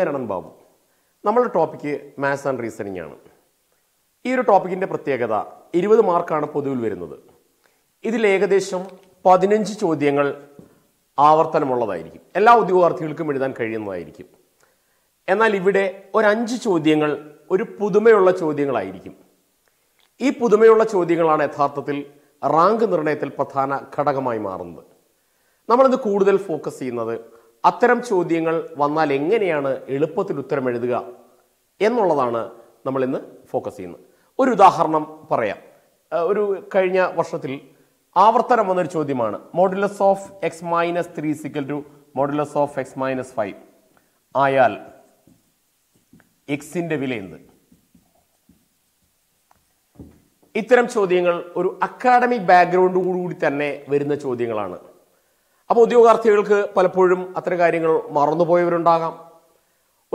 ഞാൻ അനന്ത് ബാബു. നമ്മളുടെ topic maths and reasoning ആണ്. ഈ ഒരു ടോപ്പിക്കിൻ്റെ പ്രത്യേകത 20 മാർക്കാണ് പൊതുവിൽ വരുന്നത്. ഇതിൽ ഏകദേശം 15 ചോദ്യങ്ങൾ ആവർത്തനമുള്ളതായിരിക്കും, എല്ലാ ഉദ്യോഗാർത്ഥികൾക്കും എഴുതാൻ കഴിയുന്നതായിരിക്കും. എന്നാൽ ഇവിടെ ഒരു 5 ചോദ്യങ്ങൾ ഒരു പുതുമയുള്ള ചോദ്യങ്ങളായിരിക്കും. ഈ പുതുമയുള്ള ചോദ്യങ്ങളാണ് യഥാർത്ഥത്തിൽ റാങ്ക് നിർണയത്തിൽ പ്രധാന ഘടകമായി മാറുന്നത്. നമ്മളിത് കൂടുതൽ ഫോക്കസ് ചെയ്യുന്നത് അത്തരം ചോദ്യങ്ങൾ വന്നാൽ എങ്ങനെയാണ് എളുപ്പത്തിൽ ഉത്തരം എഴുതുക എന്നുള്ളതാണ് നമ്മളിന്ന് ഫോക്കസ് ചെയ്യുന്നത്. ഒരു ഉദാഹരണം പറയാം. ഒരു കഴിഞ്ഞ വർഷത്തിൽ ആവർത്തനം വന്നൊരു ചോദ്യമാണ് modulus of x - 3 = modulus of x - 5 ആയാൽ എക്സിൻ്റെ വില എന്ത്? ഇത്തരം ചോദ്യങ്ങൾ ഒരു അക്കാഡമിക് ബാക്ക്ഗ്രൗണ്ടോടുകൂടി തന്നെ വരുന്ന ചോദ്യങ്ങളാണ്. അപ്പോൾ ഉദ്യോഗാർത്ഥികൾക്ക് പലപ്പോഴും അത്തരം കാര്യങ്ങൾ മറന്നുപോയവരുണ്ടാകാം,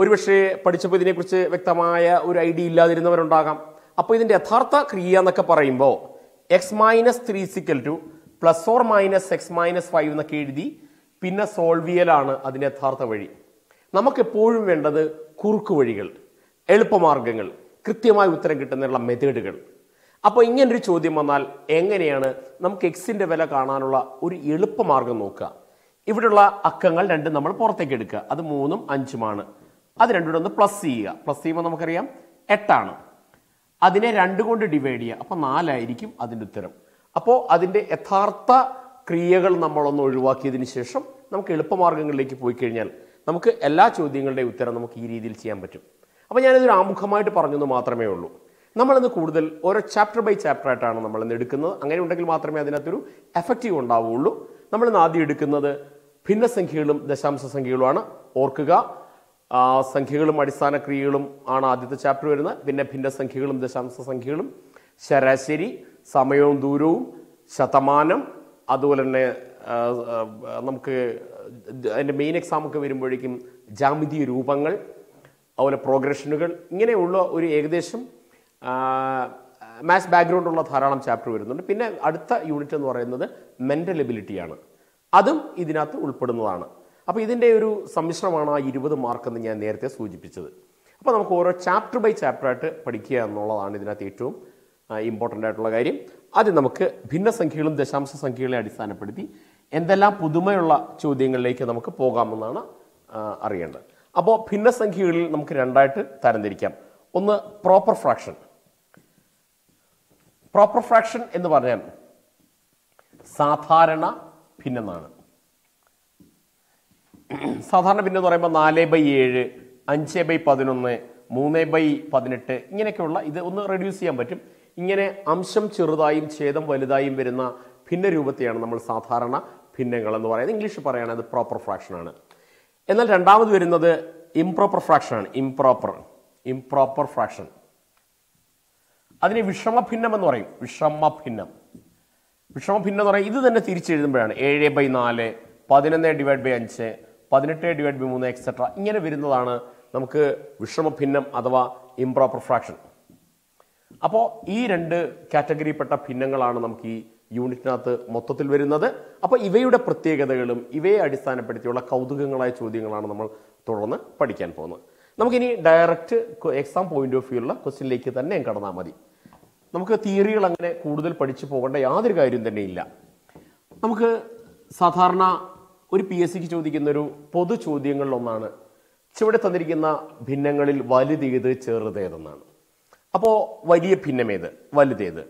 ഒരുപക്ഷെ പഠിച്ചപ്പോൾ ഇതിനെക്കുറിച്ച് വ്യക്തമായ ഒരു ഐഡിയ ഇല്ലാതിരുന്നവരുണ്ടാകാം. അപ്പോൾ ഇതിൻ്റെ യഥാർത്ഥ ക്രിയ എന്നൊക്കെ പറയുമ്പോൾ x - 3 = ± x - 5 എന്നൊക്കെ എഴുതി പിന്നെ സോൾവ് ചെയ്യലാണ് അതിൻ്റെ യഥാർത്ഥ വഴി. നമുക്കെപ്പോഴും വേണ്ടത് കുറുക്കു വഴികൾ, എളുപ്പമാർഗങ്ങൾ, കൃത്യമായി ഉത്തരം കിട്ടുന്നതിനുള്ള മെത്തേഡുകൾ. അപ്പോൾ ഇങ്ങനൊരു ചോദ്യം വന്നാൽ എങ്ങനെയാണ് നമുക്ക് എക്സിൻ്റെ വില കാണാനുള്ള ഒരു എളുപ്പമാർഗം നോക്കുക. ഇവിടെയുള്ള അക്കങ്ങൾ രണ്ടും നമ്മൾ പുറത്തേക്ക് എടുക്കുക, അത് 3ഉം 5ഉമാണ്. അത് രണ്ടുകൂടെ ഒന്ന് പ്ലസ് ചെയ്യുക. പ്ലസ് ചെയ്യുമ്പോൾ നമുക്കറിയാം 8ആണ്. അതിനെ 2 കൊണ്ട് ഡിവൈഡ് ചെയ്യുക, അപ്പോൾ 4 ആയിരിക്കും അതിൻ്റെ ഉത്തരം. അപ്പോൾ അതിൻ്റെ യഥാർത്ഥ ക്രിയകൾ നമ്മളൊന്ന് ഒഴിവാക്കിയതിന് ശേഷം നമുക്ക് എളുപ്പമാർഗങ്ങളിലേക്ക് പോയി കഴിഞ്ഞാൽ നമുക്ക് എല്ലാ ചോദ്യങ്ങളുടെയും ഉത്തരം നമുക്ക് ഈ രീതിയിൽ ചെയ്യാൻ പറ്റും. അപ്പോൾ ഞാനിതൊരു ആമുഖമായിട്ട് പറഞ്ഞെന്ന് മാത്രമേ ഉള്ളൂ. നമ്മളിന്ന് കൂടുതൽ ഓരോ ചാപ്റ്റർ ബൈ ചാപ്റ്റർ ആയിട്ടാണ് നമ്മളിന്ന് എടുക്കുന്നത്. അങ്ങനെ ഉണ്ടെങ്കിൽ മാത്രമേ അതിനകത്തൊരു എഫക്റ്റീവ് ഉണ്ടാവുകയുള്ളൂ. നമ്മളിന്ന് ആദ്യം എടുക്കുന്നത് ഭിന്നസംഖ്യകളും ദശാംശ സംഖ്യകളുമാണ്. ഓർക്കുക, സംഖ്യകളും അടിസ്ഥാന ക്രിയകളും ആണ് ആദ്യത്തെ ചാപ്റ്റർ വരുന്നത്. പിന്നെ ഭിന്നസംഖ്യകളും ദശാംശ സംഖ്യകളും, ശരാശരി, സമയവും ദൂരവും, ശതമാനം, അതുപോലെ തന്നെ നമുക്ക് അതിൻ്റെ മെയിൻ എക്സാമൊക്കെ വരുമ്പോഴേക്കും ജാമിതീയ രൂപങ്ങൾ, അതുപോലെ പ്രോഗ്രഷനുകൾ, ഇങ്ങനെയുള്ള ഒരു ഏകദേശം മാത്സ് ബാക്ക്ഗ്രൗണ്ടുള്ള ധാരാളം ചാപ്റ്റർ വരുന്നുണ്ട്. പിന്നെ അടുത്ത യൂണിറ്റ് എന്ന് പറയുന്നത് മെൻ്റൽ എബിലിറ്റിയാണ്, അതും ഇതിനകത്ത് ഉൾപ്പെടുന്നതാണ്. അപ്പോൾ ഇതിൻ്റെ ഒരു സമ്മിശ്രമാണ് ആ 20 മാർക്കെന്ന് ഞാൻ നേരത്തെ സൂചിപ്പിച്ചത്. അപ്പോൾ നമുക്ക് ഓരോ ചാപ്റ്റർ ബൈ ചാപ്റ്ററായിട്ട് പഠിക്കുക എന്നുള്ളതാണ് ഇതിനകത്ത് ഏറ്റവും ഇമ്പോർട്ടൻ്റ് ആയിട്ടുള്ള കാര്യം. ആദ്യം നമുക്ക് ഭിന്നസംഖ്യകളും ദശാംശ സംഖ്യകളെ അടിസ്ഥാനപ്പെടുത്തി എന്തെല്ലാം പുതുമയുള്ള ചോദ്യങ്ങളിലേക്ക് നമുക്ക് പോകാമെന്നാണ് അറിയേണ്ടത്. അപ്പോൾ ഭിന്നസംഖ്യകളിൽ നമുക്ക് 2ആയിട്ട് തരംതിരിക്കാം. ഒന്ന് പ്രോപ്പർ ഫ്രാക്ഷൻ. പ്രോപ്പർ ഫ്രാക്ഷൻ എന്ന് പറഞ്ഞാൽ സാധാരണ ഭിന്നമാണ്. സാധാരണ ഭിന്നം എന്ന് പറയുമ്പോൾ 4/7, 5/11, 3/18 ഇങ്ങനെയൊക്കെയുള്ള ഇത് ഒന്ന് റെഡ്യൂസ് ചെയ്യാൻ പറ്റും. ഇങ്ങനെ അംശം ചെറുതായും ഛേദം വലുതായും വരുന്ന ഭിന്ന രൂപത്തെയാണ് നമ്മൾ സാധാരണ ഭിന്നങ്ങൾ എന്ന് പറയുന്നത്. ഇംഗ്ലീഷിൽ പറയുകയാണെങ്കിൽ അത് പ്രോപ്പർ ഫ്രാക്ഷനാണ്. എന്നാൽ രണ്ടാമത് വരുന്നത് ഇംപ്രോപ്പർ ഫ്രാക്ഷനാണ്. ഇംപ്രോപ്പർ ഫ്രാക്ഷൻ, അതിന് വിഷമഭിന്നം എന്ന് പറയും. വിഷമഭിന്നം എന്ന് പറയും ഇത് തന്നെ തിരിച്ചെഴുതുമ്പോഴാണ് 7/4, 11/5, 18/3 എക്സെട്ര ഇങ്ങനെ വരുന്നതാണ് നമുക്ക് വിഷമഭിന്നം അഥവാ ഇംപ്രോപ്പർ ഫ്രാക്ഷൻ. അപ്പോൾ ഈ 2 കാറ്റഗറിയിൽപ്പെട്ട ഭിന്നങ്ങളാണ് നമുക്ക് ഈ യൂണിറ്റിനകത്ത് മൊത്തത്തിൽ വരുന്നത്. അപ്പോൾ ഇവയുടെ പ്രത്യേകതകളും ഇവയെ അടിസ്ഥാനപ്പെടുത്തിയുള്ള കൗതുകങ്ങളായ ചോദ്യങ്ങളാണ് നമ്മൾ തുടർന്ന് പഠിക്കാൻ പോകുന്നത്. നമുക്കിനി ഡയറക്റ്റ് എക്സാം പോയിന്റ് ഓഫ് വ്യൂള്ള ക്വസ്റ്റ്യനിലേക്ക് തന്നെ കടന്നാൽ മതി. നമുക്ക് തിയറികൾ അങ്ങനെ കൂടുതൽ പഠിച്ചു പോകേണ്ട യാതൊരു കാര്യം തന്നെ ഇല്ല. നമുക്ക് സാധാരണ ഒരു PSCക്ക് ചോദിക്കുന്നൊരു പൊതു ചോദ്യങ്ങളിലൊന്നാണ് ചുവടെ തന്നിരിക്കുന്ന ഭിന്നങ്ങളിൽ വലുതേത് ചെറുതേതെന്നാണ്. അപ്പോൾ വലിയ ഭിന്നമേത്, വലുതേത്,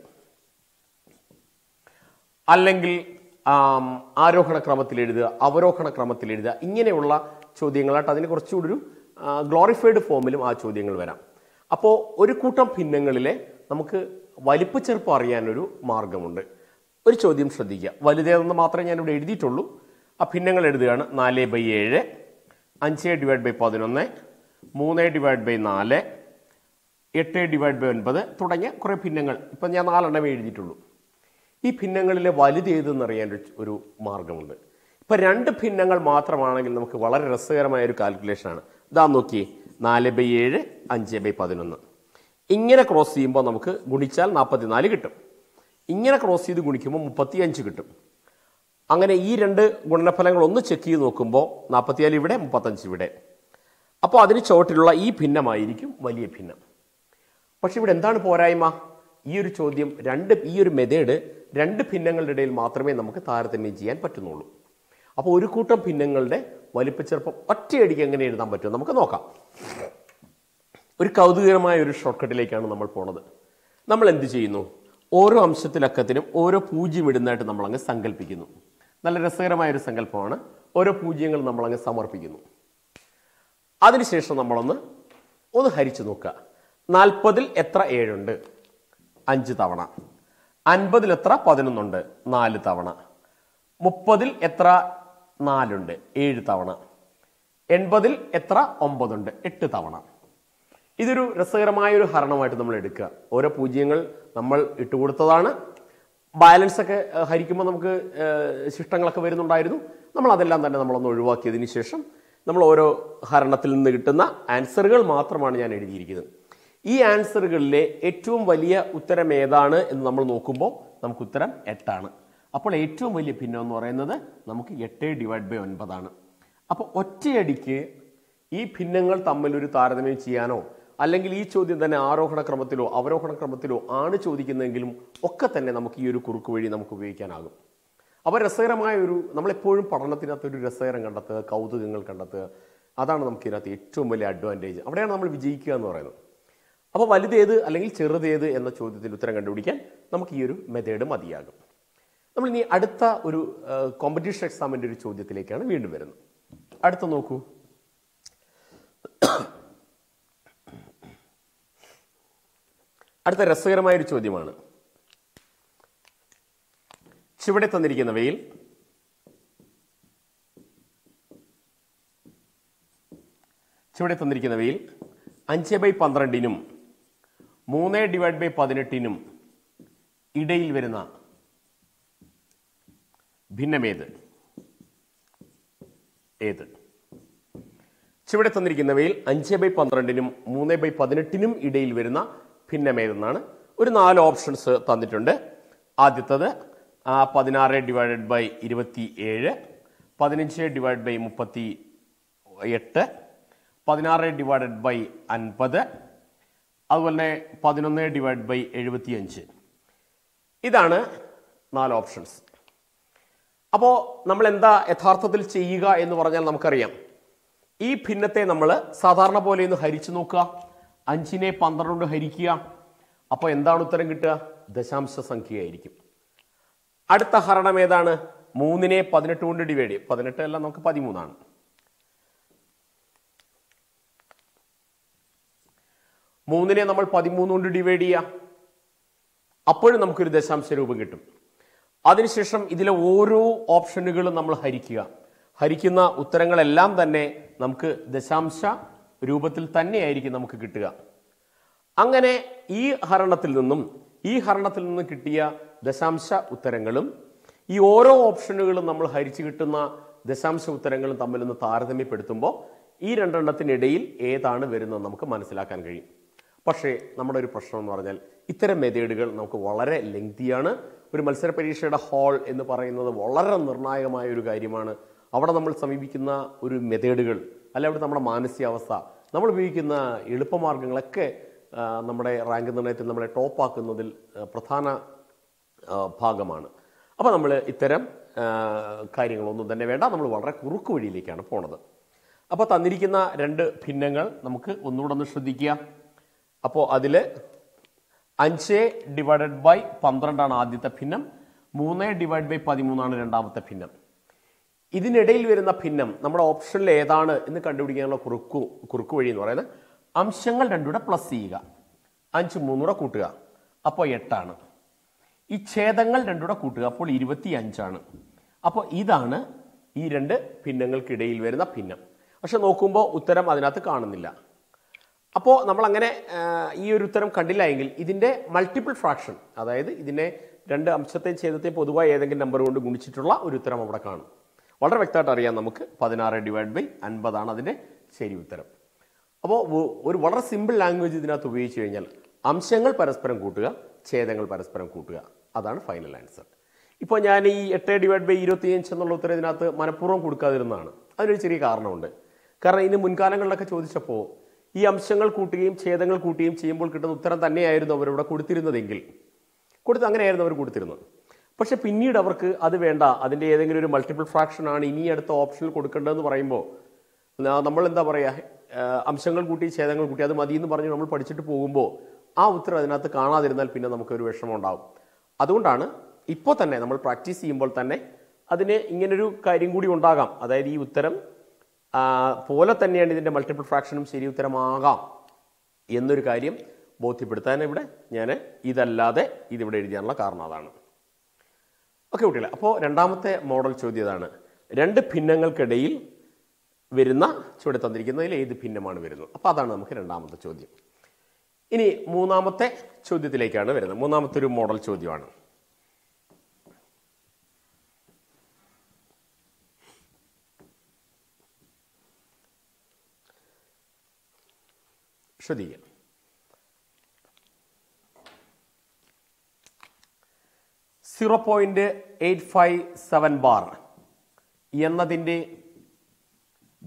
അല്ലെങ്കിൽ ആരോഹണ ക്രമത്തിൽ എഴുതുക, അവരോഹണ ക്രമത്തിൽ എഴുതുക, ഇങ്ങനെയുള്ള ചോദ്യങ്ങളായിട്ട് അതിന് കുറച്ചുകൂടി ഒരു ഗ്ലോറിഫൈഡ് ഫോമിലും ആ ചോദ്യങ്ങൾ വരാം. അപ്പോൾ ഒരു കൂട്ടം ഭിന്നങ്ങളിലെ നമുക്ക് വലിപ്പ ചെറുപ്പം അറിയാനൊരു മാർഗമുണ്ട്. ഒരു ചോദ്യം ശ്രദ്ധിക്കുക, വലുതേതെന്ന് മാത്രമേ ഞാനിവിടെ എഴുതിയിട്ടുള്ളൂ. ആ ഭിന്നങ്ങൾ എഴുതുകയാണ്. 4/7, 5/11, 3/4, 8/9 തുടങ്ങിയ കുറേ ഭിന്നങ്ങൾ. ഇപ്പം ഞാൻ 4 എണ്ണമേ എഴുതിയിട്ടുള്ളൂ. ഈ ഭിന്നങ്ങളിലെ വലുതേതെന്നറിയാൻ ഒരു മാർഗമുണ്ട്. ഇപ്പം 2 ഭിന്നങ്ങൾ മാത്രമാണെങ്കിൽ നമുക്ക് വളരെ രസകരമായൊരു കാൽക്കുലേഷനാണ്. ഇതാ നോക്കി, 4/7, 5/11 ഇങ്ങനെ ക്രോസ് ചെയ്യുമ്പോൾ നമുക്ക് ഗുണിച്ചാൽ 44 കിട്ടും. ഇങ്ങനെ ക്രോസ് ചെയ്ത് ഗുണിക്കുമ്പോൾ 35 കിട്ടും. അങ്ങനെ ഈ 2 ഗുണനഫലങ്ങൾ ഒന്ന് ചെക്ക് ചെയ്ത് നോക്കുമ്പോൾ 44 ഇവിടെ, 35 ഇവിടെ. അപ്പോൾ അതിന് ചോട്ടിലുള്ള ഈ ഭിന്നമായിരിക്കും വലിയ ഭിന്നം. പക്ഷെ ഇവിടെ എന്താണ് പോരായ്മ? ഈ ഒരു ചോദ്യം ഈ ഒരു മെത്തേഡ് രണ്ട് ഭിന്നങ്ങളുടെ ഇടയിൽ മാത്രമേ നമുക്ക് താരതമ്യം ചെയ്യാൻ പറ്റുന്നുള്ളൂ. അപ്പോൾ ഒരു കൂട്ടം ഭിന്നങ്ങളുടെ വലിപ്പച്ചെറുപ്പം ഒറ്റയടിക്ക് എങ്ങനെ എഴുതാൻ പറ്റും നമുക്ക് നോക്കാം. ഒരു കൗതുകരമായ ഒരു ഷോർട്ട്കട്ടിലേക്കാണ് നമ്മൾ പോണത്. നമ്മൾ എന്ത് ചെയ്യുന്നു? ഓരോ അംശത്തിലക്കത്തിനും ഓരോ പൂജ്യം ഇടുന്നതായിട്ട് നമ്മളങ്ങ് സങ്കല്പിക്കുന്നു. നല്ല രസകരമായൊരു സങ്കല്പമാണ്. ഓരോ പൂജ്യങ്ങൾ നമ്മളങ്ങ് സമർപ്പിക്കുന്നു. അതിനുശേഷം നമ്മളൊന്ന് ഹരിച്ചു നോക്കുക. 40 എത്ര 7 5 തവണ, 50 എത്ര 11 4 തവണ, 30 എത്ര 4 7 തവണ, 80 എത്ര 9 8 തവണ. ഇതൊരു രസകരമായൊരു ഹരണമായിട്ട് നമ്മൾ എടുക്കുക. ഓരോ പൂജ്യങ്ങൾ നമ്മൾ ഇട്ടുകൊടുത്തതാണ്. ബാലൻസ് ഒക്കെ ഹരിക്കുമ്പോൾ നമുക്ക് ശിഷ്ടങ്ങളൊക്കെ വരുന്നുണ്ടായിരുന്നു. നമ്മൾ അതെല്ലാം തന്നെ നമ്മളൊന്ന് ഒഴിവാക്കിയതിന് ശേഷം നമ്മൾ ഓരോ ഹരണത്തിൽ നിന്ന് കിട്ടുന്ന ആൻസറുകൾ മാത്രമാണ് ഞാൻ എഴുതിയിരിക്കുന്നത്. ഈ ആൻസറുകളിലെ ഏറ്റവും വലിയ ഉത്തരം ഏതാണ് എന്ന് നമ്മൾ നോക്കുമ്പോൾ നമുക്ക് ഉത്തരം 8ആണ്. അപ്പോൾ ഏറ്റവും വലിയ ഭിന്നം എന്ന് പറയുന്നത് നമുക്ക് 8 ÷ 9 ആണ്. അപ്പോൾ ഒറ്റയടിക്ക് ഈ ഭിന്നങ്ങൾ തമ്മിലൊരു താരതമ്യം ചെയ്യാനോ അല്ലെങ്കിൽ ഈ ചോദ്യം തന്നെ ആരോഹണ ക്രമത്തിലോ അവരോഹണ ക്രമത്തിലോ ആണ് ചോദിക്കുന്നതെങ്കിലും ഒക്കെ തന്നെ നമുക്ക് ഈ ഒരു കുറുക്ക് വഴി നമുക്ക് ഉപയോഗിക്കാനാകും. അപ്പോൾ രസകരമായ ഒരു നമ്മളെപ്പോഴും പഠനത്തിനകത്ത് ഒരു രസകരം കണ്ടെത്തുക, കൗതുകങ്ങൾ കണ്ടെത്തുക, അതാണ് നമുക്കിതിനകത്ത് ഏറ്റവും വലിയ അഡ്വാൻറ്റേജ്. അവിടെയാണ് നമ്മൾ വിജയിക്കുക എന്ന് പറയുന്നത്. അപ്പോൾ വലുതേത് അല്ലെങ്കിൽ ചെറുതേത് എന്ന ചോദ്യത്തിന് ഉത്തരം കണ്ടുപിടിക്കാൻ നമുക്ക് ഈ ഒരു മെത്തേഡ് മതിയാകും. നമ്മൾ ഇനി അടുത്ത ഒരു കോമ്പറ്റീഷൻ എക്സാമിൻ്റെ ഒരു ചോദ്യത്തിലേക്കാണ് വീണ്ടും വരുന്നത്. അടുത്ത നോക്കൂ, അടുത്ത രസകരമായൊരു ചോദ്യമാണ്. ചുവടെ തന്നിരിക്കുന്നവയിൽ തന്നിരിക്കുന്നവയിൽ 5/12 3 ÷ 18 ഇടയിൽ വരുന്ന ഭിന്നമേത്? ചുവടെ തന്നിരിക്കുന്നവയിൽ 5/12 3/18 ഇടയിൽ വരുന്ന ഭിന്നമേതെന്നാണ്. ഒരു 4 ഓപ്ഷൻസ് തന്നിട്ടുണ്ട്. ആദ്യത്തത് 16 ÷ 27, 15 ÷ 38, 16 ÷ 50, അതുപോലെ 11 ÷ 75. ഇതാണ് 4 ഓപ്ഷൻസ്. അപ്പോൾ നമ്മൾ എന്താ യഥാർത്ഥത്തിൽ ചെയ്യുക എന്ന് പറഞ്ഞാൽ നമുക്കറിയാം, ഈ ഭിന്നത്തെ നമ്മൾ സാധാരണ പോലെ ഒന്ന് ഹരിച്ചു നോക്കുക. 5-നെ 12 കൊണ്ട് ഹരിക്കുക. അപ്പോൾ എന്താണ് ഉത്തരം കിട്ടുക? ദശാംശ സംഖ്യയായിരിക്കും. അടുത്ത ഹരണം ഏതാണ്? 3-നെ 18 കൊണ്ട് ഡിവൈഡ് ചെയ്യും. 18 എല്ലാം നമുക്ക് 13 ആണ്. 3-നെ നമ്മൾ 13 കൊണ്ട് ഡിവൈഡ് ചെയ്യുക. അപ്പോഴും നമുക്കൊരു ദശാംശ രൂപം കിട്ടും. അതിനുശേഷം ഇതിലെ ഓരോ ഓപ്ഷനുകളും നമ്മൾ ഹരിക്കുക. ഹരിക്കുന്ന ഉത്തരങ്ങളെല്ലാം തന്നെ നമുക്ക് ദശാംശ രൂപത്തിൽ തന്നെയായിരിക്കും നമുക്ക് കിട്ടുക. അങ്ങനെ ഈ ഹരണത്തിൽ നിന്നും കിട്ടിയ ദശാംശ ഉത്തരങ്ങളും ഈ ഓരോ ഓപ്ഷനുകളും നമ്മൾ ഹരിച്ചു കിട്ടുന്ന ദശാംശ ഉത്തരങ്ങളും തമ്മിലൊന്ന് താരതമ്യപ്പെടുത്തുമ്പോൾ ഈ രണ്ടെണ്ണത്തിനിടയിൽ ഏതാണ് വരുന്നത് നമുക്ക് മനസ്സിലാക്കാൻ കഴിയും. പക്ഷേ നമ്മുടെ ഒരു പ്രശ്നം എന്ന് പറഞ്ഞാൽ ഇത്തരം മെത്തേഡുകൾ നമുക്ക് വളരെ ലെങ്തിയാണ്. ഒരു മത്സര പരീക്ഷയുടെ ഹാൾ എന്ന് പറയുന്നത് വളരെ നിർണായകമായ ഒരു കാര്യമാണ്. അവിടെ നമ്മൾ സമീപിക്കുന്ന ഒരു മെത്തേഡുകൾ അല്ലെ, അവിടെ നമ്മുടെ മാനസികാവസ്ഥ, നമ്മൾ ഉപയോഗിക്കുന്ന എളുപ്പമാർഗങ്ങളൊക്കെ നമ്മുടെ റാങ്ക് നിർണ്ണയത്തിൽ നമ്മളെ ടോപ്പാക്കുന്നതിൽ പ്രധാന ഭാഗമാണ്. അപ്പോൾ നമ്മൾ ഇത്തരം കാര്യങ്ങളൊന്നും തന്നെ വേണ്ട, നമ്മൾ വളരെ കുറുക്കു വഴിയിലേക്കാണ് പോണത്. അപ്പോൾ തന്നിരിക്കുന്ന 2 ഭിന്നങ്ങൾ നമുക്ക് ഒന്നുകൂടെ ഒന്ന് ശ്രദ്ധിക്കുക. അപ്പോൾ അതിൽ 5 ÷ 12 ആണ് ആദ്യത്തെ ഭിന്നം, 3 ÷ 13 ആണ് രണ്ടാമത്തെ ഭിന്നം. ഇതിനിടയിൽ വരുന്ന ഭിന്നം നമ്മുടെ ഓപ്ഷനിൽ ഏതാണ് എന്ന് കണ്ടുപിടിക്കാനുള്ള കുറുക്കു വഴി എന്ന് പറയുന്നത് അംശങ്ങൾ 2 പ്ലസ് ചെയ്യുക, 5 3 കൂട്ടുക, അപ്പോൾ 8 ആണ്. ഈ ഛേദങ്ങൾ 2 കൂട്ടുക, അപ്പോൾ 25 ആണ്. അപ്പോൾ ഇതാണ് ഈ 2 ഭിന്നങ്ങൾക്കിടയിൽ വരുന്ന ഭിന്നം. പക്ഷെ നോക്കുമ്പോൾ ഉത്തരം അതിനകത്ത് കാണുന്നില്ല. അപ്പോൾ നമ്മളങ്ങനെ ഈ ഒരു ഉത്തരം കണ്ടില്ല എങ്കിൽ ഇതിൻ്റെ മൾട്ടിപ്പിൾ ഫ്രാക്ഷൻ, അതായത് ഇതിനെ 2 അംശത്തെയും ഛേദത്തെയും പൊതുവായി ഏതെങ്കിലും നമ്പർ കൊണ്ട് ഗുണിച്ചിട്ടുള്ള ഒരു ഉത്തരം അവിടെ കാണും. വളരെ വ്യക്തമായിട്ട് അറിയാം നമുക്ക് 16 ÷ 50 ആണ് അതിൻ്റെ ശരി ഉത്തരം. അപ്പോൾ ഒരു വളരെ സിമ്പിൾ ലാംഗ്വേജ് ഇതിനകത്ത് ഉപയോഗിച്ച് കഴിഞ്ഞാൽ അംശങ്ങൾ പരസ്പരം കൂട്ടുക, ഛേദങ്ങൾ പരസ്പരം കൂട്ടുക, അതാണ് ഫൈനൽ ആൻസർ. ഇപ്പോൾ ഞാൻ ഈ 8 ÷ 25 എന്നുള്ള ഉത്തരം ഇതിനകത്ത് മനഃപൂർവ്വം കൊടുക്കാതിരുന്നതാണ്. അതിനൊരു ചെറിയ കാരണമുണ്ട്. കാരണം ഇതിന് മുൻകാലങ്ങളിലൊക്കെ ചോദിച്ചപ്പോൾ ഈ അംശങ്ങൾ കൂട്ടുകയും ഛേദങ്ങൾ കൂട്ടുകയും ചെയ്യുമ്പോൾ കിട്ടുന്ന ഉത്തരം തന്നെയായിരുന്നു അവരിവിടെ കൊടുത്തിരുന്നതെങ്കിൽ കൊടുത്ത് അങ്ങനെയായിരുന്നു അവർ കൊടുത്തിരുന്നത്. പക്ഷേ പിന്നീട് അവർക്ക് അത് വേണ്ട, അതിൻ്റെ ഏതെങ്കിലും ഒരു മൾട്ടിപ്പിൾ ഫ്രാക്ഷനാണ് ഇനി അടുത്ത ഓപ്ഷനിൽ കൊടുക്കേണ്ടതെന്ന് പറയുമ്പോൾ നമ്മളെന്താ പറയുക, അംശങ്ങൾ കൂട്ടി ഛേദങ്ങൾ കൂട്ടി അത് മതിയെന്ന് പറഞ്ഞ് നമ്മൾ പഠിച്ചിട്ട് പോകുമ്പോൾ ആ ഉത്തരം അതിനകത്ത് കാണാതിരുന്നാൽ പിന്നെ നമുക്കൊരു വിഷമം ഉണ്ടാകും. അതുകൊണ്ടാണ് ഇപ്പോൾ തന്നെ നമ്മൾ പ്രാക്ടീസ് ചെയ്യുമ്പോൾ തന്നെ അതിന് ഇങ്ങനൊരു കാര്യം കൂടി ഉണ്ടാകാം, അതായത് ഈ ഉത്തരം പോലെ തന്നെയാണ് ഇതിൻ്റെ മൾട്ടിപ്പിൾ ഫ്രാക്ഷനും ശരി ഉത്തരമാകാം എന്നൊരു കാര്യം ബോധ്യപ്പെടുത്താൻ ഇവിടെ ഞാൻ ഇതല്ലാതെ ഇതിവിടെ എഴുതിയാനുള്ള കാരണം അതാണ്. ഓക്കെ കുട്ടികളെ, അപ്പോൾ രണ്ടാമത്തെ മോഡൽ ചോദ്യതാണ്, രണ്ട് ഭിന്നങ്ങൾക്കിടയിൽ വരുന്ന ചുവടെ തന്നിരിക്കുന്നതിൽ ഏത് ഭിന്നമാണ് വരുന്നത്? അപ്പോൾ അതാണ് നമുക്ക് രണ്ടാമത്തെ ചോദ്യം. ഇനി മൂന്നാമത്തെ ചോദ്യത്തിലേക്കാണ് വരുന്നത്. മൂന്നാമത്തെ ഒരു മോഡൽ ചോദ്യമാണ്. ശ്രദ്ധിക്കുക, സീറോ പോയിൻറ്റ് 857 ബാർ എന്നതിൻ്റെ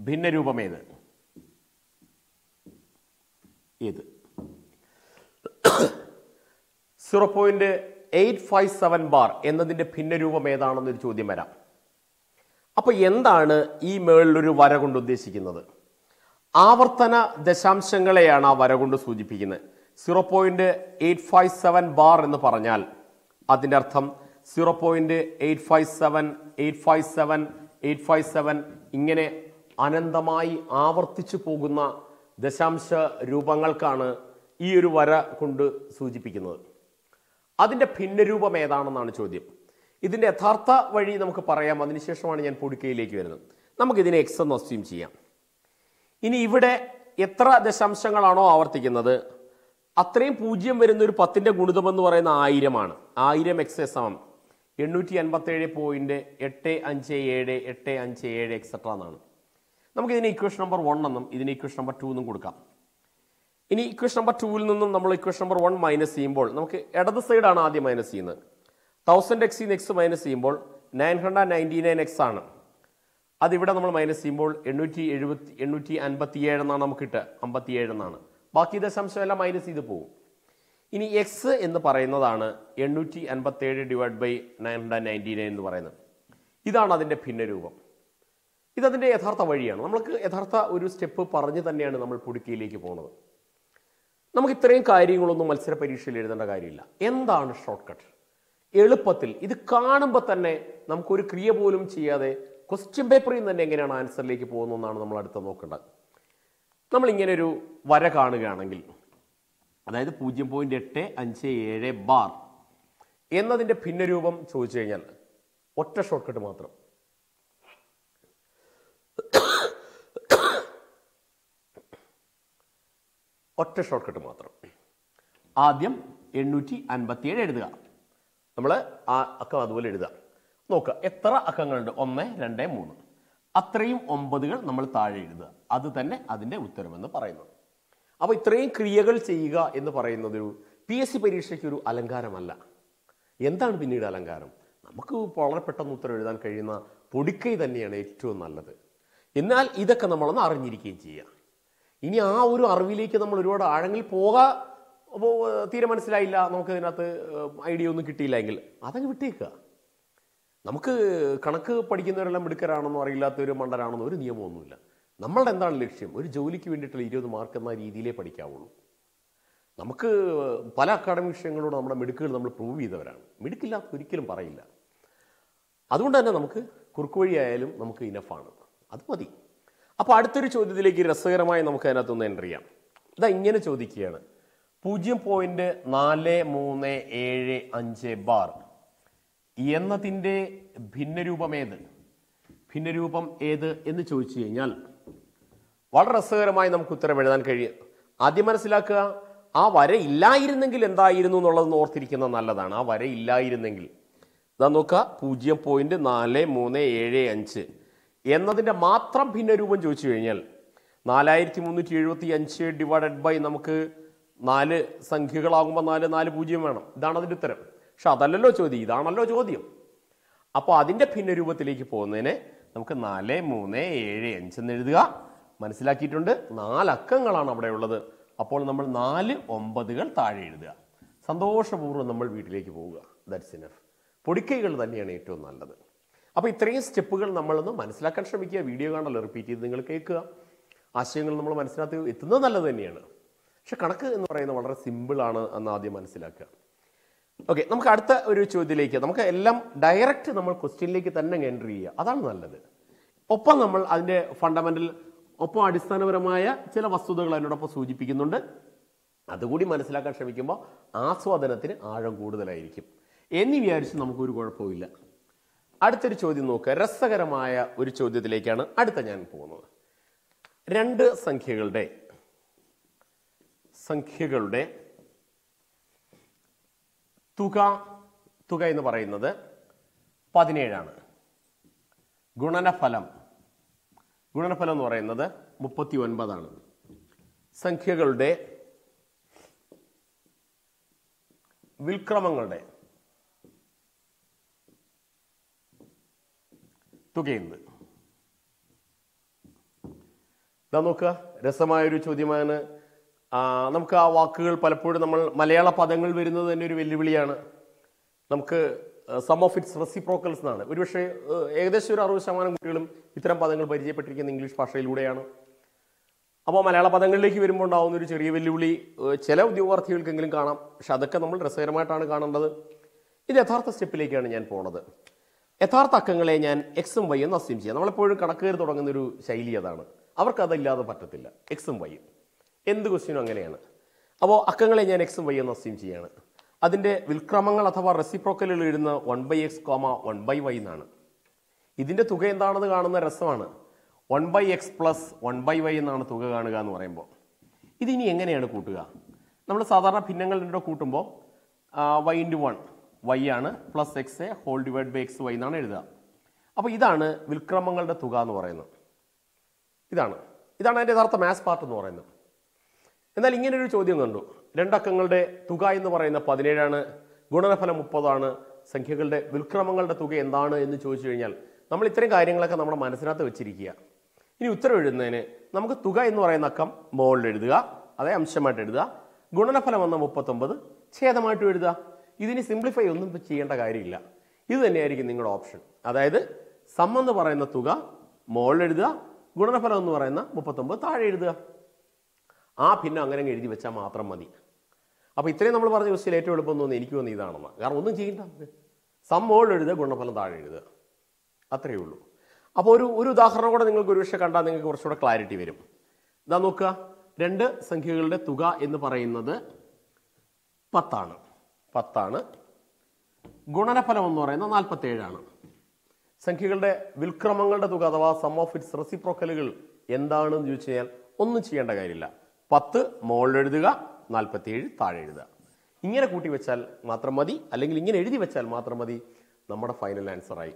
ഭിന്നരൂപമേത്? ഏത്? 0.857 ബാർ എന്നതിൻ്റെ ഭിന്നരൂപം ഏതാണെന്നൊരു ചോദ്യം വരാം. അപ്പോൾ എന്താണ് ഈ മേളിലൊരു വര കൊണ്ട് ഉദ്ദേശിക്കുന്നത്? ആവർത്തന ദശാംശങ്ങളെയാണ് ആ വര കൊണ്ട് സൂചിപ്പിക്കുന്നത്. 0.857 ബാർ എന്ന് പറഞ്ഞാൽ അതിൻ്റെ അർത്ഥം 0.857 ഇങ്ങനെ അനന്തമായി ആവർത്തിച്ചു പോകുന്ന ദശാംശ രൂപങ്ങൾക്കാണ് ഈ ഒരു വര കൊണ്ട് സൂചിപ്പിക്കുന്നത്. അതിൻ്റെ ഭിന്നരൂപം ഏതാണെന്നാണ് ചോദ്യം. ഇതിൻ്റെ യഥാർത്ഥ വഴി നമുക്ക് പറയാം, അതിനുശേഷമാണ് ഞാൻ പൊടിക്കയിലേക്ക് വരുന്നത്. നമുക്കിതിനെ എക്സ് എന്ന് അസ്യൂം ചെയ്യാം. ഇനി ഇവിടെ എത്ര ദശാംശങ്ങളാണോ ആവർത്തിക്കുന്നത് അത്രയും പൂജ്യം വരുന്ന ഒരു 10ൻ്റെ ഗുണിതം എന്ന് പറയുന്ന 1000 ആണ്. 1000 എക്സ് സമം 857.8577 എക്സെട്ര എന്നാണ്. നമുക്കിതിന് ഇക്വേഷൻ നമ്പർ 1 എന്നും ഇതിന് ഇക്വേഷൻ നമ്പർ 2 എന്നും കൊടുക്കാം. ഇനി ഇക്വേഷൻ നമ്പർ 2ൽ നിന്നും നമ്മൾ ഇക്വേഷൻ നമ്പർ 1 മൈനസ് ചെയ്യുമ്പോൾ നമുക്ക് ഇടത് സൈഡാണ് ആദ്യം മൈനസ് ചെയ്യുന്നത്. 1000 എക്സിൽ നിന്ന് എക്സ് മൈനസ് ചെയ്യുമ്പോൾ 999 എക്സ് ആണ്. അതിവിടെ നമ്മൾ മൈനസ് ചെയ്യുമ്പോൾ 857 എന്നാണ് നമുക്ക് കിട്ടുക, 57 എന്നാണ്. ബാക്കി ദശാംശം എല്ലാം മൈനസ് ചെയ്ത് പോകും. ഇനി എക്സ് എന്ന് പറയുന്നതാണ് 857 / 999 എന്ന് പറയുന്നത്. ഇതാണ് അതിൻ്റെ ഭിന്നരൂപം. ഇതതിൻ്റെ യഥാർത്ഥ വഴിയാണ്. നമ്മൾക്ക് യഥാർത്ഥ ഒരു സ്റ്റെപ്പ് പറഞ്ഞ് തന്നെയാണ് നമ്മൾ പുടുക്കിയിലേക്ക് പോകുന്നത്. നമുക്ക് ഇത്രയും കാര്യങ്ങളൊന്നും മത്സര പരീക്ഷയിൽ എഴുതേണ്ട കാര്യമില്ല. എന്താണ് ഷോർട്ട് കട്ട്? എളുപ്പത്തിൽ ഇത് കാണുമ്പോൾ തന്നെ നമുക്കൊരു ക്രിയ പോലും ചെയ്യാതെ ക്വസ്റ്റ്യൻ പേപ്പറിൽ തന്നെ എങ്ങനെയാണ് ആൻസറിലേക്ക് പോകുന്നതെന്നാണ് നമ്മൾ അടുത്ത് നോക്കേണ്ടത്. നമ്മളിങ്ങനെ ഒരു വര കാണുകയാണെങ്കിൽ, അതായത് 0.857 ബാർ എന്നതിൻ്റെ ഭിന്നരൂപം ചോദിച്ചു കഴിഞ്ഞാൽ ഒറ്റ ഷോർട്ട് കട്ട് മാത്രം. ആദ്യം 857 എഴുതുക. നമ്മൾ ആ അക്കം അതുപോലെ എഴുതുക. നോക്കുക എത്ര അക്കങ്ങളുണ്ട്, 1 2 3. അത്രയും 9കൾ നമ്മൾ താഴെ എഴുതുക. അത് തന്നെ അതിൻ്റെ ഉത്തരമെന്ന് പറയുന്നത്. അപ്പോൾ ഇത്രയും ക്രിയകൾ ചെയ്യുക എന്ന് പറയുന്നത് ഒരു PSC പരീക്ഷയ്ക്ക് ഒരു അലങ്കാരമല്ല. എന്താണ് പിന്നീട് അലങ്കാരം? നമുക്ക് വളരെ പെട്ടെന്ന് ഉത്തരം എഴുതാൻ കഴിയുന്ന പൊടിക്കൈ തന്നെയാണ് ഏറ്റവും നല്ലത്. എന്നാൽ ഇതൊക്കെ നമ്മളൊന്ന് അറിഞ്ഞിരിക്കുകയും ചെയ്യുക. ഇനി ആ ഒരു അറിവിലേക്ക് നമ്മൾ ഒരുപാട് ആഴങ്ങളിൽ പോകാൻ തീരെ മനസ്സിലായില്ല, നമുക്ക് ഇതിനകത്ത് ഐഡിയ ഒന്നും കിട്ടിയില്ല എങ്കിൽ അതങ്ങ് വിട്ടേക്കുക. നമുക്ക് കണക്ക് പഠിക്കുന്നവരെല്ലാം മിടുക്കരാണെന്നോ അറിയില്ലാത്തൊരു മണ്ടരാണെന്നോ ഒരു നിയമമൊന്നുമില്ല. നമ്മളുടെ എന്താണ് ലക്ഷ്യം? ഒരു ജോലിക്ക് വേണ്ടിയിട്ടുള്ള 20 മാർക്ക് എന്ന രീതിയിലേ പഠിക്കാവുള്ളൂ. നമുക്ക് പല അക്കാഡമിക് വിഷയങ്ങളോട് നമ്മുടെ മിടുക്കുകൾ നമ്മൾ പ്രൂവ് ചെയ്തവരാണ്. മിടുക്കില്ലാത്ത ഒരിക്കലും പറയില്ല. അതുകൊണ്ട് തന്നെ നമുക്ക് കുറുക്ക് വഴിയായാലും നമുക്ക് ഇനഫാണ്, അത് മതി. അപ്പോൾ അടുത്തൊരു ചോദ്യത്തിലേക്ക് രസകരമായി നമുക്ക് അതിനകത്തൊന്ന് എൻ്റർ ചെയ്യാം. ഇതാ ഇങ്ങനെ ചോദിക്കുകയാണ്, 0.4375 ബാർ എന്നതിൻ്റെ ഭിന്നരൂപം ഏത് എന്ന് ചോദിച്ചു കഴിഞ്ഞാൽ വളരെ രസകരമായി നമുക്ക് ഉത്തരം എഴുതാൻ കഴിയും. ആദ്യം മനസ്സിലാക്കുക, ആ വര ഇല്ലായിരുന്നെങ്കിൽ എന്തായിരുന്നു എന്നുള്ളതെന്ന് ഓർത്തിരിക്കുന്നത് നല്ലതാണ്. ആ വര ഇല്ലായിരുന്നെങ്കിൽ ഇതാ നോക്കുക, 0.4375 എന്നതിൻ്റെ മാത്രം ഭിന്നരൂപം ചോദിച്ചു കഴിഞ്ഞാൽ 4375 / നമുക്ക് 4 സംഖ്യകളാകുമ്പോൾ 4 4 0 വേണം. ഇതാണ് അതിൻ്റെ ഉത്തരം. പക്ഷെ അതല്ലല്ലോ ചോദ്യം, ഇതാണല്ലോ ചോദ്യം. അപ്പോൾ അതിൻ്റെ ഭിന്നരൂപത്തിലേക്ക് പോകുന്നതിന് നമുക്ക് 4375 എന്ന് എഴുതുക. മനസ്സിലാക്കിയിട്ടുണ്ട് നാല് അക്കങ്ങളാണ് അവിടെ ഉള്ളത് അപ്പോൾ നമ്മൾ 4 9കൾ താഴെ എഴുതുക സന്തോഷപൂർവ്വം നമ്മൾ വീട്ടിലേക്ക് പോവുക ദാറ്റ്സ് എനഫ് പൊടിക്കൈകൾ തന്നെയാണ് ഏറ്റവും നല്ലത് അപ്പോൾ ഇത്രയും സ്റ്റെപ്പുകൾ നമ്മളൊന്ന് മനസ്സിലാക്കാൻ ശ്രമിക്കുക വീഡിയോ കാണാനല്ല റിപ്പീറ്റ് ചെയ്ത് നിങ്ങൾ കേൾക്കുക ആശയങ്ങൾ നമ്മൾ മനസ്സിലാക്കി എത്തുന്നത് നല്ലത് തന്നെയാണ് പക്ഷേ കണക്ക് എന്ന് പറയുന്നത് വളരെ സിമ്പിൾ ആണ് എന്ന് ആദ്യം മനസ്സിലാക്കുക ഓക്കേ നമുക്ക് അടുത്ത ഒരു ചോദ്യത്തിലേക്ക് നമുക്ക് എല്ലാം ഡയറക്റ്റ് നമ്മൾ ക്വസ്റ്റ്യനിലേക്ക് തന്നെ എൻട്രി ചെയ്യുക അതാണ് നല്ലത് ഒപ്പം നമ്മൾ അതിന്റെ ഫണ്ടമെന്റൽ ഒപ്പം അടിസ്ഥാനപരമായ ചില വസ്തുതകൾ അതിനോടൊപ്പം സൂചിപ്പിക്കുന്നുണ്ട് അതുകൂടി മനസ്സിലാക്കാൻ ശ്രമിക്കുമ്പോൾ ആസ്വാദനത്തിന് ആഴം കൂടുതലായിരിക്കും എന്ന് വിചാരിച്ച് നമുക്കൊരു കുഴപ്പമില്ല അടുത്തൊരു ചോദ്യം നോക്കുക രസകരമായ ഒരു ചോദ്യത്തിലേക്കാണ് അടുത്ത ഞാൻ പോകുന്നത് രണ്ട് സംഖ്യകളുടെ തുക എന്ന് പറയുന്നത് 17 ഗുണനഫലം എന്ന് പറയുന്നത് 39 സംഖ്യകളുടെ വിൽക്രമങ്ങളുടെ തുകയെന്ന് ഇതാ നോക്കുക രസമായൊരു ചോദ്യമാണ് നമുക്ക് ആ വാക്കുകൾ പലപ്പോഴും നമ്മൾ മലയാള പദങ്ങൾ വരുന്നത് തന്നെ ഒരു വെല്ലുവിളിയാണ് നമുക്ക് സം ഓഫ് ഇറ്റ്സ് റെസിപ്രോക്കൽസ് എന്നാണ് ഒരുപക്ഷെ ഏകദേശം ഒരു 60% കുട്ടികളും ഇത്തരം പദങ്ങൾ പരിചയപ്പെട്ടിരിക്കുന്ന ഇംഗ്ലീഷ് ഭാഷയിലൂടെയാണ് അപ്പോൾ മലയാള പദങ്ങളിലേക്ക് വരുമ്പോൾ ഉണ്ടാകുന്ന ഒരു ചെറിയ വെല്ലുവിളി ചില ഉദ്യോഗാർത്ഥികൾക്കെങ്കിലും കാണാം പക്ഷെ അതൊക്കെ നമ്മൾ രസകരമായിട്ടാണ് കാണേണ്ടത് ഇത് യഥാർത്ഥ സ്റ്റെപ്പിലേക്കാണ് ഞാൻ പോണത് യഥാർത്ഥ അക്കങ്ങളെ ഞാൻ എക്സും വൈയും അസ്യം ചെയ്യാം നമ്മളെപ്പോഴും കണക്കേറി തുടങ്ങുന്ന ഒരു ശൈലി അതാണ് അവർക്കതല്ലാതെ പറ്റത്തില്ല എക്സും വൈയും എന്ത് ക്വസ്റ്റ്യനും അങ്ങനെയാണ് അപ്പോൾ അക്കങ്ങളെ ഞാൻ എക്സും വൈയും അസ്യം ചെയ്യാണ് അതിൻ്റെ വിൽക്രമങ്ങൾ അഥവാ റെസിപ്രോക്കലുകൾ എഴുതുന്ന 1/x, 1/y എന്നാണ് ഇതിൻ്റെ തുക എന്താണെന്ന് കാണുന്ന രസമാണ് 1/x + 1/y എന്നാണ് തുക കാണുക എന്ന് പറയുമ്പോൾ ഇതിനി എങ്ങനെയാണ് കൂട്ടുക നമ്മൾ സാധാരണ ഭിന്നങ്ങൾ രണ്ടോ കൂട്ടുമ്പോൾ y ആണ് +x(x)/xy എന്നാണ് എഴുതുക അപ്പോൾ ഇതാണ് വിൽക്രമങ്ങളുടെ തുക എന്ന് പറയുന്നത് ഇതാണ് അതിൻ്റെ യഥാർത്ഥ മാത്സ് പാർട്ട് എന്ന് പറയുന്നത് എന്നാൽ ഇങ്ങനൊരു ചോദ്യം കണ്ടു രണ്ടക്കങ്ങളുടെ തുക എന്ന് പറയുന്ന 17 ഗുണനഫലം 30 സംഖ്യകളുടെ വിൽക്രമങ്ങളുടെ തുക എന്താണ് എന്ന് ചോദിച്ചു കഴിഞ്ഞാൽ നമ്മൾ ഇത്രയും കാര്യങ്ങളൊക്കെ നമ്മുടെ മനസ്സിനകത്ത് വെച്ചിരിക്കുക ഇനി ഉത്തരം എഴുതുന്നതിന് നമുക്ക് തുക എന്ന് പറയുന്ന അക്കം മുകളിൽ എഴുതുക അതേ അംശമായിട്ട് എഴുതുക ഗുണനഫലം എന്ന 39 ഛേദമായിട്ട് എഴുതുക ഇതിന് സിംപ്ലിഫൈ ഒന്നും ചെയ്യേണ്ട കാര്യമില്ല ഇത് തന്നെയായിരിക്കും നിങ്ങളുടെ ഓപ്ഷൻ അതായത് സം എന്ന് പറയുന്ന തുക മുകളിൽ എഴുതുക ഗുണനഫലം എന്ന് പറയുന്ന 39 താഴെ എഴുതുക ആ ഭിന്നം അങ്ങനെ എഴുതി വെച്ചാൽ മാത്രം മതി അപ്പോൾ ഇത്രയും നമ്മൾ പറഞ്ഞ ക്വസ്റ്റ്യൻ ഏറ്റവും എളുപ്പം തോന്നുന്നു എനിക്ക് തോന്നുന്നു ഇതാണെന്ന് കാരണം ഒന്നും ചെയ്യണ്ട സം മുകളിൽ എഴുതുക ഗുണനഫലം താഴെ എഴുതുക അത്രയേ ഉള്ളൂ അപ്പോൾ ഒരു ഉദാഹരണം കൂടെ നിങ്ങൾക്ക് ഒരുപക്ഷെ കണ്ടാൽ നിങ്ങൾക്ക് കുറച്ചുകൂടെ ക്ലാരിറ്റി വരും ഇതാ നോക്കുക രണ്ട് സംഖ്യകളുടെ തുക എന്ന് പറയുന്നത് 10 ഗുണനഫലം എന്ന് പറയുന്നത് 47 സംഖ്യകളുടെ വിൽക്രമങ്ങളുടെ തുക അഥവാ സം ഓഫ് ഇറ്റ്സ് റെസിപ്രോക്കലുകൾ എന്താണെന്ന് ചോദിച്ചു കഴിഞ്ഞാൽ ഒന്നും ചെയ്യേണ്ട കാര്യമില്ല 10 മുകളിൽ എഴുതുക 47 താഴെ എഴുതുക ഇങ്ങനെ കൂട്ടി വെച്ചാൽ മാത്രം മതി അല്ലെങ്കിൽ ഇങ്ങനെ എഴുതി വെച്ചാൽ മാത്രം മതി നമ്മുടെ ഫൈനൽ ആൻസറായി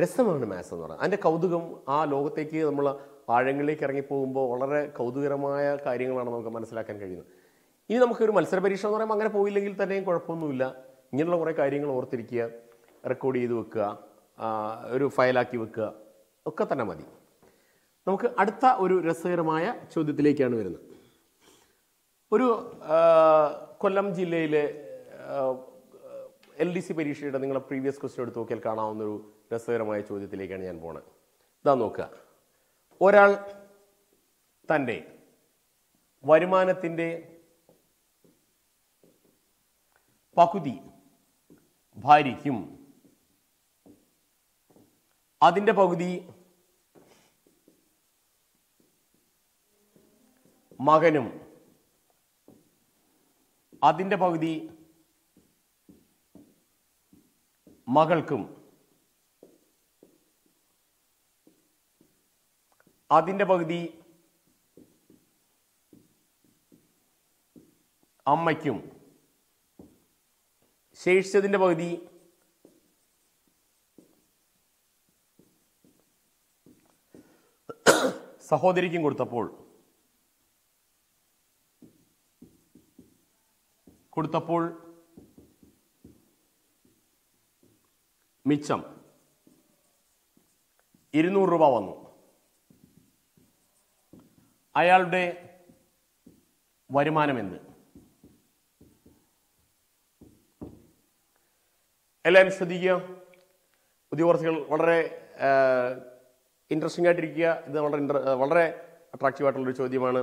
രസമാണ് മാത്സ് എന്ന് പറയുന്നത് അതിൻ്റെ കൗതുകം ആ ലോകത്തേക്ക് നമ്മൾ ആഴങ്ങളിലേക്ക് ഇറങ്ങിപ്പോകുമ്പോൾ വളരെ കൗതുകരമായ കാര്യങ്ങളാണ് നമുക്ക് മനസ്സിലാക്കാൻ കഴിയുന്നത് ഇനി നമുക്കൊരു മത്സര പരീക്ഷ എന്ന് പറയുമ്പോൾ അങ്ങനെ പോയില്ലെങ്കിൽ തന്നെയും കുഴപ്പമൊന്നുമില്ല ഇങ്ങനെയുള്ള കുറേ കാര്യങ്ങൾ ഓർത്തിരിക്കുക റെക്കോർഡ് ചെയ്ത് വെക്കുക ഒരു ഫയലാക്കി വെക്കുക ഒക്കെ തന്നെ മതി നമുക്ക് അടുത്ത ഒരു രസകരമായ ചോദ്യത്തിലേക്കാണ് വരുന്നത് ഒരു കൊല്ലം ജില്ലയിലെ LDC പരീക്ഷയുടെ നിങ്ങളെ പ്രീവിയസ് ക്വസ്റ്റ്യൻ എടുത്ത് നോക്കിയാൽ കാണാവുന്നൊരു രസകരമായ ചോദ്യത്തിലേക്കാണ് ഞാൻ പോണത് ഇതാ നോക്കുക ഒരാൾ തൻ്റെ വരുമാനത്തിൻ്റെ പകുതി ഭാര്യയ്ക്കും അതിൻ്റെ പകുതി മകനും അതിൻ്റെ പകുതി മകൾക്കും അതിൻ്റെ പകുതി അമ്മയ്ക്കും ശേഷിച്ചതിൻ്റെ പകുതി സഹോദരിക്കും കൊടുത്തപ്പോൾ മിച്ചം 200 രൂപ വന്നു അയാളുടെ വരുമാനം എന്ത്? എല്ലാവരും ശ്രദ്ധിക്കുക, ഉദ്യോഗാർത്ഥികൾ വളരെ ഇൻട്രസ്റ്റിംഗ് ആയിട്ടിരിക്കുക. ഇത് വളരെ അട്രാക്റ്റീവ് ആയിട്ടുള്ളൊരു ചോദ്യമാണ്.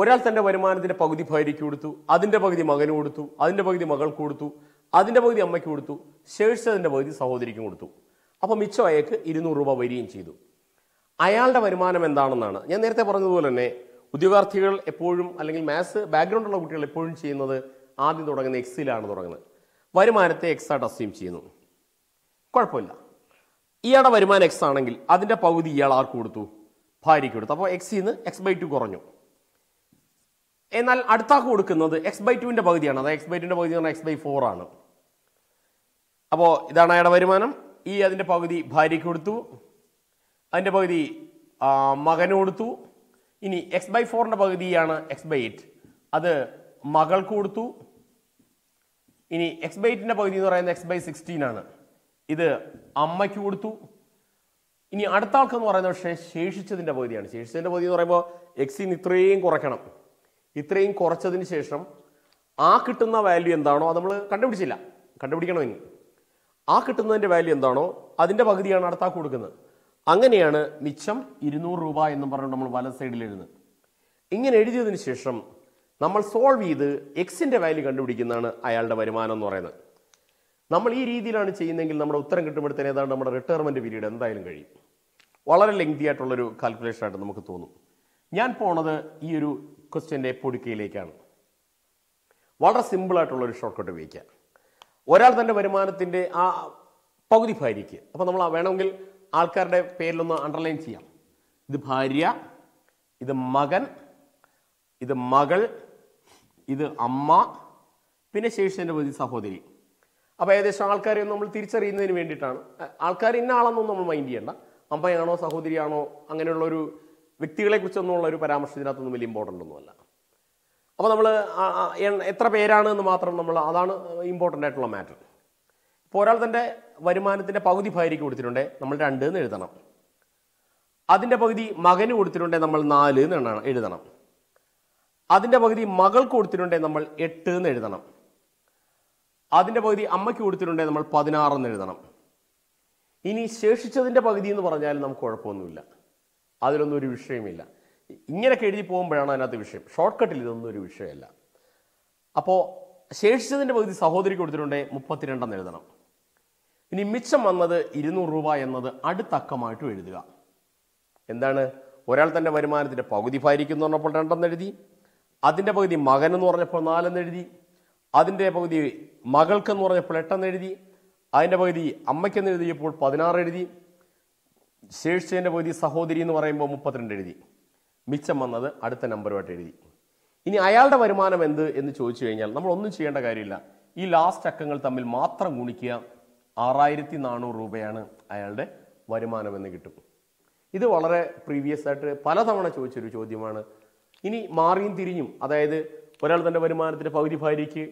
ഒരാൾ തൻ്റെ വരുമാനത്തിൻ്റെ പകുതി ഭാര്യയ്ക്ക് കൊടുത്തു, അതിൻ്റെ പകുതി മകന് കൊടുത്തു, അതിൻ്റെ പകുതി മകൾക്ക് കൊടുത്തു, അതിൻ്റെ പകുതി അമ്മയ്ക്ക് കൊടുത്തു, ശേഷിച്ചതിൻ്റെ പകുതി സഹോദരിക്കും കൊടുത്തു. അപ്പോൾ മിച്ചം അയാൾക്ക് 200 രൂപ വരികയും ചെയ്തു. അയാളുടെ വരുമാനം എന്താണെന്നാണ് ഞാൻ നേരത്തെ പറഞ്ഞതുപോലെ തന്നെ ഉദ്യോഗാർത്ഥികൾ എപ്പോഴും അല്ലെങ്കിൽ മാത്സ് ബാക്ക്ഗ്രൗണ്ട് ഉള്ള കുട്ടികൾ എപ്പോഴും ചെയ്യുന്നത് ആദ്യം തുടങ്ങുന്ന എക്സിലാണ് തുടങ്ങുന്നത്. വരുമാനത്തെ എക്സ് ആയിട്ട് അസ്യൂം ചെയ്യുന്നു. കുഴപ്പമില്ല, ഇയാളുടെ വരുമാനം എക്സ് ആണെങ്കിൽ അതിൻ്റെ പകുതി ഇയാൾ ആർക്ക് കൊടുത്തു? ഭാര്യയ്ക്ക് കൊടുത്തു. അപ്പോൾ എക്സിൽ നിന്ന് x/2 കുറഞ്ഞു. എന്നാൽ അടുത്താക്ക് കൊടുക്കുന്നത് x/2ൻ്റെ പകുതിയാണ്. അതായത് x/2ൻ്റെ പകുതി എന്ന് പറഞ്ഞാൽ x/4 ആണ്. അപ്പോൾ ഇതാണ് അയാളുടെ വരുമാനം. ഈ അതിൻ്റെ പകുതി ഭാര്യയ്ക്ക് കൊടുത്തു, അതിൻ്റെ പകുതി മകന് കൊടുത്തു. ഇനി x/4ൻ്റെ പകുതിയാണ് x/8, അത് മകൾക്ക് കൊടുത്തു. ഇനി x/8ൻ്റെ പകുതി എന്ന് പറയുന്നത് x/16 ആണ്, ഇത് അമ്മയ്ക്ക് കൊടുത്തു. ഇനി അടുത്ത ആൾക്കെന്ന് പറയുന്നത് പക്ഷേ ശേഷിച്ചതിൻ്റെ പകുതിയാണ്. ശേഷിച്ചതിൻ്റെ പകുതി എന്ന് പറയുമ്പോൾ എക്സിൽ നിന്ന് ഇത്രയും കുറയ്ക്കണം. ഇത്രയും കുറച്ചതിന് ശേഷം ആ കിട്ടുന്ന വാല്യൂ എന്താണോ അത് നമ്മൾ കണ്ടുപിടിച്ചില്ല, കണ്ടുപിടിക്കണമെങ്കിൽ ആ കിട്ടുന്നതിൻ്റെ വാല്യൂ എന്താണോ അതിൻ്റെ പകുതിയാണ് അടുത്താക്ക് കൊടുക്കുന്നത്. അങ്ങനെയാണ് മിച്ചം 200 രൂപ എന്ന് പറഞ്ഞുകൊണ്ട് നമ്മൾ വല സൈഡിൽ എഴുതുന്നത്. ഇങ്ങനെ എഴുതിയതിന് ശേഷം നമ്മൾ സോൾവ് ചെയ്ത് എക്സിൻ്റെ വാല്യൂ കണ്ടുപിടിക്കുന്നതാണ് അയാളുടെ വരുമാനം എന്ന് പറയുന്നത്. നമ്മൾ ഈ രീതിയിലാണ് ചെയ്യുന്നതെങ്കിൽ നമ്മുടെ ഉത്തരം കിട്ടുമ്പോഴത്തേന് ഏതാണ്ട് നമ്മുടെ റിട്ടയർമെൻറ്റ് പീരീഡ് എന്തായാലും കഴിയും. വളരെ ലെങ്തി ആയിട്ടുള്ളൊരു കാൽക്കുലേഷനായിട്ട് നമുക്ക് തോന്നും. ഞാൻ പോണത് ഈ ഒരു ക്വസ്റ്റ്യൻ്റെ പൊടിക്കയിലേക്കാണ്. വളരെ സിമ്പിളായിട്ടുള്ളൊരു ഷോർട്ട് കട്ട് ഉപയോഗിക്കുക. ഒരാൾ തൻ്റെ വരുമാനത്തിൻ്റെ ആ പകുതി ഭാര്യയ്ക്ക്, അപ്പോൾ നമ്മൾ വേണമെങ്കിൽ ആൾക്കാരുടെ പേരിലൊന്ന് അണ്ടർലൈൻ ചെയ്യാം. ഇത് ഭാര്യ, ഇത് മകൻ, ഇത് മകൾ, ഇത് അമ്മ, പിന്നെ ശേഷിച്ചതിൻ്റെ പകുതി സഹോദരി. അപ്പോൾ ഏകദേശം ആൾക്കാരെ നമ്മൾ തിരിച്ചറിയുന്നതിന് വേണ്ടിയിട്ടാണ്. ആൾക്കാർ ഇന്ന ആളെന്നൊന്നും നമ്മൾ മൈൻഡ് ചെയ്യേണ്ട. അമ്മയാണോ സഹോദരിയാണോ അങ്ങനെയുള്ളൊരു വ്യക്തികളെക്കുറിച്ചൊന്നുമുള്ളൊരു പരാമർശത്തിനകത്തൊന്നും വലിയ ഇമ്പോർട്ടൻ്റ് ഒന്നുമല്ല. അപ്പോൾ നമ്മൾ എത്ര പേരാണ് എന്ന് മാത്രം നമ്മൾ അതാണ് ഇമ്പോർട്ടൻ്റ് ആയിട്ടുള്ള മാറ്റർ. ഇപ്പോൾ ഒരാൾ തൻ്റെ വരുമാനത്തിൻ്റെ പകുതി ഭാര്യയ്ക്ക് കൊടുത്തിട്ടുണ്ടേ നമ്മൾ 2 എന്ന് എഴുതണം. അതിൻ്റെ പകുതി മകന് കൊടുത്തിട്ടുണ്ടേ നമ്മൾ 4 എന്ന് എഴുതണം. അതിൻ്റെ പകുതി മകൾക്ക് കൊടുത്തിട്ടുണ്ടേ നമ്മൾ 8 എന്ന് എഴുതണം. അതിൻ്റെ പകുതി അമ്മയ്ക്ക് കൊടുത്തിട്ടുണ്ടെങ്കിൽ നമ്മൾ 16 എന്ന് എഴുതണം. ഇനി ശേഷിച്ചതിൻ്റെ പകുതി എന്ന് പറഞ്ഞാൽ നമുക്ക് കുഴപ്പമൊന്നുമില്ല, അതിലൊന്നും ഒരു വിഷയമില്ല. ഇങ്ങനെയൊക്കെ എഴുതി പോകുമ്പോഴാണ് അതിനകത്ത് വിഷയം. ഷോർട്ട് കട്ടിൽ ഇതൊന്നും ഒരു വിഷയമല്ല. അപ്പോൾ ശേഷിച്ചതിൻ്റെ പകുതി സഹോദരി കൊടുത്തിട്ടുണ്ടെങ്കിൽ 32 എഴുതണം. ഇനി മിച്ചം വന്നത് 200 രൂപ എന്നത് അടുത്തക്കമായിട്ട് എഴുതുക. എന്താണ്? ഒരാൾ തൻ്റെ വരുമാനത്തിൻ്റെ പകുതി ഭാര്യയ്ക്ക് എന്ന് പറഞ്ഞപ്പോൾ 2 എഴുതി, അതിൻ്റെ പകുതി മകനെന്ന് പറഞ്ഞപ്പോൾ 4 എഴുതി, അതിൻ്റെ പകുതി മകൾക്കെന്ന് പറഞ്ഞപ്പോൾ 8 എഴുതി, അതിൻ്റെ പകുതി അമ്മയ്ക്കെന്ന് എഴുതിയപ്പോൾ 16 എഴുതി, ശേഷിച്ചതിൻ്റെ പകുതി സഹോദരി എന്ന് പറയുമ്പോൾ 32 എഴുതി. മിച്ചം വന്നത് അടുത്ത നമ്പറുമായിട്ട് എഴുതി. ഇനി അയാളുടെ വരുമാനം എന്ത് എന്ന് ചോദിച്ചു കഴിഞ്ഞാൽ നമ്മളൊന്നും ചെയ്യേണ്ട കാര്യമില്ല. ഈ ലാസ്റ്റ് അക്കങ്ങൾ തമ്മിൽ മാത്രം ഗുണിക്കുക. 6400 രൂപയാണ് അയാളുടെ വരുമാനം എന്ന് കിട്ടും. ഇത് വളരെ പ്രീവിയസ് ആയിട്ട് പലതവണ ചോദിച്ചൊരു ചോദ്യമാണ്. ഇനി മാറിയും തിരിഞ്ഞും, അതായത് ഒരാൾ തൻ്റെ വരുമാനത്തിൻ്റെ പകുതി ഭാര്യയ്ക്ക്,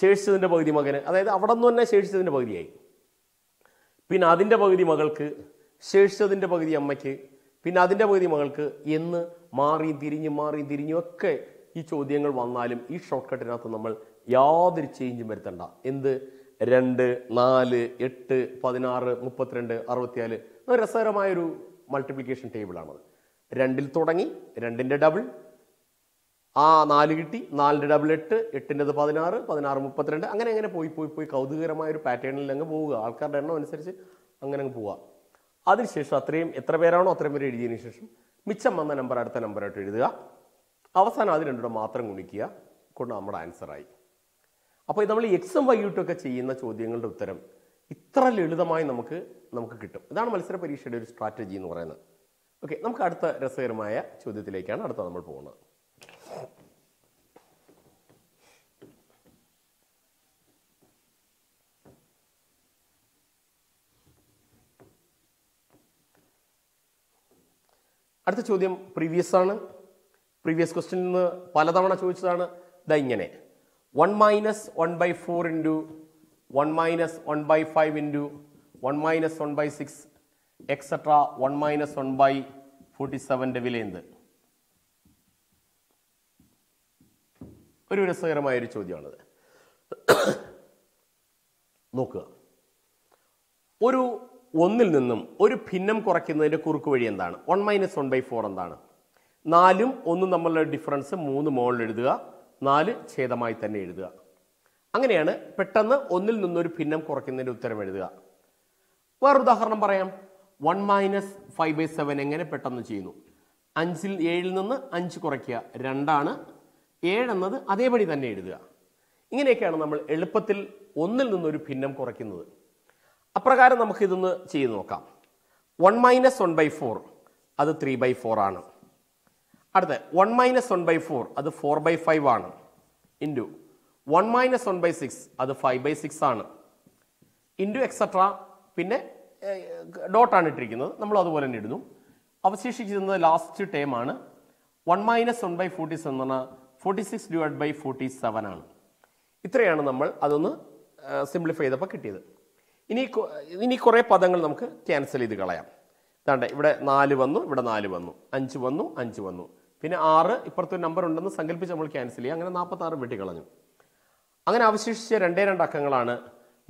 ശേഷിച്ചതിൻ്റെ പകുതി മകന്, അതായത് അവിടെ നിന്ന് തന്നെ ശേഷിച്ചതിൻ്റെ പകുതിയായി, പിന്നെ അതിൻ്റെ പകുതി മകൾക്ക്, ശേഷിച്ചതിൻ്റെ പകുതി അമ്മയ്ക്ക്, പിന്നെ അതിൻ്റെ പകുതി മകൾക്ക് എന്ന് മാറിയും തിരിഞ്ഞുമൊക്കെ ഈ ചോദ്യങ്ങൾ വന്നാലും ഈ ഷോർട്ട് കട്ടിനകത്ത് നമ്മൾ യാതൊരു ചേഞ്ചും വരുത്തണ്ട. എന്ത്? 2, 4, 8, 16, 32, 64 രസകരമായൊരു മൾട്ടിപ്ലിക്കേഷൻ ടേബിളാണത്. 2 തുടങ്ങി 2 ഡബിൾ ആ 4 കിട്ടി, 4 ഡബിൾ 8, 8 16, 16 32, അങ്ങനെ പോയി കൗതുകകരമായൊരു പാറ്റേണിൽ അങ്ങ് പോവുക. ആൾക്കാരുടെ എണ്ണം അനുസരിച്ച് അങ്ങനെ അങ്ങ് പോവുക. അതിനുശേഷം അത്രയും എത്ര പേരാണോ അത്രയും പേര് എഴുതിയതിനു ശേഷം മിച്ചം വന്ന നമ്പർ അടുത്ത നമ്പറായിട്ട് എഴുതുക. അവസാനം അത് 2 മാത്രം ഗുണിക്കുക. കൊണ്ട് നമ്മുടെ ആൻസറായി. അപ്പോൾ ഇത് നമ്മൾ എക്സും വൈകിട്ടൊക്കെ ചെയ്യുന്ന ചോദ്യങ്ങളുടെ ഉത്തരം ഇത്ര ലളിതമായി നമുക്ക് കിട്ടും. ഇതാണ് മത്സര പരീക്ഷയുടെ ഒരു സ്ട്രാറ്റജി എന്ന് പറയുന്നത്. ഓക്കെ, നമുക്ക് അടുത്ത രസകരമായ ചോദ്യത്തിലേക്കാണ് അടുത്ത നമ്മൾ പോകുന്നത്. അടുത്ത ചോദ്യം പ്രീവിയസ് ക്വസ്റ്റ്യനിൽ നിന്ന് പലതവണ ചോദിച്ചതാണ്. ഇതാ ഇങ്ങനെ 1 - 1/4 ഇൻറ്റു 1 - 1/5 ഇൻറ്റു 1 - 1/6 എക്സെട്ര 1 - 1/47ൻ്റെ വില എന്ത്? ഒരു രസകരമായ ഒരു ചോദ്യമാണത്. നോക്കുക, ഒരു ഒന്നിൽ നിന്നും ഒരു ഭിന്നം കുറയ്ക്കുന്നതിൻ്റെ കുറുക്ക് വഴി എന്താണ്? 1 - 1/4 എന്താണ്? 4 ഉം 1 നമ്മളുടെ ഡിഫറൻസ് 3 മുകളിൽ എഴുതുക, 4 ഛേദമായി തന്നെ എഴുതുക. അങ്ങനെയാണ് പെട്ടെന്ന് ഒന്നിൽ നിന്നൊരു ഭിന്നം കുറയ്ക്കുന്നതിൻ്റെ ഉത്തരം എഴുതുക. വേറൊരുദാഹരണം പറയാം. 1 - 5/7 എങ്ങനെ പെട്ടെന്ന് ചെയ്യുന്നു? 5 ൽ 7 നിന്ന് 5 കുറയ്ക്കുക, 2 ആണ്. 7 എന്നത് അതേപടി തന്നെ എഴുതുക. ഇങ്ങനെയൊക്കെയാണ് നമ്മൾ എളുപ്പത്തിൽ ഒന്നിൽ നിന്നൊരു ഭിന്നം കുറയ്ക്കുന്നത്. അപ്രകാരം നമുക്കിതൊന്ന് ചെയ്ത് നോക്കാം. 1 - 1/4 അത് 3/4 ആണ്. അടുത്ത 1 - 1/4 അത് 4/5 ആണ്. ഇൻറ്റു 1 - 1/6 അത് 5/6 ആണ്. ഇൻറ്റു എക്സെട്രാ, പിന്നെ ഡോട്ടാണ് ഇട്ടിരിക്കുന്നത്, നമ്മൾ അതുപോലെ തന്നെ ഇടുന്നു. അവശേഷിക്കുന്നത് ലാസ്റ്റ് ടേം ആണ്. 1 - 1/46 എന്ന് പറഞ്ഞാൽ 46 / 47 ആണ്. ഇത്രയാണ് നമ്മൾ അതൊന്ന് സിംപ്ലിഫൈ ചെയ്തപ്പോൾ കിട്ടിയത്. ഇനി കുറേ പദങ്ങൾ നമുക്ക് ക്യാൻസൽ ചെയ്ത് കളയാം. ഇതാണ്ട് ഇവിടെ 4 വന്നു, ഇവിടെ 4 വന്നു, 5 വന്നു, 5 വന്നു, പിന്നെ 6 ഇപ്പുറത്തൊരു നമ്പർ ഉണ്ടെന്ന് സങ്കല്പിച്ച് നമ്മൾ ക്യാൻസൽ ചെയ്യുക. അങ്ങനെ 46 വെട്ടി കളഞ്ഞു. അങ്ങനെ അവശേഷിച്ച 2 അക്കങ്ങളാണ്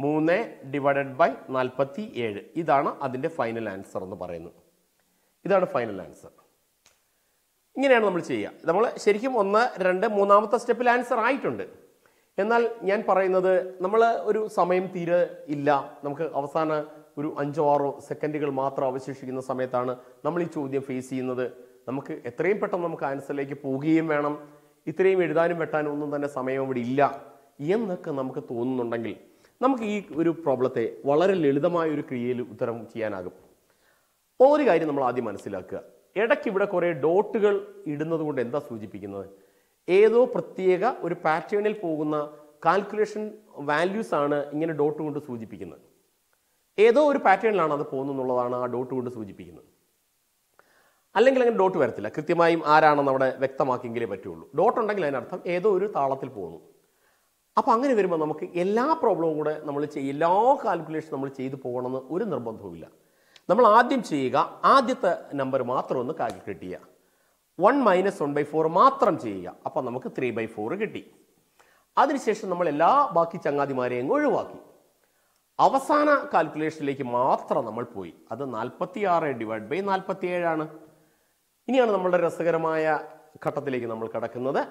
3 ÷ 47. ഇതാണ് അതിൻ്റെ ഫൈനൽ ആൻസർ എന്ന് പറയുന്നത്. ഇതാണ് ഫൈനൽ ആൻസർ. ഇങ്ങനെയാണ് നമ്മൾ ചെയ്യുക. നമ്മൾ ശരിക്കും 1, 2, 3 സ്റ്റെപ്പിൽ ആൻസർ ആയിട്ടുണ്ട്. എന്നാൽ ഞാൻ പറയുന്നത്, നമ്മൾ ഒരു സമയം തീരെ ഇല്ല, നമുക്ക് അവസാന ഒരു 5 - 6 സെക്കൻഡുകൾ മാത്രം അവശേഷിക്കുന്ന സമയത്താണ് നമ്മൾ ഈ ചോദ്യം ഫേസ് ചെയ്യുന്നത്. നമുക്ക് എത്രയും പെട്ടെന്ന് നമുക്ക് ആൻസറിലേക്ക് പോവുകയും വേണം. ഇത്രയും എഴുതാനും വെട്ടാനും ഒന്നും തന്നെ സമയം ഇവിടെ ഇല്ല എന്നൊക്കെ നമുക്ക് തോന്നുന്നുണ്ടെങ്കിൽ നമുക്ക് ഈ ഒരു പ്രോബ്ലത്തെ വളരെ ലളിതമായ ഒരു ക്രിയയിൽ ഉത്തരം ചെയ്യാനാകും. ഒരു കാര്യം നമ്മൾ ആദ്യം മനസ്സിലാക്കുക. ഇടയ്ക്ക് ഇവിടെ കുറേ ഡോട്ടുകൾ ഇടുന്നത് കൊണ്ട് എന്താ സൂചിപ്പിക്കുന്നത്? ഏതോ പ്രത്യേക ഒരു പാറ്റേണിൽ പോകുന്ന കാൽക്കുലേഷൻ വാല്യൂസ് ആണ് ഇങ്ങനെ ഡോട്ട് കൊണ്ട് സൂചിപ്പിക്കുന്നത്. ഏതോ ഒരു പാറ്റേണിലാണ് അത് പോകുന്നുള്ളതാണ് ആ ഡോട്ട് കൊണ്ട് സൂചിപ്പിക്കുന്നത്. അല്ലെങ്കിൽ അങ്ങനെ ഡോട്ട് വരത്തില്ല. കൃത്യമായും ആരാണെന്ന് അവിടെ വ്യക്തമാക്കിയെങ്കിലേ പറ്റുള്ളൂ. ഡോട്ട് ഉണ്ടെങ്കിൽ അതിനർത്ഥം ഏതോ ഒരു താളത്തിൽ പോകുന്നു. അപ്പോൾ അങ്ങനെ വരുമ്പോൾ നമുക്ക് എല്ലാ പ്രോബ്ലവും കൂടെ നമ്മൾ എല്ലാ കാൽക്കുലേഷനും നമ്മൾ ചെയ്തു പോകണമെന്ന് ഒരു നിർബന്ധവുമില്ല. നമ്മൾ ആദ്യം ചെയ്യുക, ആദ്യത്തെ നമ്പർ മാത്രം ഒന്ന് കാൽക്കുലേറ്റ് ചെയ്യുക. 1 - 1/4 മാത്രം ചെയ്യുക. അപ്പം നമുക്ക് 3/4 കിട്ടി. അതിനുശേഷം നമ്മൾ എല്ലാ ബാക്കി ചങ്ങാതിമാരെയും ഒഴിവാക്കി. അവസാന കാൽക്കുലേഷനിലേക്ക് മാത്രം നമ്മൾ പോയി. അത് 46 ÷ 47 ആണ്. ഇനിയാണ് നമ്മളുടെ രസകരമായ ഘട്ടത്തിലേക്ക് നമ്മൾ കിടക്കുന്നത്.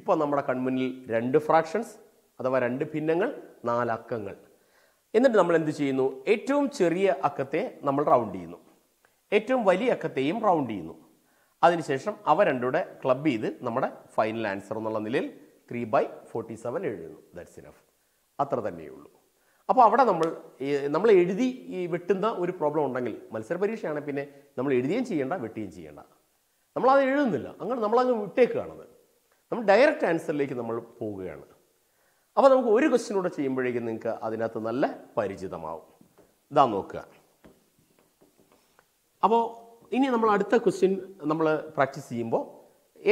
ഇപ്പോൾ നമ്മുടെ കൺമുന്നിൽ 2 ഫ്രാക്ഷൻസ് അഥവാ 2 ഭിന്നങ്ങൾ, 4 അക്കങ്ങൾ. എന്നിട്ട് നമ്മൾ എന്ത് ചെയ്യുന്നു? ഏറ്റവും ചെറിയ അക്കത്തെ നമ്മൾ റൗണ്ട് ചെയ്യുന്നു, ഏറ്റവും വലിയ അക്കത്തെയും റൗണ്ട് ചെയ്യുന്നു. അതിനുശേഷം അവ രണ്ടുകൂടെ ക്ലബ് ചെയ്ത് നമ്മുടെ ഫൈനൽ ആൻസർ എന്നുള്ള നിലയിൽ 3/47 എഴുതുന്നു. That's enough. അത്ര തന്നെയുള്ളൂ. അപ്പോൾ അവിടെ നമ്മൾ എഴുതി വെട്ടുന്ന ഒരു പ്രോബ്ലം ഉണ്ടെങ്കിൽ, മത്സര പരീക്ഷയാണ്, പിന്നെ നമ്മൾ എഴുതുകയും ചെയ്യേണ്ട, വെട്ടുകയും ചെയ്യേണ്ട. നമ്മളത് എഴുതുന്നില്ല, അങ്ങനെ നമ്മളങ്ങ് വിട്ടേക്കുകയാണത്. നമ്മൾ ഡയറക്റ്റ് ആൻസറിലേക്ക് നമ്മൾ പോവുകയാണ്. അപ്പോൾ നമുക്ക് ഒരു ക്വസ്റ്റ്യനൂടെ ചെയ്യുമ്പോഴേക്കും നിങ്ങൾക്ക് അതിനകത്ത് നല്ല പരിചിതമാവും. ഇതാ നോക്കുക. അപ്പോൾ ഇനി നമ്മൾ അടുത്ത ക്വസ്റ്റ്യൻ നമ്മൾ പ്രാക്ടീസ് ചെയ്യുമ്പോൾ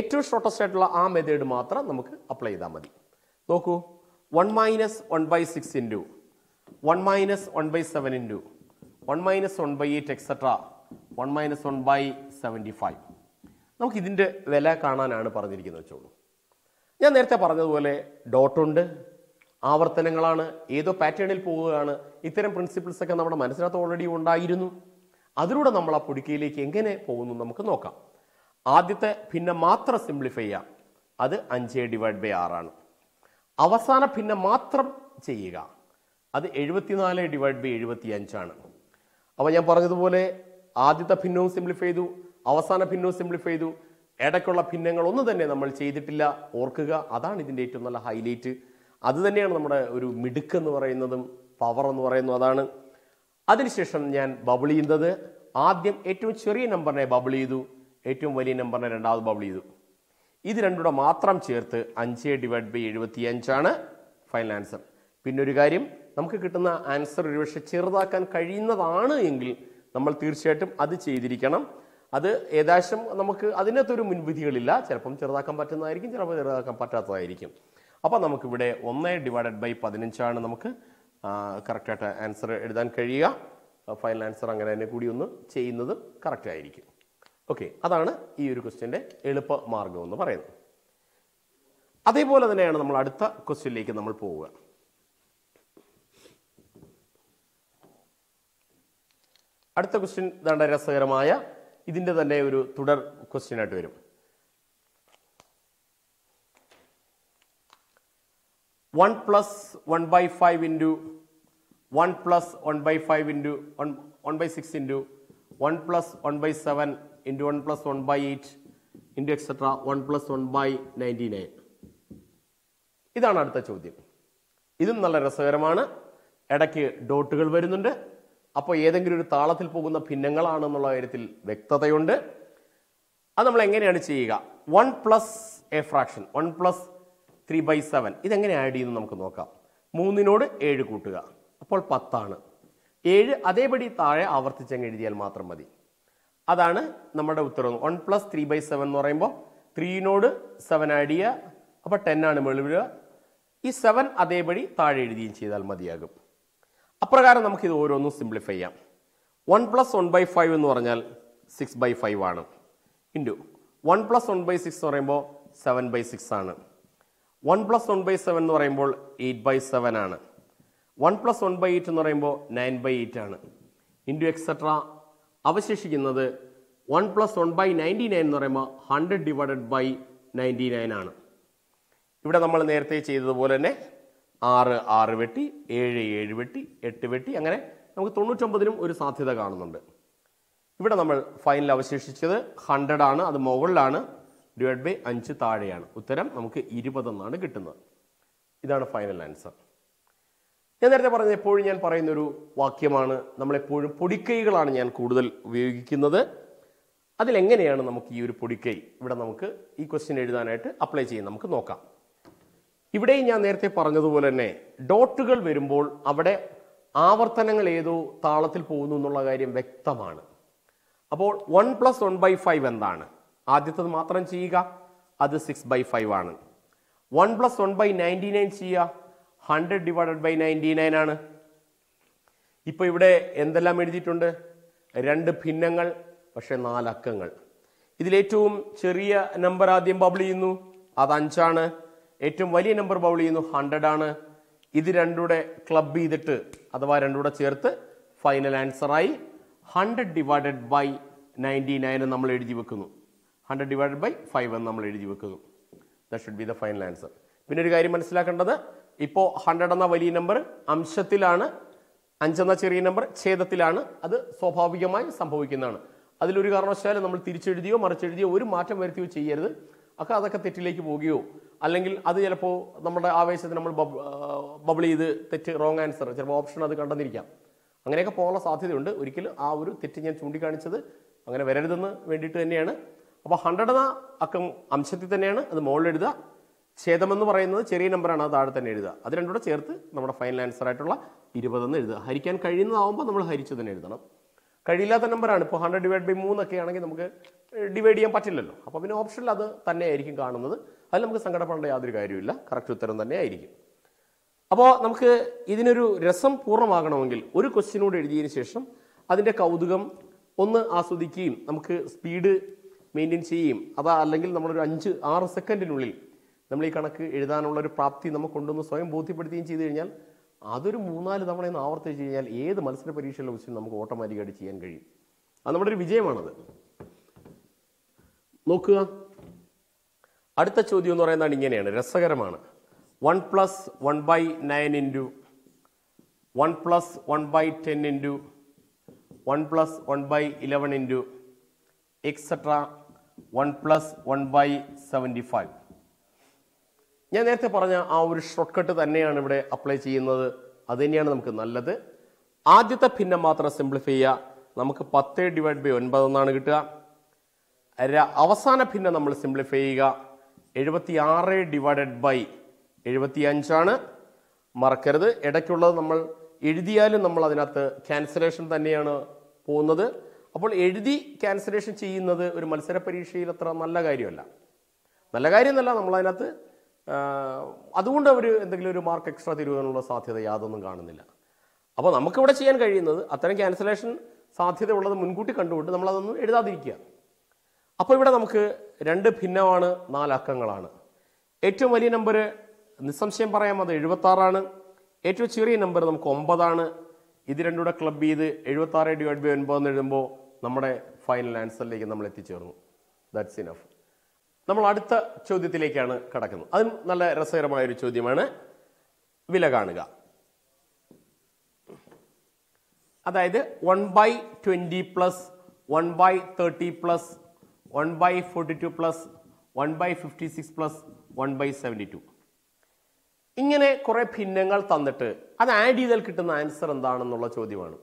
ഏറ്റവും ഷോർട്ടസ്റ്റ് ആയിട്ടുള്ള ആ മെത്തേഡ് മാത്രം നമുക്ക് അപ്ലൈ ചെയ്താൽ മതി. നോക്കൂ, 1 - 1/6 ഇൻറ്റു 1 - 1/7 ഇൻറ്റു 1 - 1/8 എക്സെട്രാ 1 - 1/75. നമുക്ക് ഇതിൻ്റെ വില കാണാനാണ് പറഞ്ഞിരിക്കുന്നത് വെച്ചോളൂ. ഞാൻ നേരത്തെ പറഞ്ഞതുപോലെ ഡോട്ടുണ്ട്, ആവർത്തനങ്ങളാണ്, ഏതോ പാറ്റേണിൽ പോവുകയാണ്. ഇത്തരം പ്രിൻസിപ്പിൾസൊക്കെ നമ്മുടെ മനസ്സിനകത്ത് ഓൾറെഡി ഉണ്ടായിരുന്നു. അതിലൂടെ നമ്മൾ ആ പൊടിക്കയിലേക്ക് എങ്ങനെ പോകുന്നു നമുക്ക് നോക്കാം. ആദ്യത്തെ ഭിന്നം മാത്രം സിംപ്ലിഫൈ ചെയ്യാം. അത് 5 ÷ 6 ആണ്. അവസാന ഭിന്നം മാത്രം ചെയ്യുക. അത് 74 ÷ 75 ആണ്. അപ്പോൾ ഞാൻ പറഞ്ഞതുപോലെ ആദ്യത്തെ ഭിന്നവും സിംപ്ലിഫൈ ചെയ്തു, അവസാന ഭിന്നവും സിംപ്ലിഫൈ ചെയ്തു. ഇടയ്ക്കുള്ള ഭിന്നങ്ങളൊന്നും തന്നെ നമ്മൾ ചെയ്തിട്ടില്ല. ഓർക്കുക, അതാണ് ഇതിൻ്റെ ഏറ്റവും നല്ല ഹൈലൈറ്റ്. അതുതന്നെയാണ് നമ്മുടെ ഒരു മിടുക്കെന്ന് പറയുന്നതും പവർ എന്ന് പറയുന്നതും. അതാണ്. അതിനുശേഷം ഞാൻ ബബിൾ ചെയ്യുന്നത്, ആദ്യം ഏറ്റവും ചെറിയ നമ്പറിനെ ബബിൾ ചെയ്തു, ഏറ്റവും വലിയ നമ്പറിനെ രണ്ടാമത് ബബിൾ ചെയ്തു. ഇത് രണ്ടുകൂടെ മാത്രം ചേർത്ത് 5 ÷ 75 ആണ് ഫൈനൽ ആൻസർ. പിന്നെ ഒരു കാര്യം, നമുക്ക് കിട്ടുന്ന ആൻസർ ഒരുപക്ഷെ ചെറുതാക്കാൻ കഴിയുന്നതാണ് എങ്കിൽ നമ്മൾ തീർച്ചയായിട്ടും അത് ചെയ്തിരിക്കണം. അത് ഏകദേശം നമുക്ക് അതിനകത്തൊരു മുൻവിധികളില്ല. ചിലപ്പം ചെറുതാക്കാൻ പറ്റുന്നതായിരിക്കും, ചിലപ്പോൾ ചെറുതാക്കാൻ പറ്റാത്തതായിരിക്കും. അപ്പം നമുക്കിവിടെ 1 ÷ 15 ആണ് നമുക്ക് കറക്റ്റായിട്ട് ആൻസർ എഴുതാൻ കഴിയുക. ഫൈനൽ ആൻസർ അങ്ങനെ തന്നെ കൂടി ഒന്ന് ചെയ്യുന്നത് കറക്റ്റ് ആയിരിക്കും. ഓക്കെ, അതാണ് ഈ ഒരു ക്വസ്റ്റ്യൻ്റെ എളുപ്പ മാർഗം എന്ന് പറയുന്നത്. അതേപോലെ തന്നെയാണ് നമ്മൾ അടുത്ത ക്വസ്റ്റ്യനിലേക്ക് നമ്മൾ പോവുക. അടുത്ത ക്വസ്റ്റ്യൻ ഇതാണ്ട് രസകരമായ ഇതിൻ്റെ തന്നെ ഒരു തുടർ ക്വസ്റ്റ്യനായിട്ട് വരും. 1 + 1/5 × 1 + 1/5 × 1 + 1/7 × 1 + 1/8 × etc. 1 + 1/99. ഇതാണ് അടുത്ത ചോദ്യം. ഇതും നല്ല രസകരമാണ്. ഇടയ്ക്ക് ഡോട്ടുകൾ വരുന്നുണ്ട്. അപ്പോൾ ഏതെങ്കിലും ഒരു താളത്തിൽ പോകുന്ന ഭിന്നങ്ങളാണെന്നുള്ള കാര്യത്തിൽ വ്യക്തതയുണ്ട്. അത് നമ്മൾ എങ്ങനെയാണ് ചെയ്യുക? 1 + a fraction 1 + 3/7 ഇതെങ്ങനെ ആഡ് ചെയ്യുന്നു നമുക്ക് നോക്കാം. 3നോട് 7 കൂട്ടുക, അപ്പോൾ 10ആണ്. 7 അതേപടി താഴെ ആവർത്തിച്ചങ്ങ് എഴുതിയാൽ മാത്രം മതി. അതാണ് നമ്മുടെ ഉത്തരം. 1 + 3/7 എന്ന് പറയുമ്പോൾ 3നോട് 7 ആഡ് ചെയ്യുക, അപ്പോൾ 10ആണ് വെളിവിടുക. ഈ 7 അതേപടി താഴെ എഴുതുകയും ചെയ്താൽ മതിയാകും. അപ്രകാരം നമുക്കിത് ഓരോന്നും സിംപ്ലിഫൈ ചെയ്യാം. 1 + 1/5 എന്ന് പറഞ്ഞാൽ 6/5 ആണ്. ഇൻറ്റു 1 + 1/6 എന്ന് പറയുമ്പോൾ 7/6 ആണ്. 1 + 1/7 എന്ന് പറയുമ്പോൾ 8/7 ആണ്. 1 + 1/8 എന്ന് പറയുമ്പോൾ 9/8 ആണ്. ഇൻറ്റു എക്സെട്ര അവശേഷിക്കുന്നത് 1 + 1/99 എന്ന് പറയുമ്പോൾ 100 ÷ 99 ആണ്. ഇവിടെ നമ്മൾ നേരത്തെ ചെയ്തതുപോലെ തന്നെ 6 വെട്ടി, 7 വെട്ടി, 8 വെട്ടി, അങ്ങനെ നമുക്ക് 99നും ഒരു സാധ്യത കാണുന്നുണ്ട്. ഇവിടെ നമ്മൾ ഫൈനൽ അവശേഷിച്ചത് 100 ആണ്. അത് മുകളിലാണ്, ÷ 5 താഴെയാണ്. ഉത്തരം നമുക്ക് 20 എന്നാണ് കിട്ടുന്നത്. ഇതാണ് ഫൈനൽ ആൻസർ. ഞാൻ നേരത്തെ പറഞ്ഞത് എപ്പോഴും ഞാൻ പറയുന്നൊരു വാക്യമാണ്. നമ്മളെപ്പോഴും പൊടിക്കൈകളാണ് ഞാൻ കൂടുതൽ ഉപയോഗിക്കുന്നത്. അതിലെങ്ങനെയാണ് നമുക്ക് ഈ ഒരു പൊടിക്കൈ ഇവിടെ നമുക്ക് ഈ ക്വസ്റ്റ്യൻ എഴുതാനായിട്ട് അപ്ലൈ ചെയ്യാൻ നമുക്ക് നോക്കാം. ഇവിടെയും ഞാൻ നേരത്തെ പറഞ്ഞതുപോലെ തന്നെ ഡോട്ടുകൾ വരുമ്പോൾ അവിടെ ആവർത്തനങ്ങൾ ഏതോ താളത്തിൽ പോകുന്നു എന്നുള്ള കാര്യം വ്യക്തമാണ്. അപ്പോൾ 1 + 1/5 എന്താണ്? ആദ്യത്തത് മാത്രം ചെയ്യുക, അത് 6/5 ആണ്. 1 + 1/99 ചെയ്യുക, 100 ÷ 99 ആണ്. ഇപ്പോൾ ഇവിടെ എന്തെല്ലാം എഴുതിയിട്ടുണ്ട്? 2 ഭിന്നങ്ങൾ, പക്ഷേ 4 അക്കങ്ങൾ. ഇതിലേറ്റവും ചെറിയ നമ്പർ ആദ്യം ബബിൾ ചെയ്യുന്നു, അത് 5 ആണ്. ഏറ്റവും വലിയ നമ്പർ ബൗൾ ചെയ്യുന്നു, 100 ആണ്. ഇത് രണ്ടൂടെ ക്ലബ് ചെയ്തിട്ട് അഥവാ രണ്ടൂടെ ചേർത്ത് ഫൈനൽ ആൻസറായി 100 ÷ 99 നമ്മൾ എഴുതി വെക്കുന്നു. 100 ÷ 5 എന്ന് നമ്മൾ എഴുതി വെക്കുന്നു. That should be the final answer. പിന്നെ ഒരു കാര്യം മനസ്സിലാക്കേണ്ടത്, ഇപ്പോൾ 100 എന്ന വലിയ നമ്പർ അംശത്തിലാണ്, 5 എന്ന ചെറിയ നമ്പർ ഛേദത്തിലാണ്. അത് സ്വാഭാവികമായി സംഭവിക്കുന്നതാണ്. അതിലൊരു കാരണവശാലും നമ്മൾ തിരിച്ചെഴുതിയോ മറിച്ചെഴുതിയോ ഒരു മാറ്റം വരുത്തിയോ ചെയ്യരുത്. അതൊക്കെ തെറ്റിലേക്ക് പോവുകയോ അല്ലെങ്കിൽ അത് ചിലപ്പോൾ നമ്മുടെ ആവേശത്തിൽ നമ്മൾ ബബിൾ ചെയ്ത് തെറ്റ്, റോങ് ആൻസർ, ചിലപ്പോൾ ഓപ്ഷൻ അത് കണ്ടെന്നിരിക്കാം. അങ്ങനെയൊക്കെ പോകാനുള്ള സാധ്യതയുണ്ട്. ഒരിക്കലും ആ ഒരു തെറ്റ് ഞാൻ ചൂണ്ടിക്കാണിച്ചത് അങ്ങനെ വരരുതെന്ന് വേണ്ടിയിട്ട് തന്നെയാണ്. അപ്പോൾ 100 എന്ന അക്കം അംശത്തിൽ തന്നെയാണ്, അത് മുകളിൽ എഴുതുക. ഛേദമെന്ന് പറയുന്നത് ചെറിയ നമ്പറാണ്, അത് താഴെ തന്നെ എഴുതുക. അത് രണ്ടുകൂടെ ചേർത്ത് നമ്മുടെ ഫൈനൽ ആൻസർ ആയിട്ടുള്ള 20 എന്ന് എഴുതുക. ഹരിക്കാൻ കഴിയുന്നതാവുമ്പോൾ നമ്മൾ ഹരിച്ചു തന്നെ എഴുതണം. കഴിയില്ലാത്ത നമ്പറാണ്. ഇപ്പോൾ 100 ÷ 3 ആണെങ്കിൽ നമുക്ക് ഡിവൈഡ് ചെയ്യാൻ പറ്റില്ലല്ലോ. അപ്പോൾ പിന്നെ ഓപ്ഷനിൽ അത് തന്നെ ആയിരിക്കും കാണുന്നത്. അതിൽ നമുക്ക് സങ്കടപ്പെടേണ്ട യാതൊരു കാര്യമില്ല. കറക്റ്റ് ഉത്തരം തന്നെ ആയിരിക്കും. അപ്പോൾ നമുക്ക് ഇതിനൊരു രസം പൂർണ്ണമാകണമെങ്കിൽ ഒരു ക്വസ്റ്റ്യനോട് എഴുതിയതിന് ശേഷം അതിൻ്റെ കൗതുകം ഒന്ന് ആസ്വദിക്കുകയും നമുക്ക് സ്പീഡ് മെയിൻറ്റെയിൻ ചെയ്യുകയും അല്ലെങ്കിൽ നമ്മളൊരു 5-6 സെക്കൻഡിനുള്ളിൽ നമ്മൾ ഈ കണക്ക് എഴുതാനുള്ളൊരു പ്രാപ്തി നമുക്കൊണ്ടെന്ന് സ്വയം ബോധ്യപ്പെടുത്തുകയും ചെയ്തു കഴിഞ്ഞാൽ അതൊരു 3-4 തവണയെന്ന് ആവർത്തിച്ച് കഴിഞ്ഞാൽ ഏത് മത്സര പരീക്ഷയിലെ ക്വസ്റ്റ്യൻ നമുക്ക് ഓട്ടോമാറ്റിക്കായിട്ട് ചെയ്യാൻ കഴിയും. അത് നമ്മുടെ ഒരു വിജയമാണത്. നോക്കുക, അടുത്ത ചോദ്യം എന്ന് പറയുന്നത് ഇങ്ങനെയാണ്, രസകരമാണ്. 1 + 1/9 ഇൻറ്റു 1 + 1/10 ഇൻറ്റു 1 + 1/11 ഇൻറ്റു എക്സെട്ര 1 + 1/75. ഞാൻ നേരത്തെ പറഞ്ഞ ആ ഒരു ഷോർട്ട് കട്ട് തന്നെയാണ് ഇവിടെ അപ്ലൈ ചെയ്യുന്നത്. അത് തന്നെയാണ് നമുക്ക് നല്ലത്. ആദ്യത്തെ ഭിന്നം മാത്രം സിംപ്ലിഫൈ ചെയ്യുക. നമുക്ക് 10 ÷ 9 എന്നാണ് കിട്ടുക. അവസാന ഭിന്നം നമ്മൾ സിംപ്ലിഫൈ ചെയ്യുക. 76 ÷ 75 മറക്കരുത്. ഇടയ്ക്കുള്ളത് നമ്മൾ എഴുതിയാലും നമ്മൾ അതിനകത്ത് ക്യാൻസലേഷൻ തന്നെയാണ് പോകുന്നത്. അപ്പോൾ എഴുതി ക്യാൻസലേഷൻ ചെയ്യുന്നത് ഒരു മത്സര പരീക്ഷയിൽ അത്ര നല്ല കാര്യമല്ല. നല്ല കാര്യമെന്നല്ല, നമ്മളതിനകത്ത് അതുകൊണ്ട് അവർ എന്തെങ്കിലും ഒരു മാർക്ക് എക്സ്ട്രാ തരുവാനുള്ള സാധ്യത യാതൊന്നും കാണുന്നില്ല. അപ്പോൾ നമുക്കിവിടെ ചെയ്യാൻ കഴിയുന്നത് അത്തരം ക്യാൻസലേഷൻ സാധ്യത ഉള്ളത് മുൻകൂട്ടി കണ്ടുകൊണ്ട് നമ്മളതൊന്നും എഴുതാതിരിക്കുക. അപ്പോൾ ഇവിടെ നമുക്ക് 2 ഭിന്നമാണ്, 4 അക്കങ്ങളാണ്. ഏറ്റവും വലിയ നമ്പർ നിസ്സംശയം പറയാം അത് 76 ആണ്. ഏറ്റവും ചെറിയ നമ്പർ നമുക്ക് 9 ആണ്. ഇത് രണ്ടും കൂടെ ക്ലബ് ചെയ്ത് 76 / 9 എന്ന് എഴുതുമ്പോൾ നമ്മുടെ ഫൈനൽ ആൻസറിലേക്ക് നമ്മൾ എത്തിച്ചേർന്നു. That's enough. നമ്മൾ അടുത്ത ചോദ്യത്തിലേക്കാണ് കടക്കുന്നത്. അതും നല്ല രസകരമായൊരു ചോദ്യമാണ്. വില കാണുക. അതായത് 1/20 + 1/30 + 1/42 + 1/56 + 1/72 ഇങ്ങനെ കുറേ ഭിന്നങ്ങൾ തന്നിട്ട് അത് ആഡ് ചെയ്താൽ കിട്ടുന്ന ആൻസർ എന്താണെന്നുള്ള ചോദ്യമാണ്.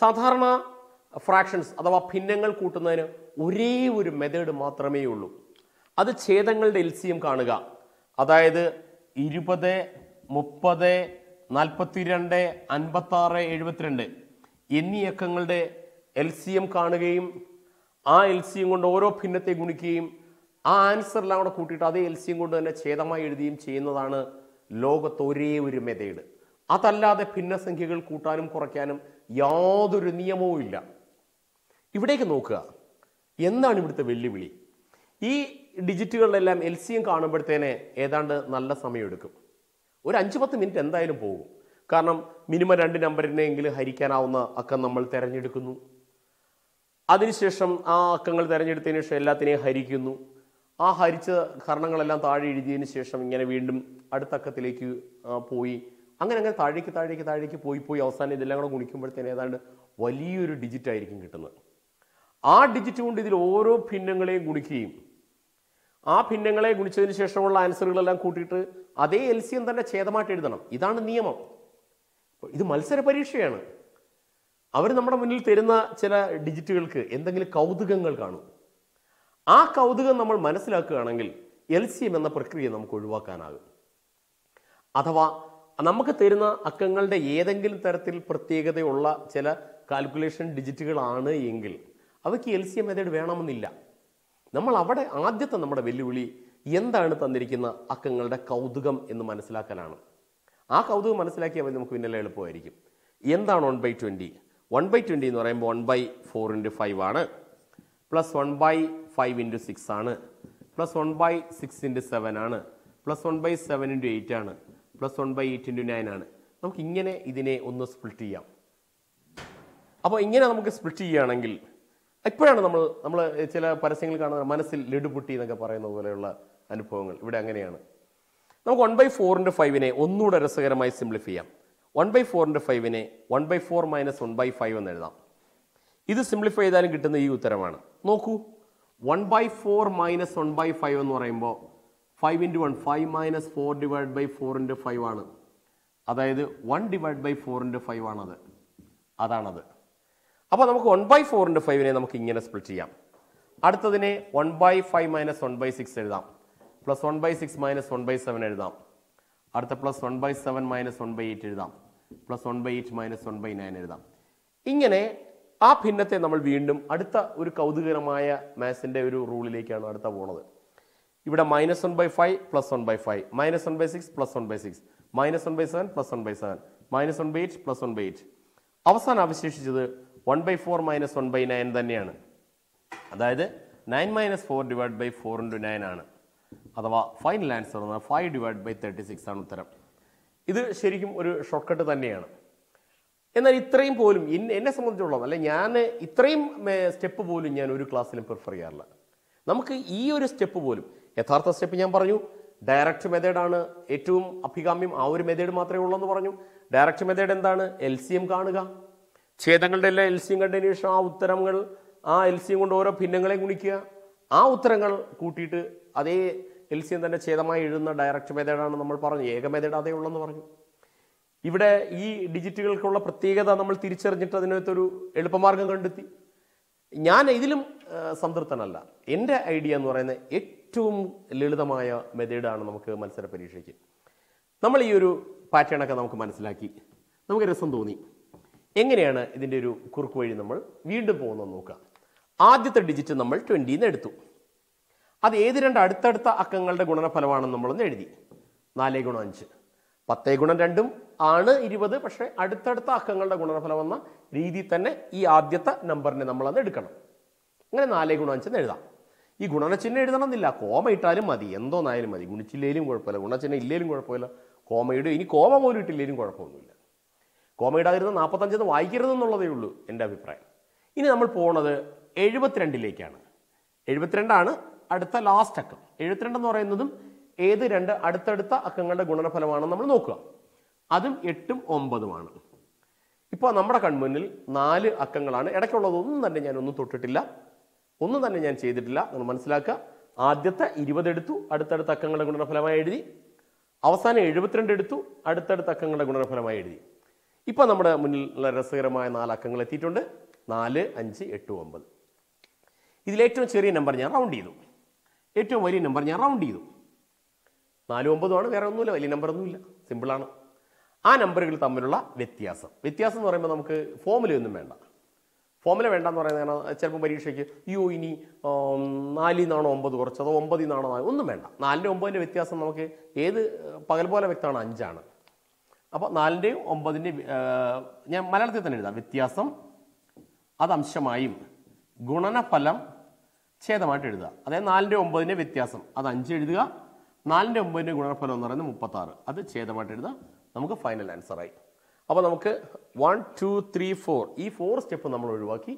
സാധാരണ ഫ്രാക്ഷൻസ് അഥവാ ഭിന്നങ്ങൾ കൂട്ടുന്നതിന് ഒരേ ഒരു മെത്തേഡ് മാത്രമേ ഉള്ളൂ. അത് ഛേദങ്ങളുടെ LCM കാണുക. അതായത് 20, 30, 42, 56, 72 എന്നീ അക്കങ്ങളുടെ LCM കാണുകയും ആ LCM കൊണ്ട് ഓരോ ഭിന്നത്തെ ഗുണിക്കുകയും ആ ആൻസറെല്ലാം കൂടെ കൂട്ടിയിട്ട് അതേ LCM കൊണ്ട് തന്നെ ഛേദമായി എഴുതുകയും ചെയ്യുന്നതാണ് ലോകത്തൊരേ ഒരു മെത്തേഡ്. അതല്ലാതെ ഭിന്നസംഖ്യകൾ കൂട്ടാനും കുറയ്ക്കാനും യാതൊരു നിയമവും ഇല്ല. ഇവിടേക്ക് നോക്കുക, എന്താണ് ഇവിടുത്തെ വെല്ലുവിളി? ഈ ഡിജിറ്റുകളിലെല്ലാം LCM കാണുമ്പോഴത്തേനെ ഏതാണ്ട് നല്ല സമയമെടുക്കും. ഒരു 5-10 മിനിറ്റ് എന്തായാലും പോകും. കാരണം മിനിമം 2 നമ്പറിനെങ്കിലും ഹരിക്കാനാവുന്ന അക്കം നമ്മൾ തിരഞ്ഞെടുക്കുന്നു. അതിനുശേഷം ആ അക്കങ്ങൾ തിരഞ്ഞെടുത്തതിന് ശേഷം എല്ലാത്തിനെയും ഹരിക്കുന്നു. ആ ഹരിച്ച കാരണങ്ങളെല്ലാം താഴെ എഴുതിയതിന് ശേഷം ഇങ്ങനെ വീണ്ടും അടുത്ത അക്കത്തിലേക്ക് പോയി അങ്ങനെ അങ്ങനെ താഴേക്ക് പോയി അവസാനം ഇതെല്ലാം കൂടെ ഗുണിക്കുമ്പോഴത്തേന് ഏതാണ്ട് വലിയൊരു ഡിജിറ്റ് ആയിരിക്കും കിട്ടുന്നത്. ആ ഡിജിറ്റ് കൊണ്ട് ഇതിൽ ഓരോ ഭിന്നങ്ങളെയും ഗുണിക്കുകയും ആ ഭിന്നങ്ങളെ ഗുണിച്ചതിന് ശേഷമുള്ള ആൻസറുകളെല്ലാം കൂട്ടിയിട്ട് അതേ LCM തന്നെ ഛേദമായിട്ട് എഴുതണം. ഇതാണ് നിയമം. ഇത് മത്സര പരീക്ഷയാണ്. അവർ നമ്മുടെ മുന്നിൽ തരുന്ന ചില ഡിജിറ്റുകൾക്ക് എന്തെങ്കിലും കൗതുകങ്ങൾ കാണും. ആ കൗതുകം നമ്മൾ മനസ്സിലാക്കുകയാണെങ്കിൽ LCM എന്ന പ്രക്രിയ നമുക്ക് ഒഴിവാക്കാനാകും. അഥവാ നമുക്ക് തരുന്ന അക്കങ്ങളുടെ ഏതെങ്കിലും തരത്തിൽ പ്രത്യേകതയുള്ള ചില കാൽക്കുലേഷൻ ഡിജിറ്റുകളാണ് എങ്കിൽ അവയ്ക്ക് LCM മെത്തേഡ് വേണമെന്നില്ല. നമ്മൾ അവിടെ ആദ്യത്തെ നമ്മുടെ വെല്ലുവിളി എന്താണ് തന്നിരിക്കുന്ന അക്കങ്ങളുടെ കൗതുകം എന്ന് മനസ്സിലാക്കാനാണ്. ആ കൗതുകം മനസ്സിലാക്കിയാൽ മതി, നമുക്ക് പിന്നെല്ലാം എളുപ്പമായിരിക്കും. എന്താണ് 1/20 എന്ന് പറയുമ്പോൾ 1/4 × 5 ആണ്, പ്ലസ് 1/5 × 6 ആണ്, പ്ലസ് 1/6 × 7 ആണ്, പ്ലസ് 1/7 × 8 ആണ്, പ്ലസ് 1/8 × 9 ആണ്. നമുക്കിങ്ങനെ ഇതിനെ ഒന്ന് സ്പ്ലിറ്റ് ചെയ്യാം. അപ്പോൾ ഇങ്ങനെ നമുക്ക് സ്പ്ലിറ്റ് ചെയ്യുകയാണെങ്കിൽ ഇപ്പോഴാണ് നമ്മൾ ചില പരസ്യങ്ങൾ കാണുന്നത്, മനസ്സിൽ ലഡുപൊട്ടി എന്നൊക്കെ പറയുന്ന പോലെയുള്ള അനുഭവങ്ങൾ. ഇവിടെ അങ്ങനെയാണ്. നമുക്ക് 1/4 × 5 ഒന്നുകൂടെ രസകരമായി സിംപ്ലിഫൈ ചെയ്യാം. 1/4 × 5 1/4 - 1/5 എന്ന് എഴുതാം. ഇത് സിംപ്ലിഫൈ ചെയ്താലും കിട്ടുന്ന ഈ ഉത്തരമാണ്. നോക്കൂ, 1/4 - 1/5 എന്ന് പറയുമ്പോൾ 5 × 1 5 - 4 ÷ 4 × 5 ആണ്. അതായത് 1 ÷ 4 × 5 ആണത്. അതാണത്. അപ്പോൾ നമുക്ക് 1/4 × 5 നമുക്ക് ഇങ്ങനെ സ്പ്ലിറ്റ് ചെയ്യാം. അടുത്തതിനെ 1/5 - 1/6 എഴുതാം, പ്ലസ് 1/6 - 1/7 എഴുതാം, അടുത്ത പ്ലസ് 1/7 - 1/8 എഴുതാം, പ്ലസ് 1/8 - 1/9 എഴുതാം. ഇങ്ങനെ ആ ഭിന്നത്തെ നമ്മൾ വീണ്ടും അടുത്ത ഒരു കൗതുകരമായ മാത്സിൻ്റെ ഒരു റൂളിലേക്കാണ് അടുത്ത പോണത്. ഇവിടെ -1/5 + 1/5 -1/6 + 1/6 -1/7 + 1/7 -1/8 + 1/8 അവസാനം അവശേഷിച്ചത് 1/4 - 1/9 തന്നെയാണ്. അതായത് 9 - 4 ÷ 4 × 9 ആണ്. അഥവാ ഫൈനൽ ആൻസർ എന്ന് പറഞ്ഞാൽ 5 ÷ 36 ആണ് ഉത്തരം. ഇത് ശരിക്കും ഒരു ഷോർട്ട് കട്ട് തന്നെയാണ്. എന്നാൽ ഇത്രയും പോലും എന്നെ സംബന്ധിച്ചോളം, അല്ലെ, ഞാൻ ഇത്രയും സ്റ്റെപ്പ് പോലും ഞാൻ ഒരു ക്ലാസ്സിലും പ്രിഫർ ചെയ്യാറില്ല. നമുക്ക് ഈ ഒരു സ്റ്റെപ്പ് പോലും, യഥാർത്ഥ സ്റ്റെപ്പ് ഞാൻ പറഞ്ഞു ഡയറക്റ്റ് മെത്തേഡാണ് ഏറ്റവും അഭികാമ്യം, ആ ഒരു മെത്തേഡ് മാത്രമേ ഉള്ളൂ എന്ന് പറഞ്ഞു. ഡയറക്റ്റ് മെത്തേഡ് എന്താണ്? LCM കാണുക. ഛേദങ്ങളുടെ എല്ലാം LCM കണ്ടതിന് ശേഷം ആ ഉത്തരങ്ങൾ, ആ LCM കൊണ്ട് ഓരോ ഭിന്നങ്ങളെ ഗുണിക്കുക. ആ ഉത്തരങ്ങൾ കൂട്ടിയിട്ട് അതേ LCM തന്നെ ഛേദമായി എഴുതുന്ന ഡയറക്റ്റ് മെത്തേഡാണ് നമ്മൾ പറഞ്ഞു. ഏക മെത്തേഡ് അതേ ഉള്ളെന്ന് പറഞ്ഞു. ഇവിടെ ഈ ഡിജിറ്റുകൾക്കുള്ള പ്രത്യേകത നമ്മൾ തിരിച്ചറിഞ്ഞിട്ട് അതിനകത്തൊരു എളുപ്പമാർഗം കണ്ടെത്തി. ഞാൻ ഇതിലും സംതൃപ്തനല്ല. എൻ്റെ ഐഡിയ എന്ന് പറയുന്ന ഏറ്റവും ലളിതമായ മെത്തേഡാണ് നമുക്ക് മത്സര പരീക്ഷയ്ക്ക്. നമ്മൾ ഈ ഒരു പാറ്റേണൊക്കെ നമുക്ക് മനസ്സിലാക്കി, നമുക്ക് രസം തോന്നി. എങ്ങനെയാണ് ഇതിൻ്റെ ഒരു കുറുക്ക് വഴി നമ്മൾ വീണ്ടും പോകുന്നത് നോക്കാം. ആദ്യത്തെ ഡിജിറ്റ് നമ്മൾ 20 എടുത്തു. അത് ഏത് രണ്ട് അടുത്തടുത്ത അക്കങ്ങളുടെ ഗുണനഫലമാണെന്ന് നമ്മളൊന്ന് എഴുതി. 4 × 5 10 × 2 ആണ് 20. പക്ഷേ അടുത്തടുത്ത അക്കങ്ങളുടെ ഗുണനഫലം എന്ന രീതി തന്നെ ഈ ആദ്യത്തെ നമ്പറിനെ നമ്മളന്ന് എടുക്കണം. അങ്ങനെ 4 × 5 എന്ന് എഴുതാം. ഈ ഗുണനചിഹ്നം എഴുതണമെന്നില്ല, കോമ ഇട്ടാലും മതി, എന്തോന്നായാലും മതി, ഗുണിച്ചില്ലേലും കുഴപ്പമില്ല, ഗുണചിഹ്നം ഇല്ലേലും കുഴപ്പമില്ല, കോമ ഇടും, ഇനി കോമ പോലും ഇട്ടില്ലേലും കുഴപ്പമൊന്നുമില്ല. കോമ ഇടാതിരുന്ന 45 വായിക്കരുതെന്നുള്ളതേ ഉള്ളൂ എൻ്റെ അഭിപ്രായം. ഇനി നമ്മൾ പോണത് 72ലേക്കാണ്. 72 അടുത്ത ലാസ്റ്റ് അക്കം. 72 എന്ന് പറയുന്നതും ഏത് രണ്ട് അടുത്തടുത്ത അക്കങ്ങളുടെ ഗുണനഫലമാണെന്ന് നമ്മൾ നോക്കുക. അതും 8ഉം 9ഉമാണ്. ഇപ്പോൾ നമ്മുടെ കൺമുന്നിൽ 4 അക്കങ്ങളാണ്. ഇടയ്ക്കുള്ളതൊന്നും തന്നെ ഞാനൊന്നും തൊട്ടിട്ടില്ല, ഒന്നും തന്നെ ഞാൻ ചെയ്തിട്ടില്ല, നിങ്ങൾ മനസ്സിലാക്കുക. ആദ്യത്തെ 20 എടുത്തു, അടുത്തടുത്ത അക്കങ്ങളുടെ ഗുണനഫലമായി എഴുതി. അവസാനം 72 എടുത്തു, അടുത്തടുത്ത അക്കങ്ങളുടെ ഗുണനഫലമായി എഴുതി. ഇപ്പോൾ നമ്മുടെ മുന്നിൽ ഉള്ള രസകരമായ 4 അക്കങ്ങൾ എത്തിയിട്ടുണ്ട്. 4, 5, 8, 9. ഇതിലേറ്റവും ചെറിയ നമ്പർ ഞാൻ റൗണ്ട് ചെയ്തു, ഏറ്റവും വലിയ നമ്പർ ഞാൻ റൗണ്ട് ചെയ്തു. 4, 9 ആണ്, വേറെ ഒന്നുമില്ല, വലിയ നമ്പറൊന്നുമില്ല, സിമ്പിളാണ്. ആ നമ്പറുകൾ തമ്മിലുള്ള വ്യത്യാസം വ്യത്യാസം എന്ന് പറയുമ്പോൾ നമുക്ക് ഫോമുലയൊന്നും വേണ്ട. ഫോമുല വേണ്ടെന്ന് പറയുന്നത് ചിലപ്പോൾ പരീക്ഷയ്ക്ക് അയ്യോ ഇനി 4ൽ നിന്നാണോ 9 കുറച്ചതോ 9ൽ നിന്നാണോ 4, ഒന്നും വേണ്ട. 4ന്റെ 9ന്റെ വ്യത്യാസം നമുക്ക് ഏത് പകൽ പോലെ വ്യക്തമാണ്, 5ആണ്. അപ്പോൾ 4ന്റെയും 9ന്റെയും ഞാൻ മലയാളത്തിൽ തന്നെ എഴുതാം. വ്യത്യാസം അത് അംശമായും ഗുണനഫലം ഛേദമായിട്ട് എഴുതുക. അതായത് 4ന്റെ 9ന്റെ വ്യത്യാസം അത് 5 എഴുതുക, 4ന്റെ 9ന്റെ ഗുണനഫലം എന്ന് പറയുന്നത് 36, അത് ഛേദമായിട്ട് എഴുതുക. നമുക്ക് ഫൈനൽ ആൻസറായി. അപ്പോൾ നമുക്ക് 1, 2, 3, 4 ഈ 4 സ്റ്റെപ്പ് നമ്മൾ ഒഴിവാക്കി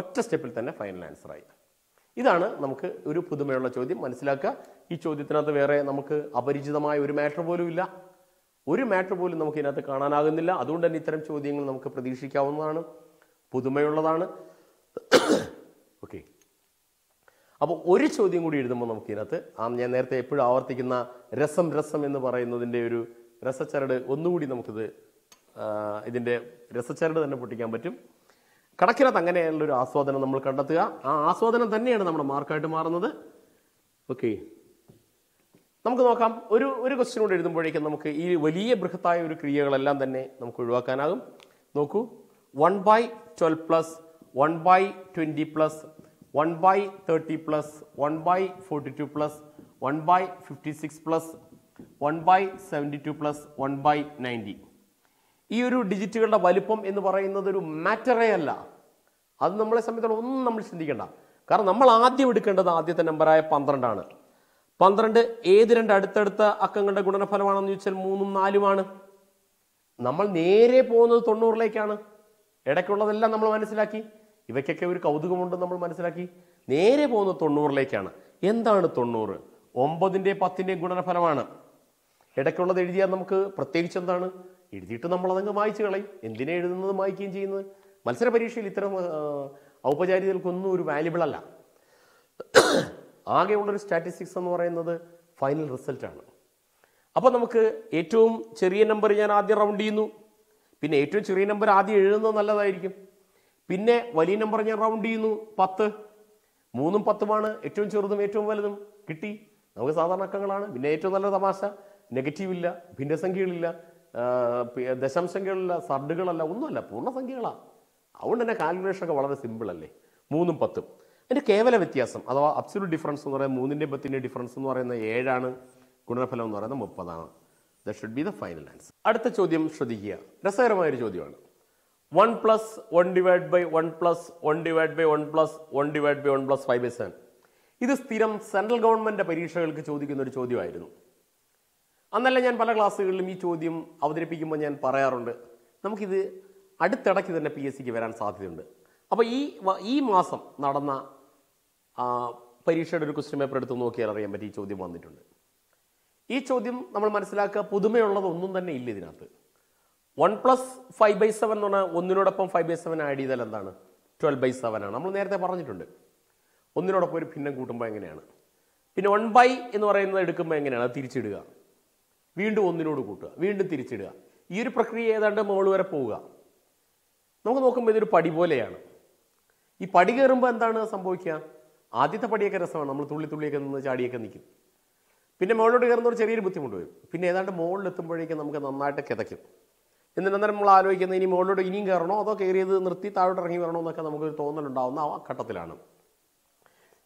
ഒറ്റ സ്റ്റെപ്പിൽ തന്നെ ഫൈനൽ ആൻസറായി. ഇതാണ് നമുക്ക് ഒരു പുതുമയുള്ള ചോദ്യം. മനസ്സിലാക്കുക, ഈ ചോദ്യത്തിനകത്ത് വേറെ നമുക്ക് അപരിചിതമായ ഒരു മാറ്റർ പോലും ഇല്ല, ഒരു മാറ്റർ പോലും നമുക്ക് ഇതിനകത്ത് കാണാനാകുന്നില്ല. അതുകൊണ്ട് തന്നെ ഇത്തരം ചോദ്യങ്ങൾ നമുക്ക് പ്രതീക്ഷിക്കാവുന്നതാണ്, പുതുമയുള്ളതാണ്. ഓക്കെ, അപ്പോൾ ഒരു ചോദ്യം കൂടി എഴുതുമ്പോൾ നമുക്ക് ഇതിനകത്ത് ഞാൻ നേരത്തെ എപ്പോഴും ആവർത്തിക്കുന്ന രസം രസം എന്ന് പറയുന്നതിൻ്റെ ഒരു രസച്ചരട് ഒന്നുകൂടി നമുക്കിത് ഇതിൻ്റെ രസച്ചരട് തന്നെ പൊട്ടിക്കാൻ പറ്റും. കണക്കിനകത്ത് അങ്ങനെയുള്ളൊരു ആസ്വാദനം നമ്മൾ കണ്ടെത്തുക, ആ ആസ്വാദനം തന്നെയാണ് നമ്മുടെ മാർക്കായിട്ട് മാറുന്നത്. ഓക്കെ, നമുക്ക് നോക്കാം. ഒരു ക്വസ്റ്റ്യൻ കൂടി എഴുതുമ്പോഴേക്കും നമുക്ക് ഈ വലിയ ബൃഹത്തായ ഒരു ക്രിയകളെല്ലാം തന്നെ നമുക്ക് ഒഴിവാക്കാനാകും. നോക്കൂ, 1/12+1/20+1/30+1/56+1/72+1/90. ഈ ഒരു ഡിജിറ്റുകളുടെ വലിപ്പം എന്ന് പറയുന്നത് ഒരു മാറ്ററേ അല്ല. അത് നമ്മളെ സംബന്ധിച്ചോളം ഒന്നും നമ്മൾ ചിന്തിക്കേണ്ട, കാരണം നമ്മൾ ആദ്യം എടുക്കേണ്ടത് ആദ്യത്തെ നമ്പറായ 12ആണ്. 12 ഏത് രണ്ട് അടുത്തടുത്ത അക്കങ്ങളുടെ ഗുണനഫലമാണെന്ന് ചോദിച്ചാൽ 3ഉം 4ഉമാണ്. നമ്മൾ നേരെ പോകുന്നത് 90ലേക്കാണ്. ഇടയ്ക്കുള്ളതെല്ലാം നമ്മൾ മനസ്സിലാക്കി, ഇവയ്ക്കൊക്കെ ഒരു കൗതുകമുണ്ടെന്ന് നമ്മൾ മനസ്സിലാക്കി. നേരെ പോകുന്നത് 90ലേക്കാണ്. എന്താണ് 90? 9ന്റെയും 10ന്റെയും ഗുണനഫലമാണ്. ഇടയ്ക്കുള്ളത് എഴുതിയാൽ നമുക്ക് പ്രത്യേകിച്ച് എന്താണ്, എഴുതിയിട്ട് നമ്മളതങ്ങ് വായിച്ചു കളയും. എന്തിനെ എഴുതുന്നത്, വായിക്കുകയും ചെയ്യുന്നത്? മത്സര പരീക്ഷയിൽ ഇത്തരം ഔപചാരികതകൾക്കൊന്നും ഒരു വാല്യുബിൾ അല്ല. ആകെയുള്ളൊരു സ്റ്റാറ്റിസ്റ്റിക്സ് എന്ന് പറയുന്നത് ഫൈനൽ റിസൾട്ടാണ്. അപ്പോൾ നമുക്ക് ഏറ്റവും ചെറിയ നമ്പർ ഞാൻ ആദ്യം റൗണ്ട് ചെയ്യുന്നു, പിന്നെ ഏറ്റവും ചെറിയ നമ്പർ ആദ്യം എഴുതുന്നത് നല്ലതായിരിക്കും. പിന്നെ വലിയ നമ്പർ ഞാൻ റൗണ്ട് ചെയ്യുന്നു, 10. 3ഉം 10ഉമാണ്, ഏറ്റവും ചെറുതും ഏറ്റവും വലുതും കിട്ടി. നമുക്ക് സാധാരണ അക്കങ്ങളാണ്. പിന്നെ ഏറ്റവും നല്ല തമാശ, നെഗറ്റീവ് ഇല്ല, ഭിന്നസംഖ്യകളില്ല, ദശാംശങ്ങളില്ല, സർഡുകളല്ല, ഒന്നുമല്ല, പൂർണ്ണസംഖ്യകളാണ്. അതുകൊണ്ട് തന്നെ കാൽക്കുലേഷനൊക്കെ വളരെ സിമ്പിൾ അല്ലേ. 3ഉം 10ഉം അതിൻ്റെ കേവല വ്യത്യാസം അഥവാ അബ്സല്യൂട്ട് ഡിഫറൻസ് എന്ന് പറയുന്നത് 3ന്റെയും 10ന്റെയും ഡിഫറൻസ് എന്ന് പറയുന്നത് 7ആണ്, ഗുണനഫലം എന്ന് പറയുന്നത് 30ആണ്. That should be the final answer. അടുത്ത ചോദ്യം ശ്രദ്ധിക്കുക, രസകരമായൊരു ചോദ്യമാണ്. 1+1/1+1/1+1/1+5/7 ഇത് സ്ഥിരം സെൻട്രൽ ഗവൺമെൻറ് പരീക്ഷകൾക്ക് ചോദിക്കുന്ന ഒരു ചോദ്യമായിരുന്നു. അന്നല്ല ഞാൻ പല ക്ലാസ്സുകളിലും ഈ ചോദ്യം അവതരിപ്പിക്കുമ്പോൾ ഞാൻ പറയാറുണ്ട്, നമുക്കിത് അടുത്തിടയ്ക്ക് തന്നെ PSCക്ക് വരാൻ സാധ്യതയുണ്ട്. അപ്പോൾ ഈ മാസം നടന്ന പരീക്ഷയുടെ ഒരു ക്വസ്റ്റ്യൻ പേപ്പർ എടുത്ത് നോക്കിയാൽ അറിയാൻ പറ്റി ഈ ചോദ്യം വന്നിട്ടുണ്ട്. ഈ ചോദ്യം നമ്മൾ മനസ്സിലാക്കുക, പുതുമയുള്ളതൊന്നും തന്നെ ഇല്ല ഇതിനകത്ത്. 1+5/7 എന്ന് പറഞ്ഞാൽ 1നോടൊപ്പം 5/7 ആഡ് ചെയ്താൽ എന്താണ്? 12/7 ആണ്. നമ്മൾ നേരത്തെ പറഞ്ഞിട്ടുണ്ട്, 1നോടൊപ്പം ഒരു ഭിന്നം കൂട്ടുമ്പോൾ എങ്ങനെയാണ്. പിന്നെ 1 എന്ന് പറയുന്നത് എടുക്കുമ്പോൾ എങ്ങനെയാണ്, അത് തിരിച്ചിടുക, വീണ്ടും 1നോട് കൂട്ടുക, വീണ്ടും തിരിച്ചിടുക. ഈ ഒരു പ്രക്രിയ ഏതാണ്ട് മുകളിൽ വരെ പോവുക. നമുക്ക് നോക്കുമ്പോൾ ഇതൊരു പടി പോലെയാണ്. ഈ പടി കയറുമ്പോൾ എന്താണ് സംഭവിക്കുക? ആദ്യത്തെ പടിയൊക്കെ രസമാണ്, നമ്മൾ തുള്ളിയൊക്കെ നിന്ന് ചാടിയൊക്കെ നിൽക്കും. പിന്നെ മുകളിലോട്ട് കയറുന്നവർ ചെറിയൊരു ബുദ്ധിമുട്ട് വരും. പിന്നെ ഏതാണ്ട് മുകളിലെത്തുമ്പോഴേക്കും നമുക്ക് നന്നായിട്ട് കിതയ്ക്കും. എന്നിട്ട് നമ്മൾ ആലോചിക്കുന്നത്, ഇനി മുകളിലോട്ട് ഇനിയും കയറണോ അതോ കയറിയത് നിർത്തി താഴോട്ട് ഇറങ്ങി വരണോ എന്നൊക്കെ നമുക്കൊരു തോന്നലുണ്ടാവുന്ന ആ ഘട്ടത്തിലാണ്.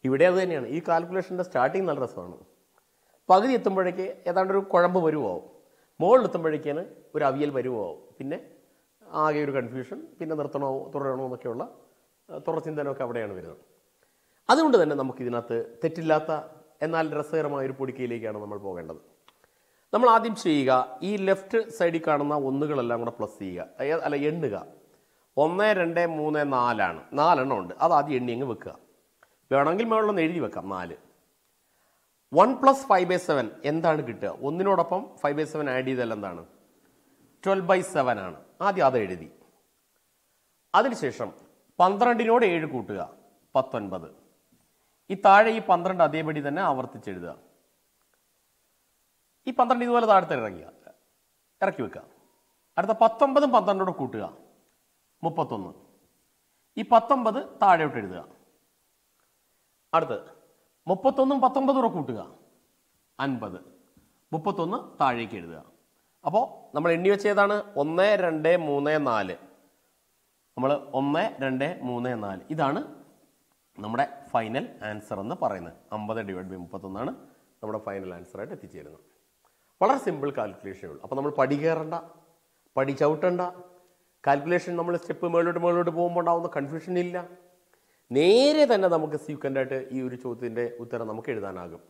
ഇവിടെ അത് തന്നെയാണ്. ഈ കാൽക്കുലേഷൻ്റെ സ്റ്റാർട്ടിങ് നല്ല രസമാണ്. പകുതി എത്തുമ്പോഴേക്ക് ഏതാണ്ടൊരു കുഴമ്പ് വരുവാവും, മുകളിലെത്തുമ്പോഴേക്കാണ് ഒരു അവിയൽ വരുവാവും, പിന്നെ ആകെ ഒരു കൺഫ്യൂഷൻ, പിന്നെ നിർത്തണോ തുടരണോ എന്നൊക്കെയുള്ള തുറചിന്തനമൊക്കെ അവിടെയാണ് വരുന്നത്. അതുകൊണ്ട് തന്നെ നമുക്കിതിനകത്ത് തെറ്റില്ലാത്ത എന്നാൽ രസകരമായ ഒരു പൊടിക്കയിലേക്കാണ് നമ്മൾ പോകേണ്ടത്. നമ്മൾ ആദ്യം ചെയ്യുക, ഈ ലെഫ്റ്റ് സൈഡിൽ കാണുന്ന ഒന്നുകളെല്ലാം കൂടെ പ്ലസ് ചെയ്യുക, അല്ല എണ്ണുക. 1 2 3 4 4 ഉണ്ട്. അത് ആദ്യം എണ്ണി അങ്ങ് വെക്കുക. വേണമെങ്കിൽ മുകളിലൊന്ന് എഴുതി വെക്കാം. 4 1 + 5/7 എന്താണ് കിട്ടുക? 1 നോടൊപ്പം 5/7 ആഡ് ചെയ്തല്ല എന്താണ്? 12/7 ആണ്. ആദ്യം അത് എഴുതി. അതിനുശേഷം 12നോട് 7 കൂട്ടുക, 19. ഈ താഴെ ഈ 12 അതേപടി തന്നെ ആവർത്തിച്ചെഴുതുക. ഈ 12 ഇതുപോലെ താഴത്തെ ഇറക്കി വെക്കുക. അടുത്ത 19 ഉം 12 കൂട്ടുക, 31. ഈ 19 താഴെയോട്ട് എഴുതുക. അടുത്ത് 31 ഉം 19 കൂട്ടുക, 50. 31 താഴേക്ക് എഴുതുക. അപ്പോൾ നമ്മൾ എണ്ണി വെച്ചതാണ് 1 2 3 4. നമ്മൾ 1 2 3 4 ഇതാണ് നമ്മുടെ ഫൈനൽ ആൻസർ എന്ന് പറയുന്നത്. 50 ÷ 31 ആണ് നമ്മുടെ ഫൈനൽ ആൻസറായിട്ട് എത്തിച്ചേരുന്നത്. വളരെ സിമ്പിൾ കാൽക്കുലേഷനേ ഉള്ളൂ. അപ്പോൾ നമ്മൾ പടികയറണ്ട, പടി ചവിട്ടണ്ട. കാൽക്കുലേഷൻ നമ്മൾ സ്റ്റെപ്പ് മുകളിലോട്ട് പോകുമ്പോൾ ഉണ്ടാകുന്ന കൺഫ്യൂഷൻ ഇല്ല. നേരെ തന്നെ നമുക്ക് സീക്വൻ്റായിട്ട് ഈ ഒരു ചോദ്യത്തിൻ്റെ ഉത്തരം നമുക്ക് എഴുതാനാകും.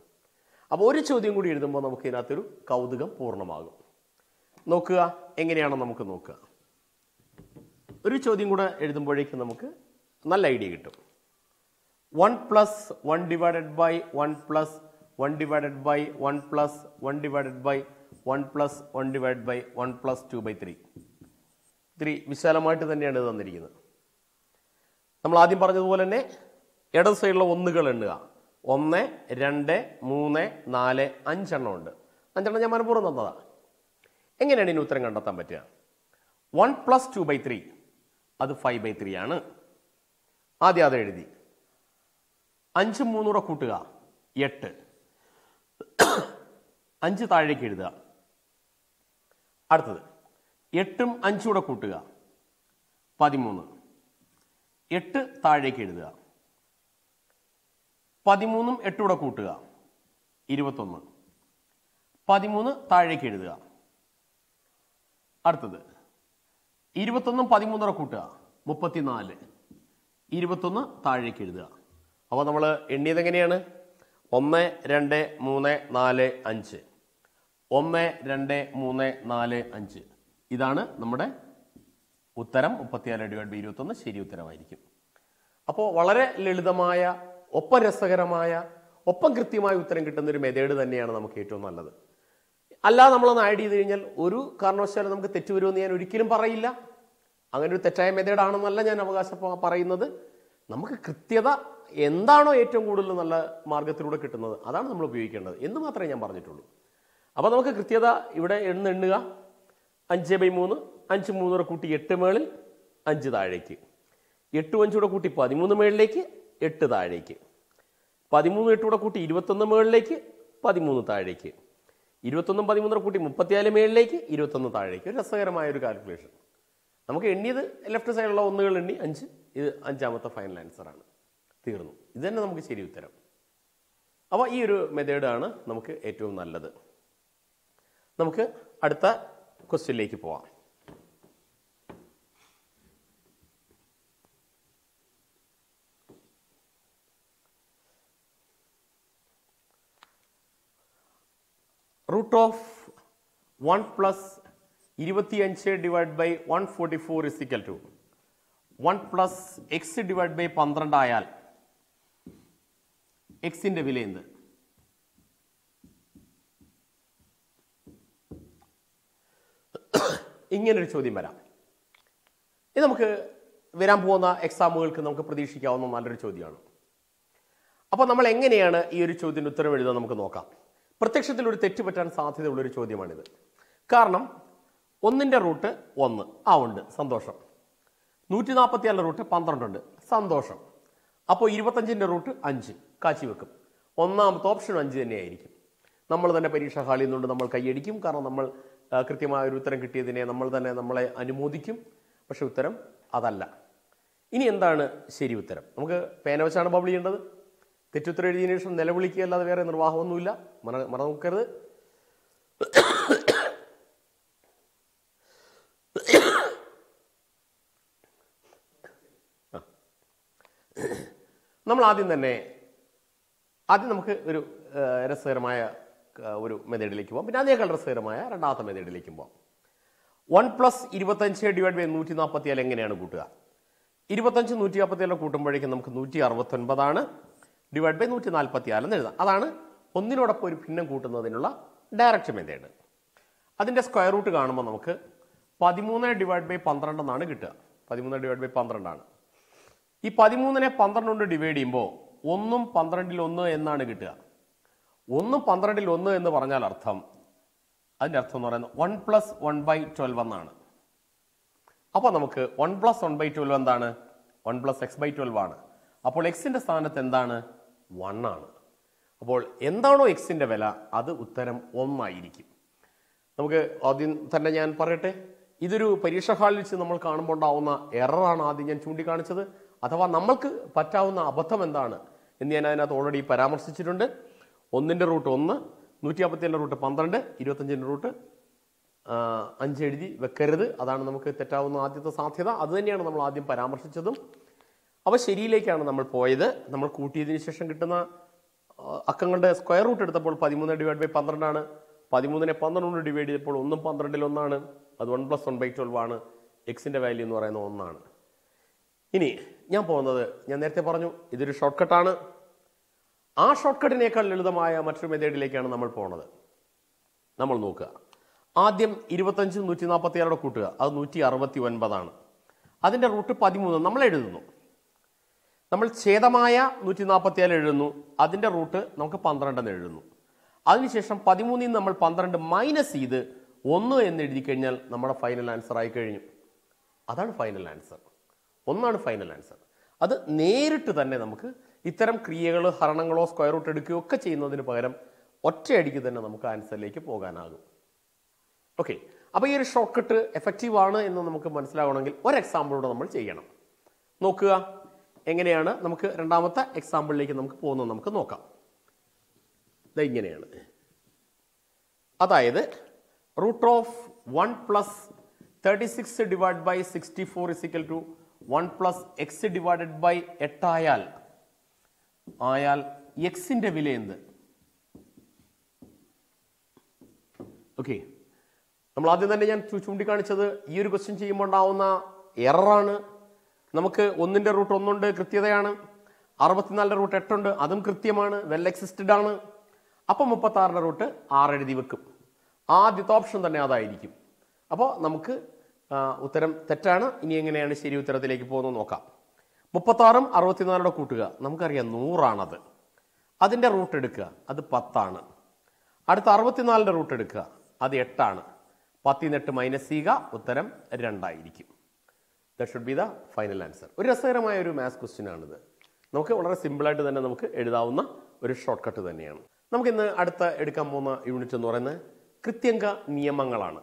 അപ്പോൾ ഒരു ചോദ്യം കൂടി എഴുതുമ്പോൾ നമുക്ക് ഇതിനകത്തൊരു കൗതുകം പൂർണ്ണമാകും. നോക്കുക, എങ്ങനെയാണോ നമുക്ക് നോക്കുക. ഒരു ചോദ്യം കൂടെ എഴുതുമ്പോഴേക്കും നമുക്ക് നല്ല ഐഡിയ കിട്ടും. 1 + 1 / 1 + 1 / 1 / 1 + 1 / 1 / 1 + 2/3 3 വിശാലമായിട്ട് തന്നെയാണ് ഇത് തന്നിരിക്കുന്നത്. നമ്മൾ ആദ്യം പറഞ്ഞതുപോലെ തന്നെ ഇടത് സൈഡിലുള്ള ഒന്നുകൾ എണ്ണുക. 1 2 3 4 5 ഉണ്ട്. 5 ഞാൻ മനഃപൂർവ്വം തന്നതാണ്. എങ്ങനെയാണ് ഇതിന് ഉത്തരം കണ്ടെത്താൻ പറ്റുക? 1 + 2/3 അത് 5/3 ആണ്. ആദ്യം അത് എഴുതി. 5 3 കൂട്ടുക, 8. 5 താഴേക്ക് എഴുതുക. അടുത്തത് 8 ഉം 5 കൂട്ടുക, 13. 8 താഴേക്ക് എഴുതുക. 13 ഉം 8 കൂട്ടുക, 21. 13 താഴേക്ക് എഴുതുക. അടുത്തത് 21 ഉം 13 കൂട്ടുക, 34. 21 താഴേക്ക് എഴുതുക. അപ്പോൾ നമ്മൾ എണ്ണിയത് എങ്ങനെയാണ്? 1 2 3 4 5 1 2 3 4 5 ഇതാണ് നമ്മുടെ ഉത്തരം. 34 ÷ 21 ശരി ഉത്തരമായിരിക്കും. അപ്പോൾ വളരെ ലളിതമായ, ഒപ്പം രസകരമായ, ഒപ്പം കൃത്യമായ ഉത്തരം കിട്ടുന്നൊരു മെത്തേഡ് തന്നെയാണ് നമുക്ക് ഏറ്റവും നല്ലത്. അല്ലാതെ നമ്മളൊന്ന് ആഡ് ചെയ്ത് കഴിഞ്ഞാൽ ഒരു കാരണവശാലും നമുക്ക് തെറ്റ് വരുമെന്ന് ഞാൻ ഒരിക്കലും പറയില്ല. അങ്ങനെ ഒരു തെറ്റായ മെത്തേഡാണെന്നല്ല ഞാൻ പറയുന്നത്. നമുക്ക് കൃത്യത എന്താണോ ഏറ്റവും കൂടുതൽ നല്ല മാർഗത്തിലൂടെ കിട്ടുന്നത് അതാണ് നമ്മൾ ഉപയോഗിക്കേണ്ടത് എന്ന് മാത്രമേ ഞാൻ പറഞ്ഞിട്ടുള്ളൂ. അപ്പോൾ നമുക്ക് കൃത്യത ഇവിടെ എണ്ണുക. 5/3 5 3 കൂട്ടി 8 മേളിൽ, 5 താഴേക്ക്. 8 5 കൂട്ടി 13 മേളിലേക്ക്, 8 താഴേക്ക്. 13 8 കൂട്ടി 21 മേളിലേക്ക്, 13 താഴേക്ക്. 21 13 കൂട്ടി 34 മേളിലേക്ക്, 21 താഴേക്ക്. ഒരു രസകരമായൊരു കാൽക്കുലേഷൻ. നമുക്ക് എണ്ണിയത് ലെഫ്റ്റ് സൈഡിലുള്ള ഒന്നുകൾ എണ്ണി 5. ഇത് 5ാമത്തെ ഫൈനൽ ആൻസറാണ്. തീർന്നു. ഇത് തന്നെ നമുക്ക് ശരി ഉത്തരം. അപ്പോൾ ഈ ഒരു മെത്തേഡാണ് നമുക്ക് ഏറ്റവും നല്ലത്. നമുക്ക് അടുത്ത ക്വസ്റ്റ്യനിലേക്ക് പോവാം. √1 + 25 ÷ 144 = 1 + x ÷ 12 ആയാൽ എക്സിന്റെ വില എന്ത്? ഇങ്ങനൊരു ചോദ്യം വരാം. ഇത് നമുക്ക് വരാൻ പോകുന്ന എക്സാമുകൾക്ക് നമുക്ക് പ്രതീക്ഷിക്കാവുന്ന നല്ലൊരു ചോദ്യമാണ്. അപ്പോൾ നമ്മൾ എങ്ങനെയാണ് ഈ ഒരു ചോദ്യത്തിന് ഉത്തരം എഴുതാൻ നമുക്ക് നോക്കാം. പ്രത്യക്ഷത്തിൽ ഒരു തെറ്റ് പറ്റാൻ സാധ്യതയുള്ളൊരു ചോദ്യമാണിത്. കാരണം 1 ന്റെ റൂട്ട് 1 ഉണ്ട്, സന്തോഷം. 144 ന്റെ റൂട്ട് 12 ഉണ്ട്, സന്തോഷം. അപ്പോൾ 25 ന്റെ റൂട്ട് 5 കാച്ചി വെക്കും. ഒന്നാമത്തെ ഓപ്ഷൻ 5 തന്നെയായിരിക്കും. നമ്മൾ തന്നെ പരീക്ഷാ ഹാളിൽ നിന്നുകൊണ്ട് നമ്മൾ കൈയടിക്കും. കാരണം നമ്മൾ കൃത്യമായ ഒരു ഉത്തരം കിട്ടിയതിനെ നമ്മളെ അനുമോദിക്കും. പക്ഷെ ഉത്തരം അതല്ല. ഇനി എന്താണ് ശരി ഉത്തരം? നമുക്ക് പേന വെച്ചാണ് ബബിൾ ചെയ്യേണ്ടത്. തെറ്റുത്തരം എഴുതിയതിനു ശേഷം നിലവിളിക്കുക, അല്ലാതെ വേറെ നിർവാഹമൊന്നുമില്ല. മറന്നുനോക്കരുത്. 1 plus 25 divided by 147 എങ്ങനെയാണ് കൂട്ടുക 25 147 നെ കൂട്ടുമ്പോഴേക്കും നമുക്ക് 169 ആണ് divided by 144 എന്ന് എഴുതാം അതാണ് ഒന്നിനോടൊപ്പം ഒരു ഭിന്നം കൂട്ടുന്നതിനുള്ള ഡയറക്ഷൻ മെത്തേഡ് അതിന്റെ സ്ക്വയർ റൂട്ട് കാണുമ്പോൾ നമുക്ക് 13 divided by 12 എന്നാണ് കിട്ടുക 13 divided by 12 ആണ് ഈ 13 നെ 12 കൊണ്ട് ഡിവൈഡ് ചെയ്യുമ്പോൾ 1 ഉം 12 ൽ 1 എന്നാണ് കിട്ടുക 1 12 ൽ 1 എന്ന് പറഞ്ഞാൽ അർത്ഥം അതിന്റെ അർത്ഥം എന്ന് പറയുന്നത് 1 plus 1 by 12 എന്നാണ്. അപ്പോൾ നമുക്ക് 1 plus 1 by 12 എന്താണ്? 1 plus x by 12 ആണ്. അപ്പോൾ x ന്റെ സ്ഥാനത്ത് എന്താണ്? 1 ആണ്. അപ്പോൾ എന്താണോ x ന്റെ വില അത് ഉത്തരം 1 ആയിരിക്കും. നമുക്ക് ആദ്യം തന്നെ ഞാൻ പറയട്ടെ ഇതൊരു പരീക്ഷ ഹാളിൽ വെച്ച് നമ്മൾ കാണുമ്പോൾ ഉണ്ടാവുന്ന എറർ ആണ് ആദ്യം ഞാൻ ചൂണ്ടിക്കാണിച്ചത് അഥവാ നമ്മൾക്ക് പറ്റാവുന്ന അബദ്ധം എന്താണ് എന്ന് ഞാൻ അതിനകത്ത് ഓൾറെഡി പരാമർശിച്ചിട്ടുണ്ട്. 1 ന്റെ റൂട്ട് 1 157 റൂട്ട് 12 25 റൂട്ട് 5 എഴുതി വെക്കരുത് അതാണ് നമുക്ക് തെറ്റാവുന്ന ആദ്യത്തെ സാധ്യത അത് തന്നെയാണ് നമ്മൾ ആദ്യം പരാമർശിച്ചതും അവ ശരിയിലേക്കാണ് നമ്മൾ പോയത് നമ്മൾ കൂട്ടിയതിനു ശേഷം കിട്ടുന്ന അക്കങ്ങളുടെ സ്ക്വയർ റൂട്ട് എടുത്തപ്പോൾ 13 ഡിവൈഡ് ബൈ 12 ആണ് 13നെ 12 കൊണ്ട് ഡിവൈഡ് ചെയ്തപ്പോൾ 1 12 ൽ 1 ആണ് അത് 1 പ്ലസ് 1 ബൈ 12 ആണ് എക്സിൻ്റെ വാല്യൂ എന്ന് പറയുന്നത് 1 ആണ് ഇനി ഞാൻ പോകുന്നത് ഞാൻ നേരത്തെ പറഞ്ഞു ഇതൊരു ഷോർട്ട് കട്ടാണ് ആ ഷോർട്ട് കട്ടിനേക്കാൾ ലളിതമായ മറ്റൊരു മെത്തേഡിലേക്കാണ് നമ്മൾ പോകുന്നത് നമ്മൾ നോക്കുക ആദ്യം 25 147 കൂട്ടുക അത് 169 അതിൻ്റെ റൂട്ട് 13 നമ്മൾ എഴുതുന്നു നമ്മൾ ഛേദമായ 147 എഴുതുന്നു അതിൻ്റെ റൂട്ട് നമുക്ക് 12 എന്ന് എഴുതുന്നു അതിനുശേഷം 13 നമ്മൾ 12 മൈനസ് ചെയ്ത് 1 എന്ന് എഴുതി കഴിഞ്ഞാൽ നമ്മുടെ ഫൈനൽ ആൻസർ ആയി കഴിഞ്ഞു അതാണ് ഫൈനൽ ആൻസർ 1 ആണ് ഫൈനൽ ആൻസർ അത് നേരിട്ട് തന്നെ നമുക്ക് ഇത്തരം ക്രിയകൾ ഹരണങ്ങളോ സ്ക്വയർ റൂട്ട് എടുക്കുകയോ ഒക്കെ ചെയ്യുന്നതിന് പകരം ഒറ്റയടിക്ക് തന്നെ നമുക്ക് ആൻസറിലേക്ക് പോകാനാകും ഓക്കെ അപ്പോൾ ഈ ഒരു ഷോർട്ട് കട്ട് എഫക്റ്റീവ് ആണ് എന്ന് നമുക്ക് മനസ്സിലാവണമെങ്കിൽ ഒരു എക്സാമ്പിളോടെ നമ്മൾ ചെയ്യണം നോക്കുക എങ്ങനെയാണ് നമുക്ക് രണ്ടാമത്തെ എക്സാമ്പിളിലേക്ക് നമുക്ക് പോകുന്നത് നമുക്ക് നോക്കാം ഇത് ഇങ്ങനെയാണ് അതായത് root of 1 + 36 divide by 64 is equal to 1 + x divided by 8 ആയാൽ എക്സിന്റെ വില എന്ത് ഓക്കെ നമ്മൾ ആദ്യം തന്നെ ഞാൻ ചൂണ്ടിക്കാണിച്ചത് ഈ ഒരു ക്വസ്റ്റ്യൻ ചെയ്യുമ്പോൾ ഉണ്ടാവുന്ന എററാണ് നമുക്ക് 1ന്റെ റൂട്ട് 1 ഉണ്ട് കൃത്യതയാണ് 64ന്റെ റൂട്ട് 8 ഉണ്ട് അതും കൃത്യമാണ് വെൽ എക്സിസ്റ്റഡ് ആണ് അപ്പോൾ 36ന്റെ റൂട്ട് 6 എഴുതി വെക്കും ആദ്യത്തെ ഓപ്ഷൻ തന്നെ അതായിരിക്കും അപ്പോൾ നമുക്ക് ഉത്തരം തെറ്റാണ് ഇനി എങ്ങനെയാണ് ശരി ഉത്തരത്തിലേക്ക് പോകുന്നത് നോക്കാം 36 64 കൂട്ടുക നമുക്കറിയാം 100 ആണത് അതിൻ്റെ റൂട്ട് എടുക്കുക അത് 10 ആണ് അടുത്ത 64ന്റെ റൂട്ട് എടുക്കുക അത് 8 ആണ് 10 ന് 8 മൈനസ് ചെയ്യുക ഉത്തരം 2 ആയിരിക്കും that should be the final answer ഒരു രസകരമായ ഒരു മാത്സ് ക്വസ്റ്റ്യൻ ആണിത് നമുക്ക് വളരെ സിമ്പിളായിട്ട് തന്നെ നമുക്ക് എഴുതാവുന്ന ഒരു ഷോർട്ട് കട്ട് തന്നെയാണ് നമുക്കിന്ന് അടുത്ത എടുക്കാൻ പോകുന്ന യൂണിറ്റ് എന്ന് പറയുന്നത് കൃത്യങ്ക നിയമങ്ങളാണ്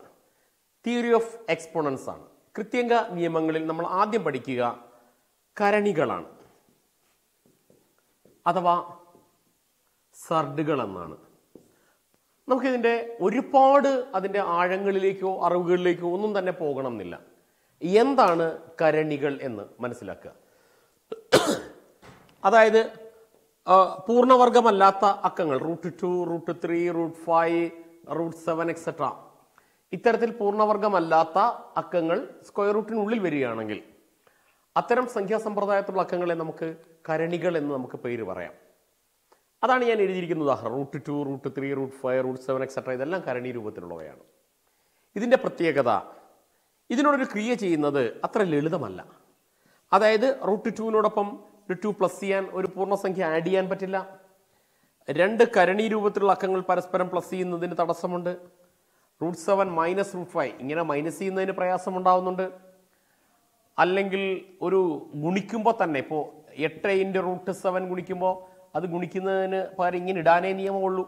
തിയറി ഓഫ് എക്സ്പോണൻസ് ആണ് കൃത്യങ്ക നിയമങ്ങളിൽ നമ്മൾ ആദ്യം പഠിക്കുക കരണികളാണ് അഥവാ സർഡുകൾ എന്നാണ് നമുക്കിതിൻ്റെ ഒരുപാട് അതിൻ്റെ ആഴങ്ങളിലേക്കോ അറിവുകളിലേക്കോ ഒന്നും തന്നെ പോകണം എന്നില്ല എന്താണ് കരണികൾ എന്ന് മനസ്സിലാക്കുക അതായത് പൂർണ്ണവർഗമല്ലാത്ത അക്കങ്ങൾ root 2 root 3 root 5 root 7 etcetera ഇത്തരത്തിൽ പൂർണ്ണവർഗമല്ലാത്ത അക്കങ്ങൾ സ്ക്വയർ റൂട്ടിനുള്ളിൽ വരികയാണെങ്കിൽ അത്തരം സംഖ്യാസമ്പ്രദായത്തിലുള്ള അക്കങ്ങളെ നമുക്ക് കരണികൾ എന്ന് നമുക്ക് പേര് പറയാം അതാണ് ഞാൻ എഴുതിയിരിക്കുന്ന ഉദാഹരണം root 2 root 3 root 5 root 7 etcetera ഇതെല്ലാം കരണി രൂപത്തിലുള്ളവയാണ് ഇതിൻ്റെ പ്രത്യേകത ഇതിനോടൊരു ക്രിയ ചെയ്യുന്നത് അത്ര ലളിതമല്ല അതായത് റൂട്ട് 2 ഒരു 2+ ചെയ്യാൻ ഒരു പൂർണ്ണസംഖ്യ ആഡ് ചെയ്യാൻ പറ്റില്ല 2 കരണി രൂപത്തിലുള്ള അക്കങ്ങൾ പരസ്പരം പ്ലസ് ചെയ്യുന്നതിന് തടസ്സമുണ്ട് റൂട്ട് 7 - റൂട്ട് 5 ഇങ്ങനെ മൈനസ് ചെയ്യുന്നതിന് പ്രയാസമുണ്ടാവുന്നുണ്ട് അല്ലെങ്കിൽ ഒരു ഗുണിക്കുമ്പോൾ തന്നെ ഇപ്പോൾ 8 × റൂട്ട് 7 ഗുണിക്കുമ്പോൾ അത് ഗുണിക്കുന്നതിന് പകരം ഇങ്ങനെ ഇടാനേ നിയമമുള്ളൂ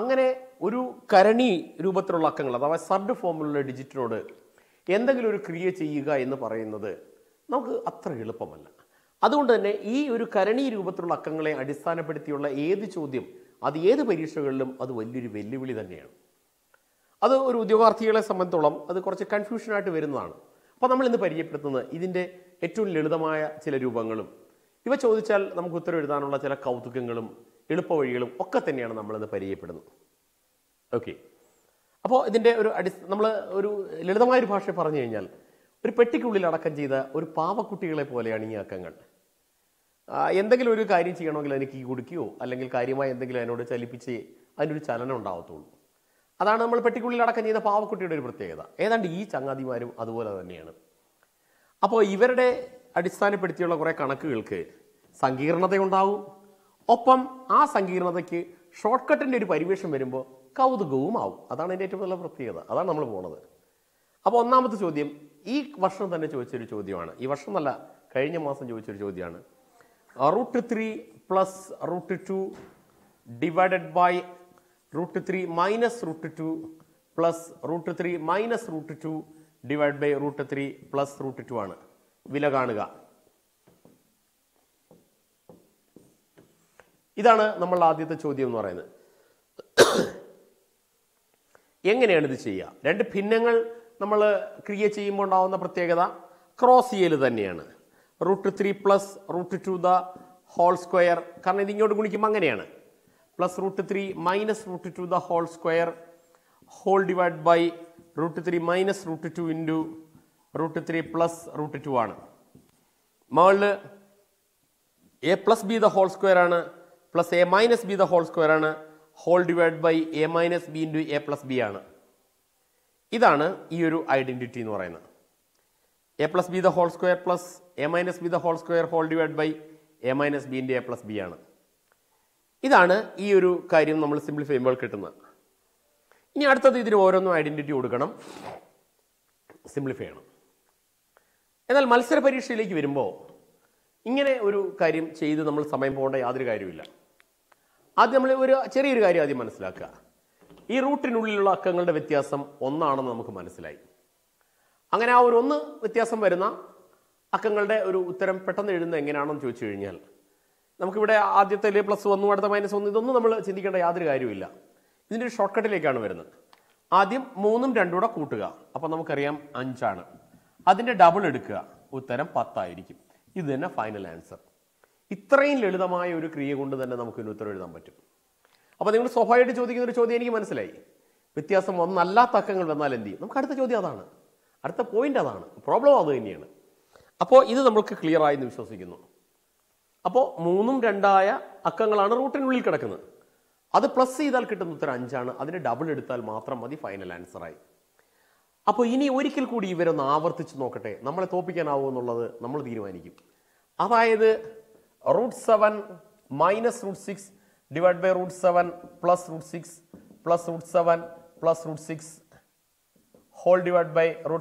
അങ്ങനെ ഒരു കരണി രൂപത്തിലുള്ള അക്കങ്ങൾ അഥവാ സർഡ് ഫോമിലുള്ള ഡിജിറ്റിനോട് എന്തെങ്കിലും ഒരു ക്രിയ ചെയ്യുക എന്ന് പറയുന്നത് നമുക്ക് അത്ര എളുപ്പമല്ല അതുകൊണ്ട് തന്നെ ഈ ഒരു കരണി രൂപത്തിലുള്ള അക്കങ്ങളെ അടിസ്ഥാനപ്പെടുത്തിയുള്ള ഏത് ചോദ്യം അത് ഏത് പരീക്ഷകളിലും അത് വലിയൊരു വെല്ലുവിളി തന്നെയാണ് അത് ഒരു ഉദ്യോഗാർത്ഥികളെ സംബന്ധിച്ചോളം അത് കുറച്ച് കൺഫ്യൂഷനായിട്ട് വരുന്നതാണ് അപ്പോൾ നമ്മൾ ഇന്ന് പരിചയപ്പെടുത്തുന്നത് ഇതിൻ്റെ ഏറ്റവും ലളിതമായ ചില രൂപങ്ങളും ഇവ ചോദിച്ചാൽ നമുക്ക് ഉത്തരം എഴുതാനുള്ള ചില കൗതുകങ്ങളും എളുപ്പവഴികളും ഒക്കെ തന്നെയാണ് നമ്മളത് പരിചയപ്പെടുന്നത്. ഓക്കെ, അപ്പോൾ ഇതിൻ്റെ ഒരു നമ്മൾ ഒരു ലളിതമായൊരു ഭാഷ പറഞ്ഞു കഴിഞ്ഞാൽ ഒരു പെട്ടിക്കുള്ളിൽ അടക്കം ചെയ്ത ഒരു പാവക്കുട്ടികളെ പോലെയാണ് ഈ അക്കങ്ങൾ. എന്തെങ്കിലും ഒരു കാര്യം ചെയ്യണമെങ്കിൽ അതിന് കീ കൊടുക്കുകയോ അല്ലെങ്കിൽ കാര്യമായി എന്തെങ്കിലും അതിനോട് ചലിപ്പിച്ച് അതിനൊരു ചലനം ഉണ്ടാവത്തുള്ളൂ. അതാണ് നമ്മൾ പെട്ടിക്കുള്ളിൽ അടക്കം ചെയ്ത പാവക്കുട്ടിയുടെ ഒരു പ്രത്യേകത. ഏതാണ്ട് ഈ ചങ്ങാതിമാരും അതുപോലെ തന്നെയാണ്. അപ്പോൾ ഇവരുടെ അടിസ്ഥാനപ്പെടുത്തിയുള്ള കുറേ കണക്കുകൾക്ക് സങ്കീർണതയുണ്ടാവും, ഒപ്പം ആ സങ്കീർണതയ്ക്ക് ഷോർട്ട് കട്ടിൻ്റെ ഒരു പരിവേഷം വരുമ്പോൾ കൗതുകവും ആവും. അതാണ് എൻ്റെ ഏറ്റവും നല്ല പ്രത്യേകത, അതാണ് നമ്മൾ പോണത്. അപ്പോൾ ഒന്നാമത്തെ ചോദ്യം ഈ വർഷം തന്നെ ചോദിച്ചൊരു ചോദ്യമാണ്, ഈ വർഷം എന്നല്ല കഴിഞ്ഞ മാസം ചോദിച്ചൊരു ചോദ്യമാണ്. √3 + √2 / √3 - √3 - √2 / √3 - √2 ആണ് വില കാണുക. ഇതാണ് നമ്മൾ ആദ്യത്തെ ചോദ്യം എന്ന് പറയുന്നത്. എങ്ങനെയാണ് ഇത് ചെയ്യുക? രണ്ട് ഭിന്നങ്ങൾ നമ്മൾ ക്രിയേറ്റ് ചെയ്യുമ്പോൾ ഉണ്ടാവുന്ന പ്രത്യേകത ക്രോസ് ചെയ്യൽ തന്നെയാണ്. √3 + √2 ഹോൾ സ്ക്വയർ, കാരണം ഇത് ഇങ്ങോട്ട് ഗുണിക്കുമ്പോൾ അങ്ങനെയാണ്, +√3 - √2 ഹോൾ സ്ക്വയർ /√3 - √2 × √3 + √2 ആണ്. മുകളിൽ a + b ഹോൾ സ്ക്വയർ ആണ്, + a - b ഹോൾ സ്ക്വയർ ആണ്, /a - b × a + b ആണ്. ഇതാണ് ഈ ഒരു ഐഡന്റിറ്റി എന്ന് പറയുന്നത്. a + b whole square + a - b whole square /a - b × a + b ആണ്. ഇതാണ് ഈ ഒരു കാര്യം നമ്മൾ സിംപ്ലിഫൈ ചെയ്യുമ്പോൾ കിട്ടുന്നത്. ഇനി അടുത്തത് ഇതിന് ഓരോന്നും ഐഡന്റിറ്റി കൊടുക്കണം, സിംപ്ലിഫൈ ചെയ്യണം. എന്നാൽ മത്സര പരീക്ഷയിലേക്ക് വരുമ്പോൾ ഇങ്ങനെ ഒരു കാര്യം ചെയ്ത് നമ്മൾ സമയം പോകേണ്ട യാതൊരു കാര്യമില്ല. ആദ്യം നമ്മൾ ഒരു ചെറിയൊരു കാര്യം ആദ്യം മനസ്സിലാക്കുക. ഈ റൂട്ടിനുള്ളിലുള്ള അക്കങ്ങളുടെ വ്യത്യാസം ഒന്നാണെന്ന് നമുക്ക് മനസ്സിലായി. അങ്ങനെ ആ ഒരു ഒന്ന് വ്യത്യാസം വരുന്ന അക്കങ്ങളുടെ ഒരു ഉത്തരം പെട്ടെന്ന് എഴുതുന്നത് എങ്ങനെയാണെന്ന് ചോദിച്ചു കഴിഞ്ഞാൽ നമുക്കിവിടെ ആദ്യത്തെ +1, അടുത്ത -1, ഇതൊന്നും നമ്മൾ ചിന്തിക്കേണ്ട യാതൊരു കാര്യമില്ല. ഇതിൻ്റെ ഒരു ഷോർട്ട് കട്ടിലേക്കാണ് വരുന്നത്. ആദ്യം 3ഉം 2 കൂടെ കൂട്ടുക, അപ്പോൾ നമുക്കറിയാം 5 ആണ്. അതിൻ്റെ ഡബിൾ എടുക്കുക, ഉത്തരം 10 ആയിരിക്കും. ഇത് തന്നെ ഫൈനൽ ആൻസർ. ഇത്രയും ലളിതമായ ഒരു ക്രിയ കൊണ്ട് തന്നെ നമുക്കിതിന് ഉത്തരം എഴുതാൻ പറ്റും. അപ്പോൾ നിങ്ങൾ സ്വാഭാവികമായിട്ട് ചോദിക്കുന്ന ഒരു ചോദ്യം എനിക്ക് മനസ്സിലായി. വ്യത്യാസം ഒന്നല്ലാത്ത അക്കങ്ങൾ വന്നാൽ എന്ത് ചെയ്യും? നമുക്ക് അടുത്ത ചോദ്യം അതാണ്, അടുത്ത പോയിന്റ് അതാണ്, പ്രോബ്ലം അത് തന്നെയാണ്. അപ്പോൾ ഇത് നമുക്ക് ക്ലിയർ ആയെന്ന് വിശ്വസിക്കുന്നു. അപ്പോൾ 3ഉം 2 ആയ അക്കങ്ങളാണ് റൂട്ടിനുള്ളിൽ കിടക്കുന്നത്. അത് പ്ലസ് ചെയ്താൽ കിട്ടുന്ന ഉത്തരം 5 ആണ്. അതിന് ഡബിൾ എടുത്താൽ മാത്രം മതി, ഫൈനൽ ആൻസറായി. അപ്പോൾ ഇനി ഒരിക്കൽ കൂടി ഇവരൊന്ന് ആവർത്തിച്ച് നോക്കട്ടെ, നമ്മളെ തോൽപ്പിക്കാനാവോ എന്നുള്ളത് നമ്മൾ തീരുമാനിക്കും. അതായത് √7 - √6 / √7 + √7 + √6 ഹോൾ /√7 -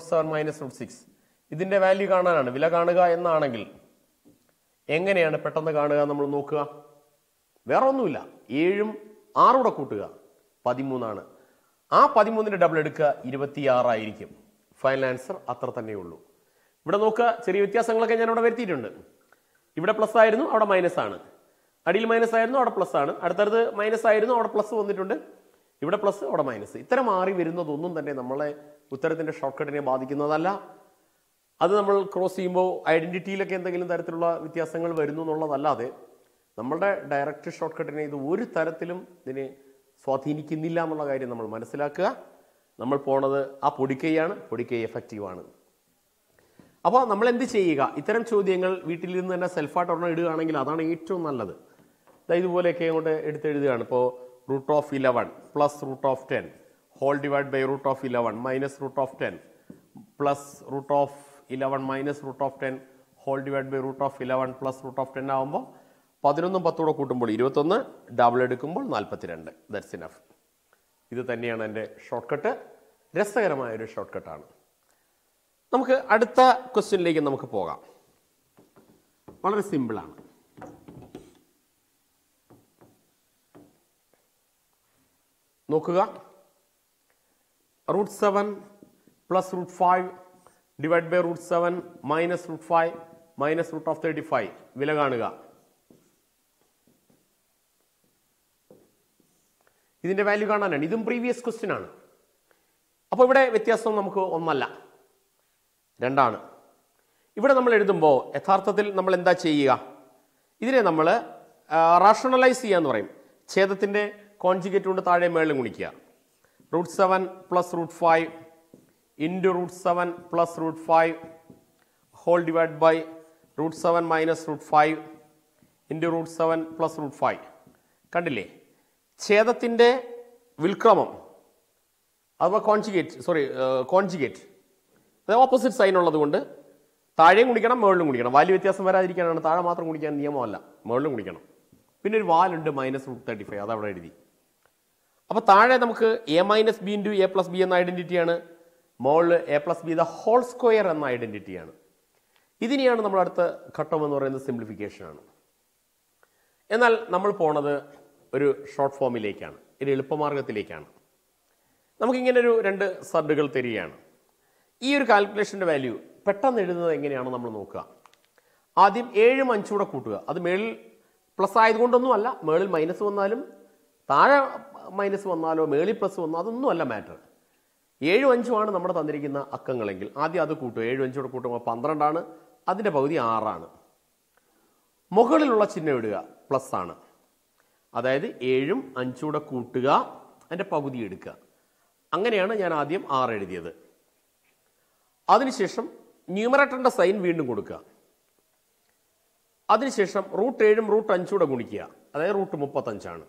√6 ഇതിൻ്റെ വാല്യൂ കാണാനാണ്, വില കാണുക എന്നാണെങ്കിൽ എങ്ങനെയാണ് പെട്ടെന്ന് കാണുക നമ്മൾ നോക്കുക. വേറെ ഒന്നുമില്ല, 7ഉം 6 കൂടെ കൂട്ടുക, 13 ആണ്. ആ 13ന്റെ ഡബിൾ എടുക്കുക, 26 ആയിരിക്കും. ഫൈനൽ ആൻസർ അത്ര തന്നെയുള്ളൂ. ഇവിടെ നോക്കുക, ചെറിയ വ്യത്യാസങ്ങളൊക്കെ ഞാൻ ഇവിടെ വരുത്തിയിട്ടുണ്ട്. ഇവിടെ പ്ലസ് ആയിരുന്നു, അവിടെ മൈനസ് ആണ്. അടിയിൽ മൈനസ് ആയിരുന്നു, അവിടെ പ്ലസ് ആണ്. അടുത്തടുത്ത് മൈനസ് ആയിരുന്നു, അവിടെ പ്ലസ് വന്നിട്ടുണ്ട്. ഇവിടെ പ്ലസ്, അവിടെ മൈനസ്. ഇത്തരം മാറി വരുന്നതൊന്നും തന്നെ നമ്മളെ ഉത്തരത്തിൻ്റെ ഷോർട്ട് കട്ടിനെ ബാധിക്കുന്നതല്ല. അത് നമ്മൾ ക്രോസ് ചെയ്യുമ്പോൾ ഐഡൻറ്റിറ്റിയിലൊക്കെ എന്തെങ്കിലും തരത്തിലുള്ള വ്യത്യാസങ്ങൾ വരുന്നു എന്നുള്ളതല്ലാതെ നമ്മളുടെ ഡയറക്റ്റ് ഷോർട്ട് കട്ടിനെ ഇത് ഒരു തരത്തിലും ഇതിനെ സ്വാധീനിക്കുന്നില്ല എന്നുള്ള കാര്യം നമ്മൾ മനസ്സിലാക്കുക. നമ്മൾ പോണത് ആ പൊടിക്കൈയാണ്, പൊടിക്കൈ എഫക്റ്റീവാണ്. അപ്പോൾ നമ്മൾ എന്ത് ചെയ്യുക? ഇത്തരം ചോദ്യങ്ങൾ വീട്ടിൽ നിന്ന് തന്നെ സെൽഫായിട്ട് ഒരെണ്ണം ഇടുകയാണെങ്കിൽ അതാണ് ഏറ്റവും നല്ലത്. അതായത് ഇതുപോലെയൊക്കെ അങ്ങോട്ട് എടുത്തെഴുതുകയാണ്. ഇപ്പോൾ √(11 + √(10) - √(11 - √(11 - √10) (10 - √(11 - √10) ആവുമ്പോൾ 11ഉം 10 കൂടെ കൂട്ടുമ്പോൾ 21, ഡബിൾ എടുക്കുമ്പോൾ 42. That's enough. ഇത് തന്നെയാണ് എൻ്റെ ഷോർട്ട് കട്ട്. രസകരമായൊരു ഷോർട്ട് കട്ടാണ്. നമുക്ക് അടുത്ത ക്വസ്റ്റ്യനിലേക്ക് നമുക്ക് പോകാം. വളരെ സിമ്പിളാണ്. നോക്കുക, √7 + √5 / √7 - √5 - √(35) വില കാണുക. ഇതിൻ്റെ വാല്യൂ കാണാനാണ്. ഇതും പ്രീവിയസ് ക്വസ്റ്റ്യൻ ആണ്. അപ്പോൾ ഇവിടെ വ്യത്യാസം നമുക്ക് 1 അല്ല 2 ആണ്. ഇവിടെ നമ്മൾ എഴുതുമ്പോൾ യഥാർത്ഥത്തിൽ നമ്മൾ എന്താ ചെയ്യുക? ഇതിനെ നമ്മൾ rationalize ചെയ്യാന്ന് പറയും. ഛേദത്തിന്റെ conjugate കൊണ്ട് താഴെ മേളിൽ ഗുണിക്കുക. √7 + √5 into √7 + √5 whole divided by √7 - √5 into √7 + √5. കണ്ടില്ലേ? ഛേദത്തിന്റെ വിൽക്രമം അഥവാ conjugate. The opposite sign on the window. Tiding would get a merlin would get a while with Yasamara can and Taramatra would get Niamola, merlin would get a pinhead while under -√35. Other ready. Up a Tadamka a - b into a + b an identity and a + b the whole square an identity. This is the cutoman or in the simplification. And the number upon other short formulacan, it will pomargatilacan. Namking in a render subdigal theory. This calculation value is the That is 7 months. That is plus minus 1. Minus 1. Plus 1. That is the matter. 7 months. That is the That is the Adinisham, numerator and the sign windu Guduka Adinisham, root radum, root anchuda Gudikia, other root Mupatanchana.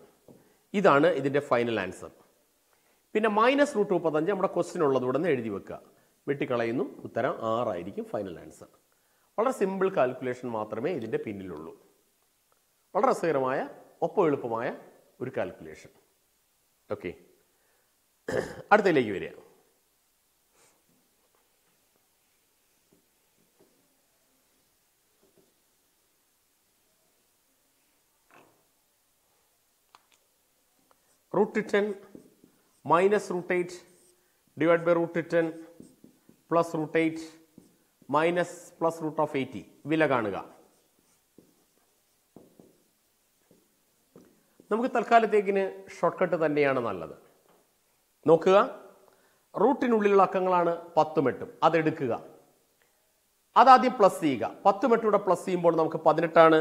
Idana is the final answer. Pin a minus root to Patanjam, a question or Ladudan Edivaka. Meticalainu, Uttara, R, Idikim, final answer. What a simple calculation mathrame is the Pinilulu. What a Seramaya, Opolupamaya, with calculation. Okay. At the Leguria. √10 - √8 divided by √10 + √8 minus √80. വിലകാണുക. നമുക്ക് തൽക്കാലത്തേക്കിന് shortcut തന്നെയാണ് നല്ലത്. നോക്കുക. റൂട്ടിനുള്ളിലുള്ള അക്കങ്ങളാണ് 10 8. അത് എടുക്കുക. അത് ആദ്യം plus ചെയ്യുക. 10 8 കൂടെ പ്ലസ് ചെയ്യുമ്പോൾ നമുക്ക് 18 ആണ്.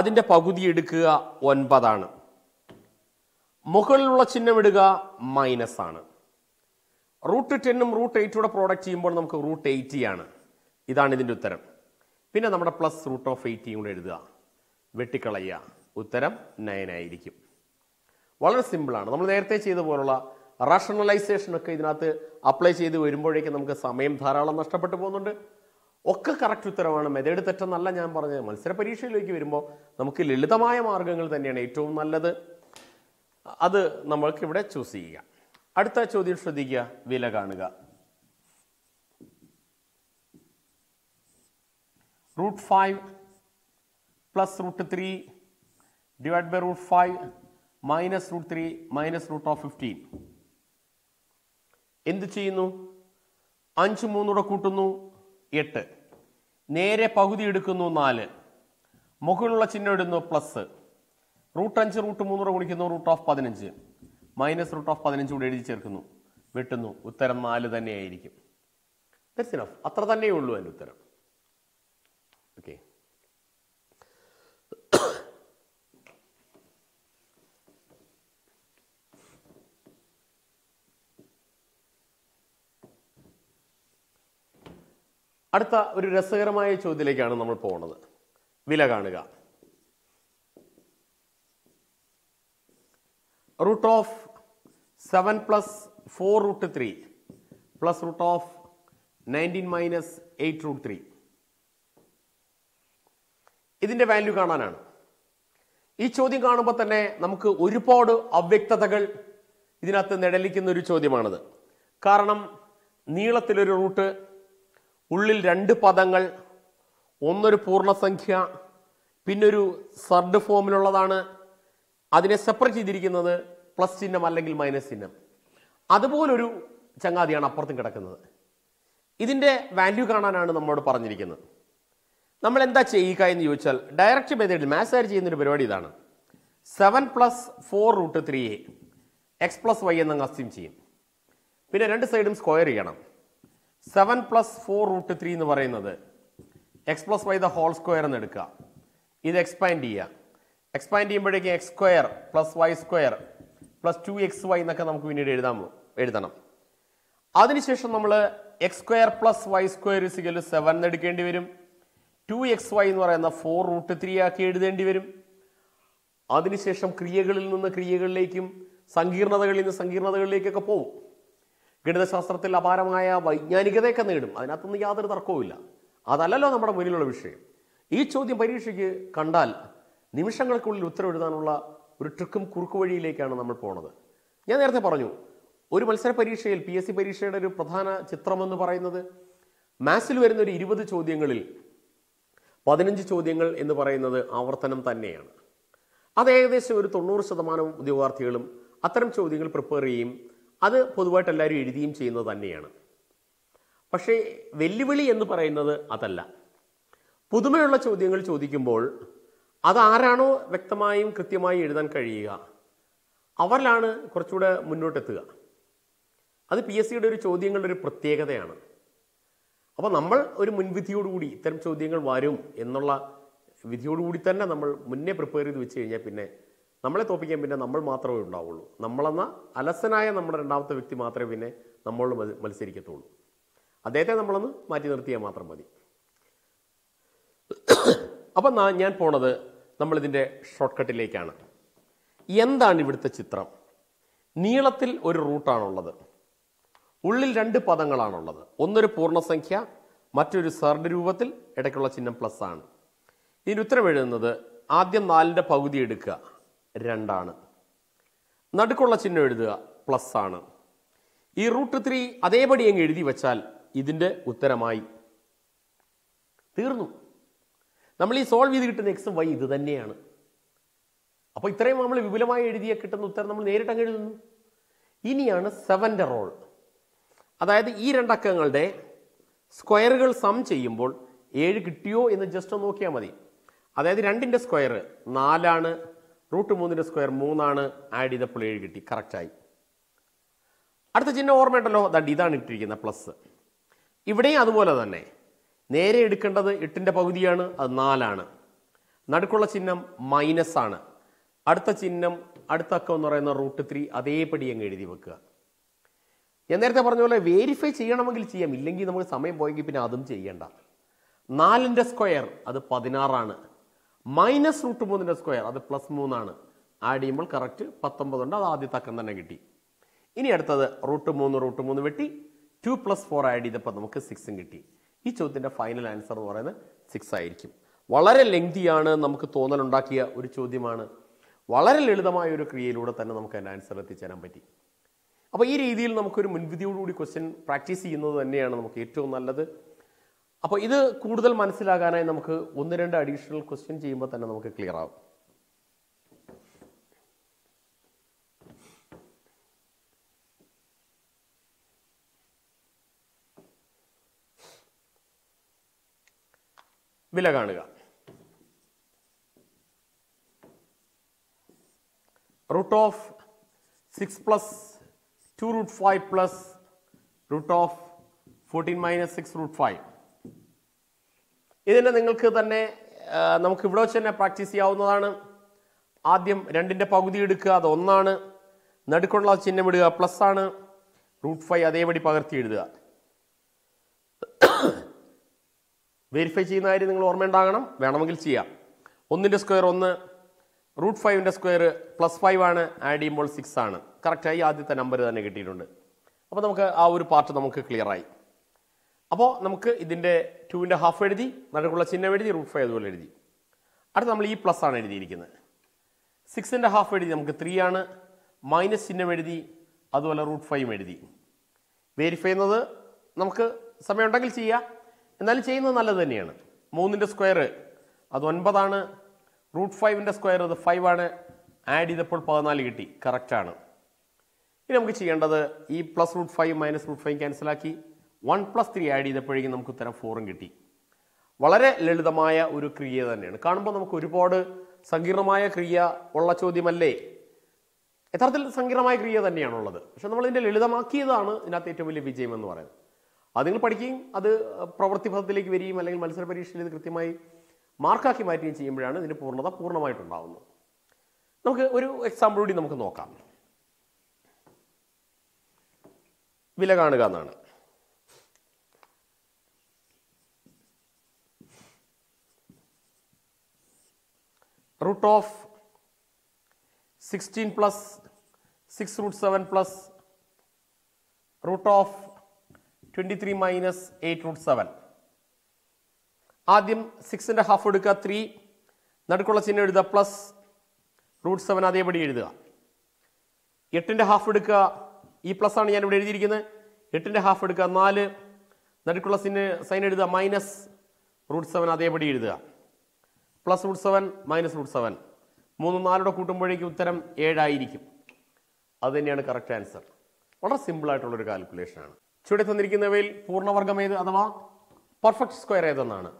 അതിന്റെ പകുതി എടുക്കുക 9 ആണ്. മുകളിലുള്ള ചിഹ്നം ഇടുക മൈനസ് ആണ് √10 ഉം √8 ഉം പ്രോഡക്റ്റ് ചെയ്യുമ്പോൾ നമുക്ക് √80 ആണ് ഇതാണ് ഇതിന്റെ ഉത്തരം പിന്നെ നമ്മുടെ പ്ലസ് √80 കൂടി എഴുതുക വെട്ടിക്കളയുക ഉത്തരം 9 ആയിരിക്കും വളരെ സിമ്പിൾ ആണ് നമ്മൾ നേരത്തെ ചെയ്ത പോലുള്ള റാഷണലൈസേഷൻ ഒക്കെ ഇതിനകത്ത് അപ്ലൈ ചെയ്തു വരുമ്പോഴേക്കും നമുക്ക് സമയം ധാരാളം നഷ്ടപ്പെട്ടു പോകുന്നുണ്ട് ഒക്കെ കറക്റ്റ് ഉത്തരമാണ് മെത്തേഡ് തെറ്റെന്നല്ല ഞാൻ പറഞ്ഞത് മത്സര പരീക്ഷയിലേക്ക് വരുമ്പോൾ നമുക്ക് ലളിതമായ മാർഗ്ഗങ്ങൾ തന്നെയാണ് ഏറ്റവും നല്ലത് Other number kibra choose. At the Chodil Shadiga, Villa Ganaga. √5 + √3 divided by √5 minus √3 minus √15. In the Chino Anchumura Kutunu, yet Nere Pagudi Dukunu Nale Mokula Chinodino plus. √5 - √3 minus √15 would edit Cherkuno. Vetano, Uttaram Mala than Erikim. That's enough. Athra than Neulu and Uttaram. Okay. Adata, we reserve my Chodilegana number Pona. Villaganiga. √7 + 4√3 plus √19 - 8√3. This is the value. Each of the Ganapatane, Namku Uripod, Abvectagal, Idinathan Nedelic in the Richodimanada. Karnam, Nila Tilly Rooter, Ulil Rendu Padangal, Onder Purna Sankhya, Pinuru, Sardu Formula. That is separate plus signum or minus signum. That is one thing that is This is the value that we have to do. What we have to do is direct method. Massage is the 7 + 4√3 x plus y. Then we square 7 + 4√3 x plus y the whole square. ഇത് expand ചെയ്യുക. Expand ചെയ്യുമ്പോഴേക്കും X square plus Y square plus 2xy എന്നൊക്കെ നമുക്ക് പിന്നീട് എഴുതണം. അതിനുശേഷം നമ്മൾ X square plus Y square is equal 7 എന്ന് എടുക്കേണ്ടി വരും. 2xy എന്ന് പറയുന്ന 4√3 ആക്കി എഴുതേണ്ടി വരും. അതിനുശേഷം ക്രിയകളിൽ നിന്ന് ക്രിയകളിലേക്കും സങ്കീർണതകളിൽ നിന്ന് സങ്കീർണതകളിലേക്കൊക്കെ പോവും. ഗണിതശാസ്ത്രത്തിൽ അപാരമായ വൈജ്ഞാനികതയൊക്കെ നേടും, അതിനകത്തൊന്നും യാതൊരു തർക്കവുമില്ല. അതല്ലല്ലോ നമ്മുടെ മുന്നിലുള്ള വിഷയം. ഈ ചോദ്യം പരീക്ഷയ്ക്ക് കണ്ടാൽ നിമിഷങ്ങൾക്കുള്ളിൽ ഉത്തരം എഴുതാനുള്ള ഒരു ട്രിക്കും കുറുക്കു വഴിയിലേക്കാണ് നമ്മൾ പോണത്. ഞാൻ നേരത്തെ പറഞ്ഞു, ഒരു മത്സര പരീക്ഷയിൽ PSC പരീക്ഷയുടെ ഒരു പ്രധാന ചിത്രമെന്ന് പറയുന്നത് മാത്സിൽ വരുന്ന ഒരു 20 ചോദ്യങ്ങളിൽ 15 ചോദ്യങ്ങൾ എന്ന് പറയുന്നത് ആവർത്തനം തന്നെയാണ്. അത് ഏകദേശം ഒരു 90% ഉദ്യോഗാർത്ഥികളും അത്തരം ചോദ്യങ്ങൾ പ്രിപ്പയർ ചെയ്യും, അത് പൊതുവായിട്ട് എല്ലാവരും എഴുതിയും ചെയ്യുന്നത് തന്നെയാണ്. പക്ഷേ വെല്ലുവിളി എന്ന് പറയുന്നത് അതല്ല. പുതുമയുള്ള ചോദ്യങ്ങൾ ചോദിക്കുമ്പോൾ അതാരാണോ വ്യക്തമായും കൃത്യമായും എഴുതാൻ കഴിയുക അവരിലാണ് കുറച്ചുകൂടെ മുന്നോട്ടെത്തുക. അത് PSCയുടെ ഒരു ചോദ്യങ്ങളുടെ ഒരു പ്രത്യേകതയാണ്. അപ്പോൾ നമ്മൾ ഒരു മുൻവിധിയോടുകൂടി ഇത്തരം ചോദ്യങ്ങൾ വരും എന്നുള്ള വിധിയോടുകൂടി തന്നെ നമ്മൾ മുന്നേ പ്രിപ്പയർ ചെയ്ത് വെച്ച് കഴിഞ്ഞാൽ പിന്നെ നമ്മളെ തോൽപ്പിക്കാൻ പിന്നെ നമ്മൾ മാത്രമേ ഉണ്ടാവുള്ളൂ. നമ്മളെന്ന അലസനായ നമ്മുടെ രണ്ടാമത്തെ വ്യക്തി മാത്രമേ പിന്നെ നമ്മളോട് മത്സരിക്കത്തുള്ളൂ. അദ്ദേഹത്തെ നമ്മളൊന്ന് മാറ്റി നിർത്തിയാൽ മാത്രം മതി. അപ്പം ഞാൻ പോണത് നമ്മളിതിൻ്റെ ഷോർട്ട് കട്ടിലേക്കാണ്. എന്താണ് ഇവിടുത്തെ ചിത്രം? നീളത്തിൽ ഒരു റൂട്ടാണുള്ളത്, ഉള്ളിൽ 2 പദങ്ങളാണുള്ളത്. ഒന്നൊരു പൂർണ്ണസംഖ്യ, മറ്റൊരു സർഡ് രൂപത്തിൽ, ഇടയ്ക്കുള്ള ചിഹ്നം പ്ലസ് ആണ്. ഇതിന് ഉത്തരം എഴുതുന്നത് ആദ്യം 4ന്റെ പകുതി എടുക്കുക, 2ആണ്. നടുക്കുള്ള ചിഹ്നം എഴുതുക, പ്ലസ് ആണ്. ഈ √3 അതേപടി അങ്ങ് എഴുതി വെച്ചാൽ ഇതിൻ്റെ ഉത്തരമായി തീർന്നു. നമ്മൾ ഈ സോൾവ് ചെയ്ത് കിട്ടുന്ന എക്സും വൈ ഇത് തന്നെയാണ്. അപ്പോൾ ഇത്രയും നമ്മൾ വിപുലമായി എഴുതിയ കിട്ടുന്ന ഉത്തരം നമ്മൾ നേരിട്ട് അങ്ങ് എഴുതുന്നു. ഇനിയാണ് 7ന്റെ റോൾ. അതായത് ഈ 2 അക്കങ്ങളുടെ സ്ക്വയറുകൾ സം ചെയ്യുമ്പോൾ 7 കിട്ടിയോ എന്ന് ജസ്റ്റ് ഒന്ന് നോക്കിയാൽ മതി. അതായത് 2ന്റെ സ്ക്വയർ 4ആണ്, √3ന്റെ സ്ക്വയർ 3ആണ്. ആഡ് ചെയ്തപ്പോൾ 7 കിട്ടി, കറക്റ്റായി. അടുത്ത ചിഹ്നം ഓർമ്മയുണ്ടല്ലോ, ദാണ്ട് ഇതാണ് ഇട്ടിരിക്കുന്ന പ്ലസ്. ഇവിടെയും അതുപോലെ തന്നെ നേരെ എടുക്കേണ്ടത് 8ന്റെ പകുതിയാണ്, അത് 4ആണ്. നടുക്കുള്ള ചിഹ്നം മൈനസ് ആണ്. അടുത്ത അക്കം എന്ന് പറയുന്ന √3 അതേപടി അങ്ങ് എഴുതി വെക്കുക. ഞാൻ നേരത്തെ പറഞ്ഞ പോലെ വേരിഫൈ ചെയ്യണമെങ്കിൽ ചെയ്യാം, ഇല്ലെങ്കിൽ നമുക്ക് സമയം പോയെങ്കിൽ പിന്നെ അതും ചെയ്യേണ്ട. 4ന്റെ സ്ക്വയർ അത് 16ആണ്, മൈനസ് √3ന്റെ സ്ക്വയർ അത് പ്ലസ് 3ആണ്. ആഡ് ചെയ്യുമ്പോൾ കറക്റ്റ് 19 ഉണ്ട്, അത് ആദ്യത്തെ അക്കം തന്നെ കിട്ടി. ഇനി അടുത്തത് √3 വെട്ടി 2 + 4 ആഡ് ചെയ്തപ്പോൾ നമുക്ക് 6ഉം കിട്ടി. ഈ ചോദ്യത്തിൻ്റെ ഫൈനൽ ആൻസർ എന്ന് പറയുന്നത് 6 ആയിരിക്കും. വളരെ ലെങ്തിയാണ്, നമുക്ക് തോന്നലുണ്ടാക്കിയ ഒരു ചോദ്യമാണ്. വളരെ ലളിതമായ ഒരു ക്രിയയിലൂടെ തന്നെ നമുക്ക് അതിൻ്റെ ആൻസർ എത്തിച്ചേരാൻ പറ്റി. അപ്പോൾ ഈ രീതിയിൽ നമുക്കൊരു മുൻവിധിയോടുകൂടി ക്വസ്റ്റ്യൻ പ്രാക്ടീസ് ചെയ്യുന്നത് തന്നെയാണ് നമുക്ക് ഏറ്റവും നല്ലത്. അപ്പോൾ ഇത് കൂടുതൽ മനസ്സിലാകാനായി നമുക്ക് 1-2 അഡീഷണൽ ക്വസ്റ്റ്യൻ ചെയ്യുമ്പോൾ തന്നെ നമുക്ക് ക്ലിയർ ആവും. വില കാണുക. √6 + 2√5 + √14 - 6√5. ഇതിനെ നിങ്ങൾക്ക് തന്നെ നമുക്ക് ഇവിടെ വെച്ച് തന്നെ പ്രാക്ടീസ് ചെയ്യാവുന്നതാണ്. ആദ്യം 2ന്റെ പകുതി എടുക്കുക, അത് 1ആണ്. നടുക്കുള്ള ചിഹ്നം ഇടുക, പ്ലസ് ആണ്. √5 അതേപടി പകർത്തി എഴുതുക. വെരിഫൈ ചെയ്യുന്ന കാര്യം നിങ്ങൾ ഓർമ്മയുണ്ടാകണം, വേണമെങ്കിൽ ചെയ്യാം. 1ന്റെ സ്ക്വയർ 1, √5ന്റെ സ്ക്വയർ +5ആണ്. ആഡ് ചെയ്യുമ്പോൾ 6ആണ്. കറക്റ്റായി ആദ്യത്തെ നമ്പർ തന്നെ കിട്ടിയിട്ടുണ്ട്. അപ്പോൾ നമുക്ക് ആ ഒരു പാർട്ട് നമുക്ക് ക്ലിയറായി. അപ്പോൾ നമുക്ക് ഇതിൻ്റെ 2½ എഴുതി, നടുക്കുള്ള ചിഹ്നം എഴുതി, √5 അതുപോലെ എഴുതി. അടുത്ത് നമ്മൾ ഈ പ്ലസ് ആണ് എഴുതിയിരിക്കുന്നത്. 6½ എഴുതി, നമുക്ക് 3ആണ്. മൈനസ് ചിഹ്നം എഴുതി, അതുപോലെ √5 എഴുതി. വെരിഫൈ ചെയ്യുന്നത് നമുക്ക് സമയമുണ്ടെങ്കിൽ ചെയ്യാം, എന്നാലും ചെയ്യുന്നത് നല്ലത് തന്നെയാണ്. 3ന്റെ സ്ക്വയർ അത് 9ആണ്. √5ന്റെ സ്ക്വയർ അത് 5ആണ്. ആഡ് ചെയ്തപ്പോൾ 14 കിട്ടി, കറക്റ്റാണ്. ഇനി നമുക്ക് ചെയ്യേണ്ടത് ഈ പ്ലസ് √5 മൈനസ് √5 ക്യാൻസലാക്കി 1 + 3 ആഡ് ചെയ്തപ്പോഴേക്കും നമുക്ക് ഉത്തരം 4ഉം കിട്ടി. വളരെ ലളിതമായ ഒരു ക്രിയ തന്നെയാണ്. കാണുമ്പോൾ നമുക്ക് ഒരുപാട് സങ്കീർണമായ ക്രിയ ഉള്ള ചോദ്യമല്ലേ? യഥാർത്ഥത്തിൽ സങ്കീർണമായ ക്രിയ തന്നെയാണുള്ളത്. പക്ഷെ നമ്മളിതിൻ്റെ ലളിതമാക്കിയതാണ് ഇതിനകത്ത് ഏറ്റവും വലിയ വിജയം എന്ന് പറയുന്നത്. അത് നിങ്ങൾ പഠിക്കുകയും അത് പ്രവൃത്തി പദത്തിലേക്ക് വരികയും അല്ലെങ്കിൽ മത്സര പരീക്ഷയിൽ ഇത് കൃത്യമായി മാർക്കാക്കി മാറ്റുകയും ചെയ്യുമ്പോഴാണ് ഇതിന്റെ പൂർണ്ണത പൂർണ്ണമായിട്ടുണ്ടാവുന്നത്. നമുക്ക് ഒരു എക്സാമ്പിൾ കൂടി നമുക്ക് നോക്കാം. വില കാണുക എന്നാണ്. root of 16 plus 6 root 7 plus root of 23 minus 8 root 7. ആദ്യം 6 ന്റെ ഹാഫ് എടുക്കുക 3, നടുക്കുള്ള ചിഹ്നം എഴുതുക പ്ലസ് റൂട്ട് 7 അതേപടി എഴുതുക. 8ന്റെ ഹാഫ് എടുക്കുക, ഈ പ്ലസ് ആണ് ഞാൻ ഇവിടെ എഴുതിയിരിക്കുന്നത്. 8ന്റെ ഹാഫ് എടുക്കുക 4, നടുക്കുള്ള സൈൻ എഴുതുക മൈനസ് റൂട്ട് 7 അതേപടി എഴുതുക. പ്ലസ് റൂട്ട് 7 മൈനസ് റൂട്ട് 7 3 4 കൂട്ടുമ്പോഴേക്കും ഉത്തരം 7 ആയിരിക്കും. അത് തന്നെയാണ് കറക്റ്റ് ആൻസർ. വളരെ സിമ്പിളായിട്ടുള്ളൊരു കാൽക്കുലേഷനാണ്. ചുവടെ തന്നിരിക്കുന്നവയിൽ പൂർണ്ണവർഗം ഏത് അഥവാ പെർഫെക്റ്റ് സ്ക്വയർ ഏതെന്നാണ്.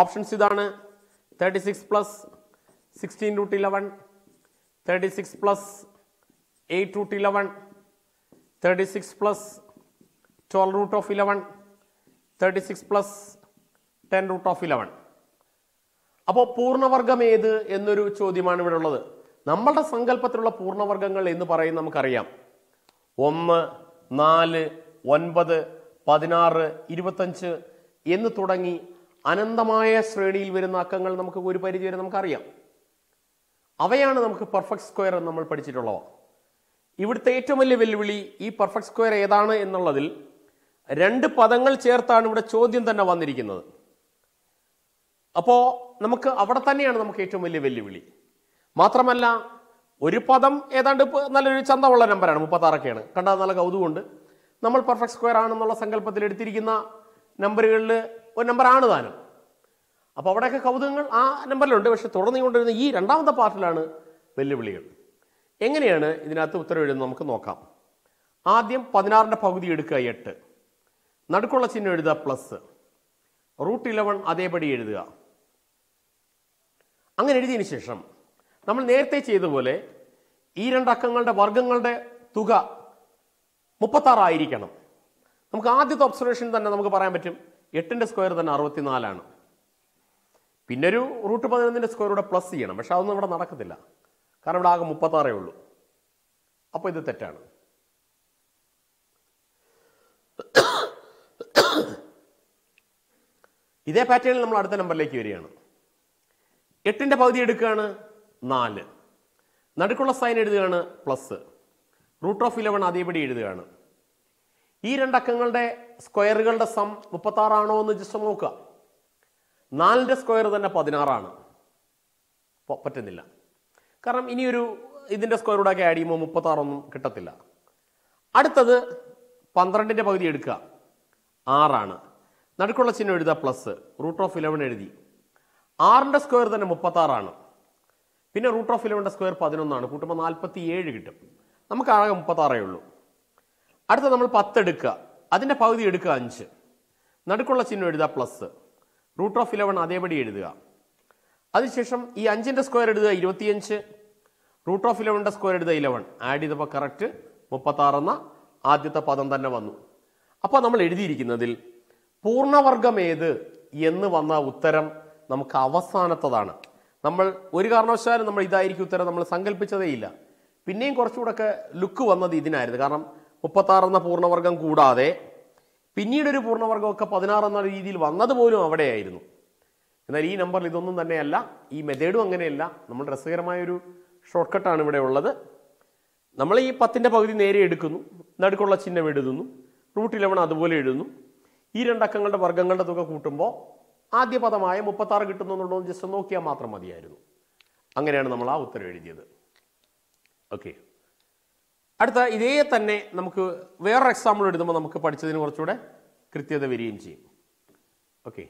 ഓപ്ഷൻസ് ഇതാണ്: 36 plus 16 root 11, 36 plus 8 root 11, 36 plus 12 root of 11, 36 plus 10 root of 11. അപ്പോൾ പൂർണ്ണവർഗം ഏത് എന്നൊരു ചോദ്യമാണ് ഇവിടെ ഉള്ളത്. നമ്മളുടെ സങ്കല്പത്തിലുള്ള പൂർണ്ണവർഗങ്ങൾ എന്ന് പറയും നമുക്കറിയാം. 1, 4, 9, 16, 25 എന്ന് തുടങ്ങി അനന്തമായ ശ്രേണിയിൽ വരുന്ന അക്കങ്ങൾ നമുക്ക് ഒരു പരിധി വരെ നമുക്കറിയാം. അവയാണ് നമുക്ക് പെർഫെക്റ്റ് സ്ക്വയർ എന്ന് നമ്മൾ പഠിച്ചിട്ടുള്ളവ. ഇവിടുത്തെ ഏറ്റവും വലിയ വെല്ലുവിളി ഈ പെർഫെക്റ്റ് സ്ക്വയർ ഏതാണ് എന്നുള്ളതിൽ 2 പദങ്ങൾ ചേർത്താണ് ഇവിടെ ചോദ്യം തന്നെ വന്നിരിക്കുന്നത്. അപ്പോൾ നമുക്ക് അവിടെ തന്നെയാണ് നമുക്ക് ഏറ്റവും വലിയ വെല്ലുവിളി. മാത്രമല്ല ഒരു പദം ഏതാണ്ട് നല്ലൊരു ചന്തമുള്ള നമ്പറാണ്, 36ഒക്കെയാണ്. കണ്ടാൽ നല്ല കൗതുകമുണ്ട്. നമ്മൾ പെർഫെക്റ്റ് സ്ക്വയർ ആണെന്നുള്ള സങ്കല്പത്തിൽ എടുത്തിരിക്കുന്ന നമ്പറുകളിൽ ഒരു നമ്പറാണ് താനും. അപ്പോൾ അവിടെയൊക്കെ കൗതുകങ്ങൾ ആ നമ്പറിലുണ്ട്. പക്ഷെ തുടർന്ന് കൊണ്ടിരുന്ന ഈ 2ാമത്തെ പാർട്ടിലാണ് വെല്ലുവിളികൾ. എങ്ങനെയാണ് ഇതിനകത്ത് ഉത്തരം എഴുതുന്നത് നമുക്ക് നോക്കാം. ആദ്യം 16ന്റെ പകുതി എടുക്കുക 8, നടുക്കുള്ള ചിഹ്നം എഴുതുക പ്ലസ് റൂട്ട് 11 അതേപടി എഴുതുക. അങ്ങനെ എഴുതിയതിന് ശേഷം നമ്മൾ നേരത്തെ ചെയ്തതുപോലെ ഈ 2 അക്കങ്ങളുടെ വർഗ്ഗങ്ങളുടെ തുക 36 ആയിരിക്കണം. നമുക്ക് ആദ്യത്തെ ഒബ്സർവേഷൻ തന്നെ നമുക്ക് പറയാൻ പറ്റും 8ന്റെ സ്ക്വയർ തന്നെ 64ആണ്. പിന്നെ ഒരു റൂട്ട് 11ന്റെ സ്ക്വയർ കൂടെ പ്ലസ് ചെയ്യണം. പക്ഷെ അതൊന്നും ഇവിടെ നടക്കത്തില്ല, കാരണം ഇവിടെ ആകെ 36 ഉള്ളൂ. അപ്പോൾ ഇത് തെറ്റാണ്. ഇതേ പാറ്റേണിൽ നമ്മൾ അടുത്ത നമ്പറിലേക്ക് വരികയാണ്. 8ന്റെ പകുതി എടുക്കുകയാണ് 4, നടുക്കുള്ള സൈൻ എഴുതുകയാണ് പ്ലസ് റൂട്ട് ഓഫ് 11 അതേപടി എഴുതുകയാണ്. ഈ 2 അക്കങ്ങളുടെ സ്ക്വയറുകളുടെ സം 36ആണോ എന്ന് ജസ്റ്റ് നോക്കുക. 4ന്റെ സ്ക്വയർ തന്നെ 16ആണ്. പറ്റുന്നില്ല, കാരണം ഇനിയൊരു ഇതിൻ്റെ സ്ക്വയറൂടെ ഒക്കെ ആഡ് ചെയ്യുമ്പോൾ 36ഒന്നും കിട്ടത്തില്ല. അടുത്തത് 12ന്റെ പകുതി എടുക്കുക 6ആണ്, നടുക്കുള്ള ചിഹ്നം എഴുതുക പ്ലസ് റൂട്ട് ഓഫ് 11 എഴുതി. 6ന്റെ സ്ക്വയർ തന്നെ 36ആണ്. പിന്നെ റൂട്ട് ഓഫ് 11ന്റെ സ്ക്വയർ 11ആണ്, കൂട്ടുമ്പോൾ 47 കിട്ടും. നമുക്ക് ആകെ 36 ഉള്ളൂ. അടുത്ത നമ്മൾ 10 എടുക്കുക, അതിൻ്റെ പകുതി എടുക്കുക 5, നടുക്കുള്ള ചിഹ്നം എഴുതുക പ്ലസ് റൂട്ട് ഓഫ് 11 അതേപടി എഴുതുക. അതിനുശേഷം ഈ 5ന്റെ സ്ക്വയർ എഴുതുക 25, റൂട്ട് ഓഫ് 11ന്റെ സ്ക്വയർ എഴുതുക 11. ആഡ് ചെയ്തപ്പോൾ കറക്റ്റ് 36 എന്ന ആദ്യത്തെ പദം തന്നെ വന്നു. അപ്പോൾ നമ്മൾ എഴുതിയിരിക്കുന്നതിൽ പൂർണ്ണവർഗം ഏത് എന്ന് വന്ന ഉത്തരം നമുക്ക് അവസാനത്തതാണ്. നമ്മൾ ഒരു കാരണവശാലും നമ്മൾ ഇതായിരിക്കും ഉത്തരം നമ്മൾ സങ്കല്പിച്ചതേ ഇല്ല. പിന്നെയും കുറച്ചുകൂടെയൊക്കെ ലുക്ക് വന്നത് ഇതിനായിരുന്നു. കാരണം 36 എന്ന പൂർണ്ണവർഗം കൂടാതെ പിന്നീടൊരു പൂർണ്ണവർഗമൊക്കെ 16 എന്ന രീതിയിൽ വന്നതുപോലും അവിടെയായിരുന്നു. എന്നാൽ ഈ നമ്പറിൽ ഇതൊന്നും തന്നെയല്ല, ഈ മെത്തേഡും അങ്ങനെയല്ല. നമ്മൾ രസകരമായൊരു ഷോർട്ട് കട്ടാണ് ഇവിടെ ഉള്ളത്. നമ്മൾ ഈ 10ന്റെ പകുതി നേരെ എടുക്കുന്നു, നടുക്കുള്ള ചിഹ്നം എഴുതുന്നു, റൂട്ട് 11 അതുപോലെ എഴുതുന്നു. ഈ 2 അക്കങ്ങളുടെ വർഗ്ഗങ്ങളുടെ തുക കൂട്ടുമ്പോൾ ആദ്യ പദമായ 36 കിട്ടുന്നുണ്ടോ എന്ന് ജസ്റ്റ് നോക്കിയാൽ മാത്രം മതിയായിരുന്നു. അങ്ങനെയാണ് നമ്മൾ ആ ഉത്തരം എഴുതിയത്. ഓക്കെ, അടുത്ത ഇതേ തന്നെ നമുക്ക് വേറൊരു എക്സാമ്പിൾ എഴുതുമ്പോൾ നമുക്ക് പഠിച്ചതിന് കുറച്ചുകൂടെ കൃത്യത വരികയും ചെയ്യും. ഓക്കെ,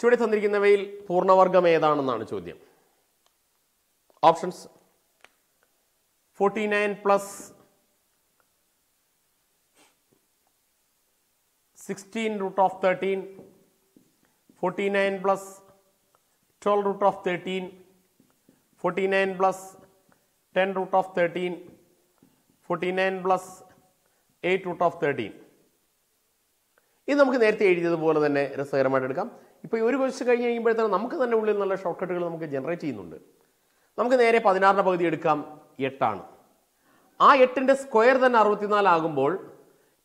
ചുവടെ തന്നിരിക്കുന്നവയിൽ പൂർണ്ണവർഗം ഏതാണെന്നാണ് ചോദ്യം. Options 49 plus 16 root of 13, 49 plus 12 root of 13, 49 plus 10 root of 13, 49 plus 8 root of 13. ഇത് നമുക്ക് നേരത്തെ എഴുതിയതുപോലെ തന്നെ രസകരമായിട്ട് എടുക്കാം. ഇപ്പോൾ ഒരു ക്വസ്റ്റ് കഴിഞ്ഞ് കഴിയുമ്പോഴത്തേന് നമുക്ക് തന്നെ ഉള്ളിൽ നല്ല ഷോർട്ട് കട്ടുകൾ നമുക്ക് ജനറേറ്റ് ചെയ്യുന്നുണ്ട്. നമുക്ക് നേരെ 16-ന്റെ പകുതി എടുക്കാം, 8 ആണ്. ആ 8-ന്റെ സ്ക്വയർ തന്നെ 64 ആകുമ്പോൾ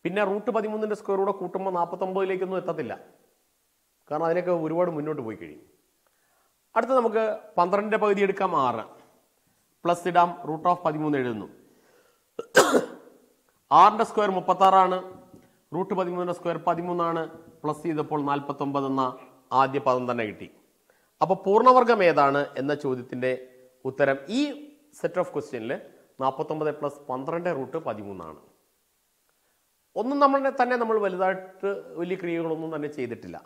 പിന്നെ √13-ന്റെ സ്ക്വയർ കൂടെ കൂട്ടുമ്പോൾ 49-ലേക്കൊന്നും എത്തത്തില്ല, കാരണം അതിനൊക്കെ ഒരുപാട് മുന്നോട്ട് പോയി കഴിഞ്ഞു. അടുത്ത നമുക്ക് 12-ന്റെ പകുതി എടുക്കാം, 6 പ്ലസ് ഇടാം, √13 എഴുതുന്നു. 6-ന്റെ സ്ക്വയർ 36 ആണ്, √13-ന്റെ സ്ക്വയർ 13 ആണ്, പ്ലസ് ചെയ്തപ്പോൾ 49 എന്ന ആദ്യ പദം തന്നെ കിട്ടി. അപ്പോൾ പൂർണ്ണവർഗം ഏതാണ് എന്ന ചോദ്യത്തിൻ്റെ ഉത്തരം ഈ സെറ്റ് ഓഫ് ക്വസ്റ്റ്യനിൽ 49 + 12 √13 ആണ്. ഒന്നും നമ്മൾ വലുതായിട്ട് വലിയ ക്രിയകളൊന്നും തന്നെ ചെയ്തിട്ടില്ല.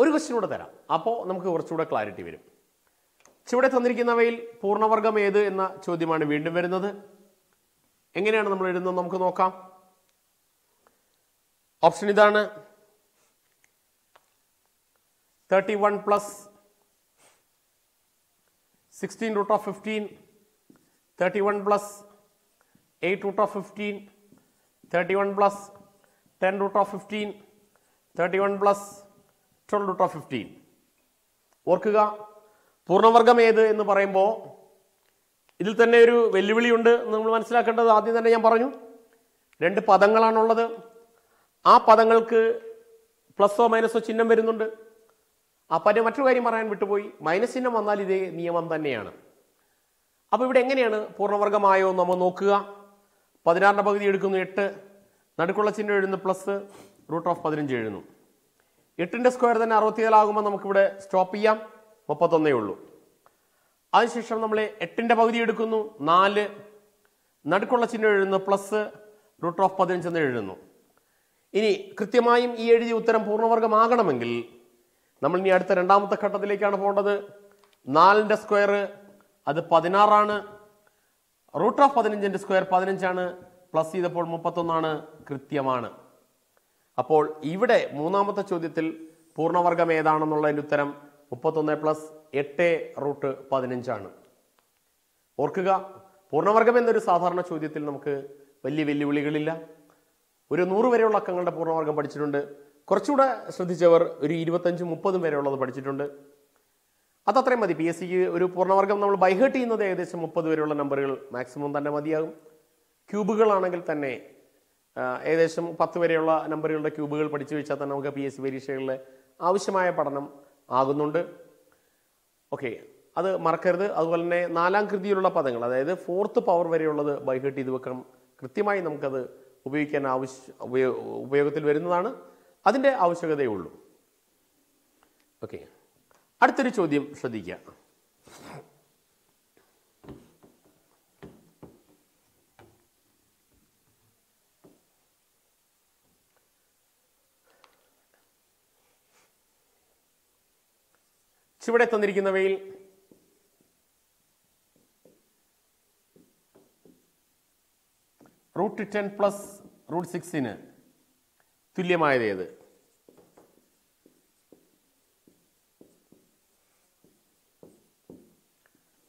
ഒരു ക്വസ്റ്റ്യൻ കൂടെ തരാം, അപ്പോൾ നമുക്ക് കുറച്ചുകൂടെ ക്ലാരിറ്റി വരും. ചുവടെ തന്നിരിക്കുന്നവയിൽ പൂർണ്ണവർഗം ഏത് എന്ന ചോദ്യമാണ് വീണ്ടും വരുന്നത്. എങ്ങനെയാണ് നമ്മൾ എഴുതുന്നത് നമുക്ക് നോക്കാം. ഓപ്ഷൻ ഇതാണ്: 31 + 16 √15, 31 + 8 √15, 31 + 10 √15, 31 + 12 √15. ഓർക്കുക, പൂർണ്ണവർഗം ഏത് എന്ന് പറയുമ്പോൾ ഇതിൽ തന്നെ ഒരു വെല്ലുവിളിയുണ്ട് നമ്മൾ മനസ്സിലാക്കേണ്ടത്. ആദ്യം തന്നെ ഞാൻ പറഞ്ഞു, 2 പദങ്ങളാണുള്ളത്. ആ പദങ്ങൾക്ക് പ്ലസോ മൈനസോ ചിഹ്നം വരുന്നുണ്ട്. അപ്പം മറ്റൊരു കാര്യം പറയാൻ വിട്ടുപോയി, മൈനസ് ചിഹ്നം വന്നാൽ ഇതേ നിയമം തന്നെയാണ്. അപ്പോൾ ഇവിടെ എങ്ങനെയാണ് പൂർണ്ണവർഗമായോ നമ്മൾ നോക്കുക. 16-ന്റെ പകുതി എടുക്കുന്നു, 8, നടുക്കുള്ള ചിഹ്നം എഴുതുന്നു, പ്ലസ് √15 എഴുതുന്നു. 8-ന്റെ സ്ക്വയർ തന്നെ 64 ആകുമ്പോൾ നമുക്കിവിടെ സ്റ്റോപ്പ് ചെയ്യാം, 31-ഏ ഉള്ളൂ. അതിനുശേഷം നമ്മൾ 8-ന്റെ പകുതി എടുക്കുന്നു, 4, നടുക്കുള്ള ചിഹ്നം എഴുതുന്നു, പ്ലസ് √15 എന്ന് എഴുതുന്നു. ഇനി കൃത്യമായും ഈ എഴുതിയ ഉത്തരം പൂർണ്ണവർഗമാകണമെങ്കിൽ നമ്മൾ ഇനി അടുത്ത രണ്ടാമത്തെ ഘട്ടത്തിലേക്കാണ് പോകേണ്ടത്. 4-ന്റെ സ്ക്വയർ അത് 16 ആണ്, √15-ന്റെ സ്ക്വയർ 15 ആണ്, പ്ലസ് ചെയ്തപ്പോൾ 31 ആണ്, കൃത്യമാണ്. അപ്പോൾ ഇവിടെ മൂന്നാമത്തെ ചോദ്യത്തിൽ പൂർണ്ണവർഗം ഏതാണെന്നുള്ളതിൻ്റെ ഉത്തരം 31 + 8 √15 ആണ്. ഓർക്കുക, പൂർണ്ണവർഗം എന്നൊരു സാധാരണ ചോദ്യത്തിൽ നമുക്ക് വലിയ വെല്ലുവിളികളില്ല. ഒരു 100 വരെയുള്ള അക്കങ്ങളുടെ പൂർണ്ണവർഗം പഠിച്ചിട്ടുണ്ട്. കുറച്ചുകൂടെ ശ്രദ്ധിച്ചവർ ഒരു 25-30 വരെയുള്ളത് പഠിച്ചിട്ടുണ്ട്. അതത്രയും മതി. PSCക്ക് ഒരു പൂർണ്ണവർഗം നമ്മൾ ബൈഹേർട്ട് ചെയ്യുന്നത് ഏകദേശം 30 വരെയുള്ള നമ്പറുകൾ മാക്സിമം തന്നെ മതിയാകും. ക്യൂബുകളാണെങ്കിൽ തന്നെ ഏകദേശം 10 വരെയുള്ള നമ്പറുകളുടെ ക്യൂബുകൾ പഠിച്ചു വെച്ചാൽ തന്നെ നമുക്ക് PSC പരീക്ഷകളിൽ ആവശ്യമായ പഠനം ആകുന്നുണ്ട്. ഓക്കെ, അത് മറക്കരുത്. അതുപോലെ തന്നെ 4-ാം കൃതിയിലുള്ള പദങ്ങൾ, അതായത് 4th പവർ വരെയുള്ളത് ബൈഹേർട്ട് ചെയ്ത് വെക്കണം. കൃത്യമായി നമുക്കത് ഉപയോഗിക്കാൻ ഉപയോഗത്തിൽ വരുന്നതാണ്. അതിൻ്റെ ആവശ്യകതയേ ഉള്ളൂ. ഓക്കെ, അടുത്തൊരു ചോദ്യം ശ്രദ്ധിക്കുക. ചുവടെ തന്നിരിക്കുന്നവയിൽ √10 + √6 തുല്യമായത്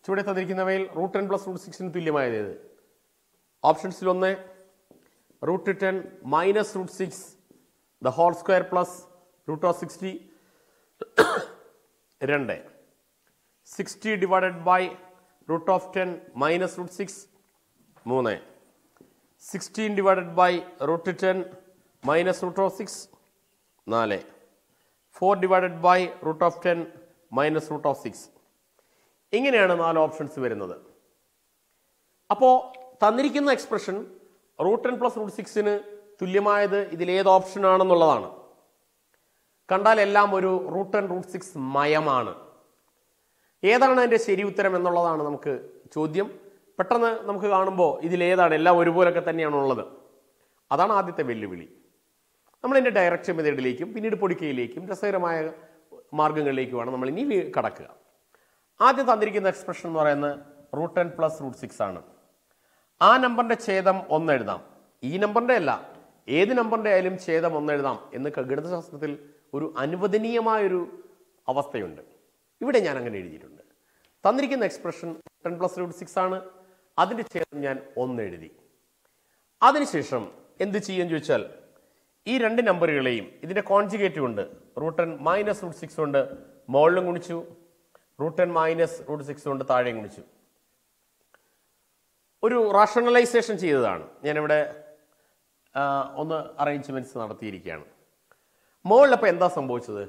ചുവടെ തന്നിരിക്കുന്നവയിൽ √10 + √6 തുല്യമായത് ഓപ്ഷൻസിൽ 1 √10 - √6 2 2 60 / √10 - √6 3 16 / √10 - √6 4 4 / √10 - √6. ഇങ്ങനെയാണ് 4 ഓപ്ഷൻസ് വരുന്നത്. അപ്പോൾ തന്നിരിക്കുന്ന എക്സ്പ്രഷൻ √10 + √6 തുല്യമായത് ഇതിലേത് ഓപ്ഷൻ ആണെന്നുള്ളതാണ്. കണ്ടാൽ എല്ലാം ഒരു √10 √6 മയമാണ്. ഏതാണ് അതിൻ്റെ ശരി ഉത്തരം എന്നുള്ളതാണ് നമുക്ക് ചോദ്യം. പെട്ടെന്ന് നമുക്ക് കാണുമ്പോൾ ഇതിലേതാണ്, എല്ലാം ഒരുപോലൊക്കെ തന്നെയാണുള്ളത്. അതാണ് ആദ്യത്തെ വെല്ലുവിളി. നമ്മളതിൻ്റെ ഡയറക്റ്റ് മെത്തേഡിലേക്കും പിന്നീട് പൊടിക്കയിലേക്കും രസകരമായ മാർഗങ്ങളിലേക്കുമാണ് നമ്മൾ ഇനി കടക്കുക. ആദ്യം തന്നിരിക്കുന്ന എക്സ്പ്രഷൻ എന്ന് പറയുന്നത് √10 + √6 ആണ്. ആ നമ്പറിൻ്റെ ഛേദം 1 എഴുതാം. ഈ നമ്പറിൻ്റെ അല്ല, ഏത് നമ്പറിൻ്റെ ആയാലും ഛേദം 1 എഴുതാം എന്ന് ഗണിതശാസ്ത്രത്തിൽ ഒരു അനുവദനീയമായൊരു അവസ്ഥയുണ്ട്. ഇവിടെ ഞാൻ അങ്ങനെ എഴുതിയിട്ടുണ്ട്. തന്നിരിക്കുന്ന എക്സ്പ്രഷൻ √10 + √6 ആണ്. അതിൻ്റെ ഛേദം ഞാൻ 1 എഴുതി. അതിനുശേഷം എന്ത് ചെയ്യുമെന്ന് ചോദിച്ചാൽ ഈ രണ്ട് നമ്പറുകളെയും ഇതിന്റെ കോൺജുഗേറ്റീവ് ഉണ്ട്. √10 - √6 ഉണ്ട് മോളിലും ഗുണിച്ചു. √10 - √6 ഉണ്ട് താഴെ ഗുണിച്ചു. ഒരു റാഷണലൈസേഷൻ ചെയ്തതാണ്. ഞാൻ ഇവിടെ ഒന്ന് അറേഞ്ച്മെന്റ്സ് നടത്തിയിരിക്കുകയാണ്. മോളിൽ അപ്പോൾ എന്താ സംഭവിച്ചത്?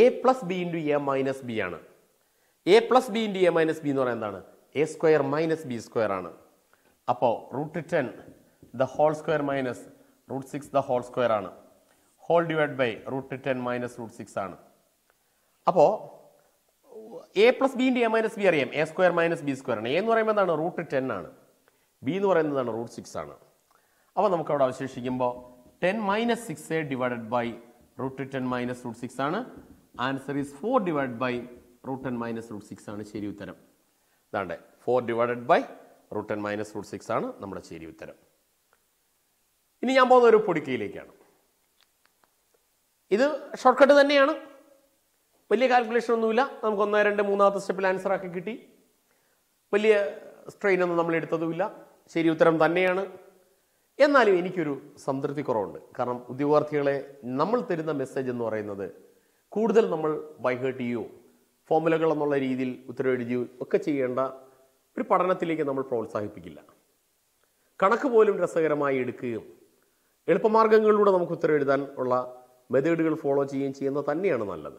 A plus B into A minus B ആണ്. A plus B into A minus B എന്ന് പറയുന്നത് എന്താണ്? A square minus B square ആണ്. അപ്പോൾ √10 the whole square minus √6 the whole square ആണ്. ഹോൾ ഡിവൈഡ് ബൈ √10 മൈനസ് √6 ആണ്. അപ്പോൾ A plus B into A minus B അറിയാം, A square minus B square ആണ്. എ എന്ന് പറയുമ്പോൾ എന്താണ്? √10 ആണ്. ബി എന്ന് പറയുന്നതാണ് √6 ആണ്. അപ്പോൾ നമുക്ക് അവിടെ അവശേഷിക്കുമ്പോൾ 10 minus 6 A divided by √10 minus √6 ആണ്. Answer is 4 divided by √10 minus √6 ആണ് ശരി ഉത്തരം. ഇതാണ്ട് 4 ഡിവൈഡഡ് ബൈ √10 മൈനസ് √6 ആണ് നമ്മുടെ ശരി ഉത്തരം. ഇനി ഞാൻ പോകുന്ന ഒരു പൊടിക്കയിലേക്കാണ്. ഇത് ഷോർട്ട്കട്ട് തന്നെയാണ്, വലിയ കാൽക്കുലേഷൻ ഒന്നുമില്ല. നമുക്ക് 1, 2, 3 സ്റ്റെപ്പിൽ ആൻസർ ആക്കി കിട്ടി. വലിയ സ്ട്രെയിൻ ഒന്നും നമ്മൾ എടുത്തതുമില്ല, ശരി ഉത്തരം തന്നെയാണ്. എന്നാലും എനിക്കൊരു സംതൃപ്തി കുറവുണ്ട്. കാരണം ഉദ്യോഗാർത്ഥികളെ നമ്മൾ തരുന്ന മെസ്സേജ് എന്ന് പറയുന്നത് കൂടുതൽ നമ്മൾ ബൈഹേർട്ടിയോ ഫോമുലകൾ എന്നുള്ള രീതിയിൽ ഉത്തരം എഴുതിയോ ഒക്കെ ചെയ്യേണ്ട ഒരു പഠനത്തിലേക്ക് നമ്മൾ പ്രോത്സാഹിപ്പിക്കില്ല. കണക്ക് പോലും രസകരമായി എടുക്കുകയും എളുപ്പമാർഗങ്ങളിലൂടെ നമുക്ക് ഉത്തരം എഴുതാൻ ഉള്ള മെത്തേഡുകൾ ഫോളോ ചെയ്യുകയും ചെയ്യുന്നത് തന്നെയാണ് നല്ലത്.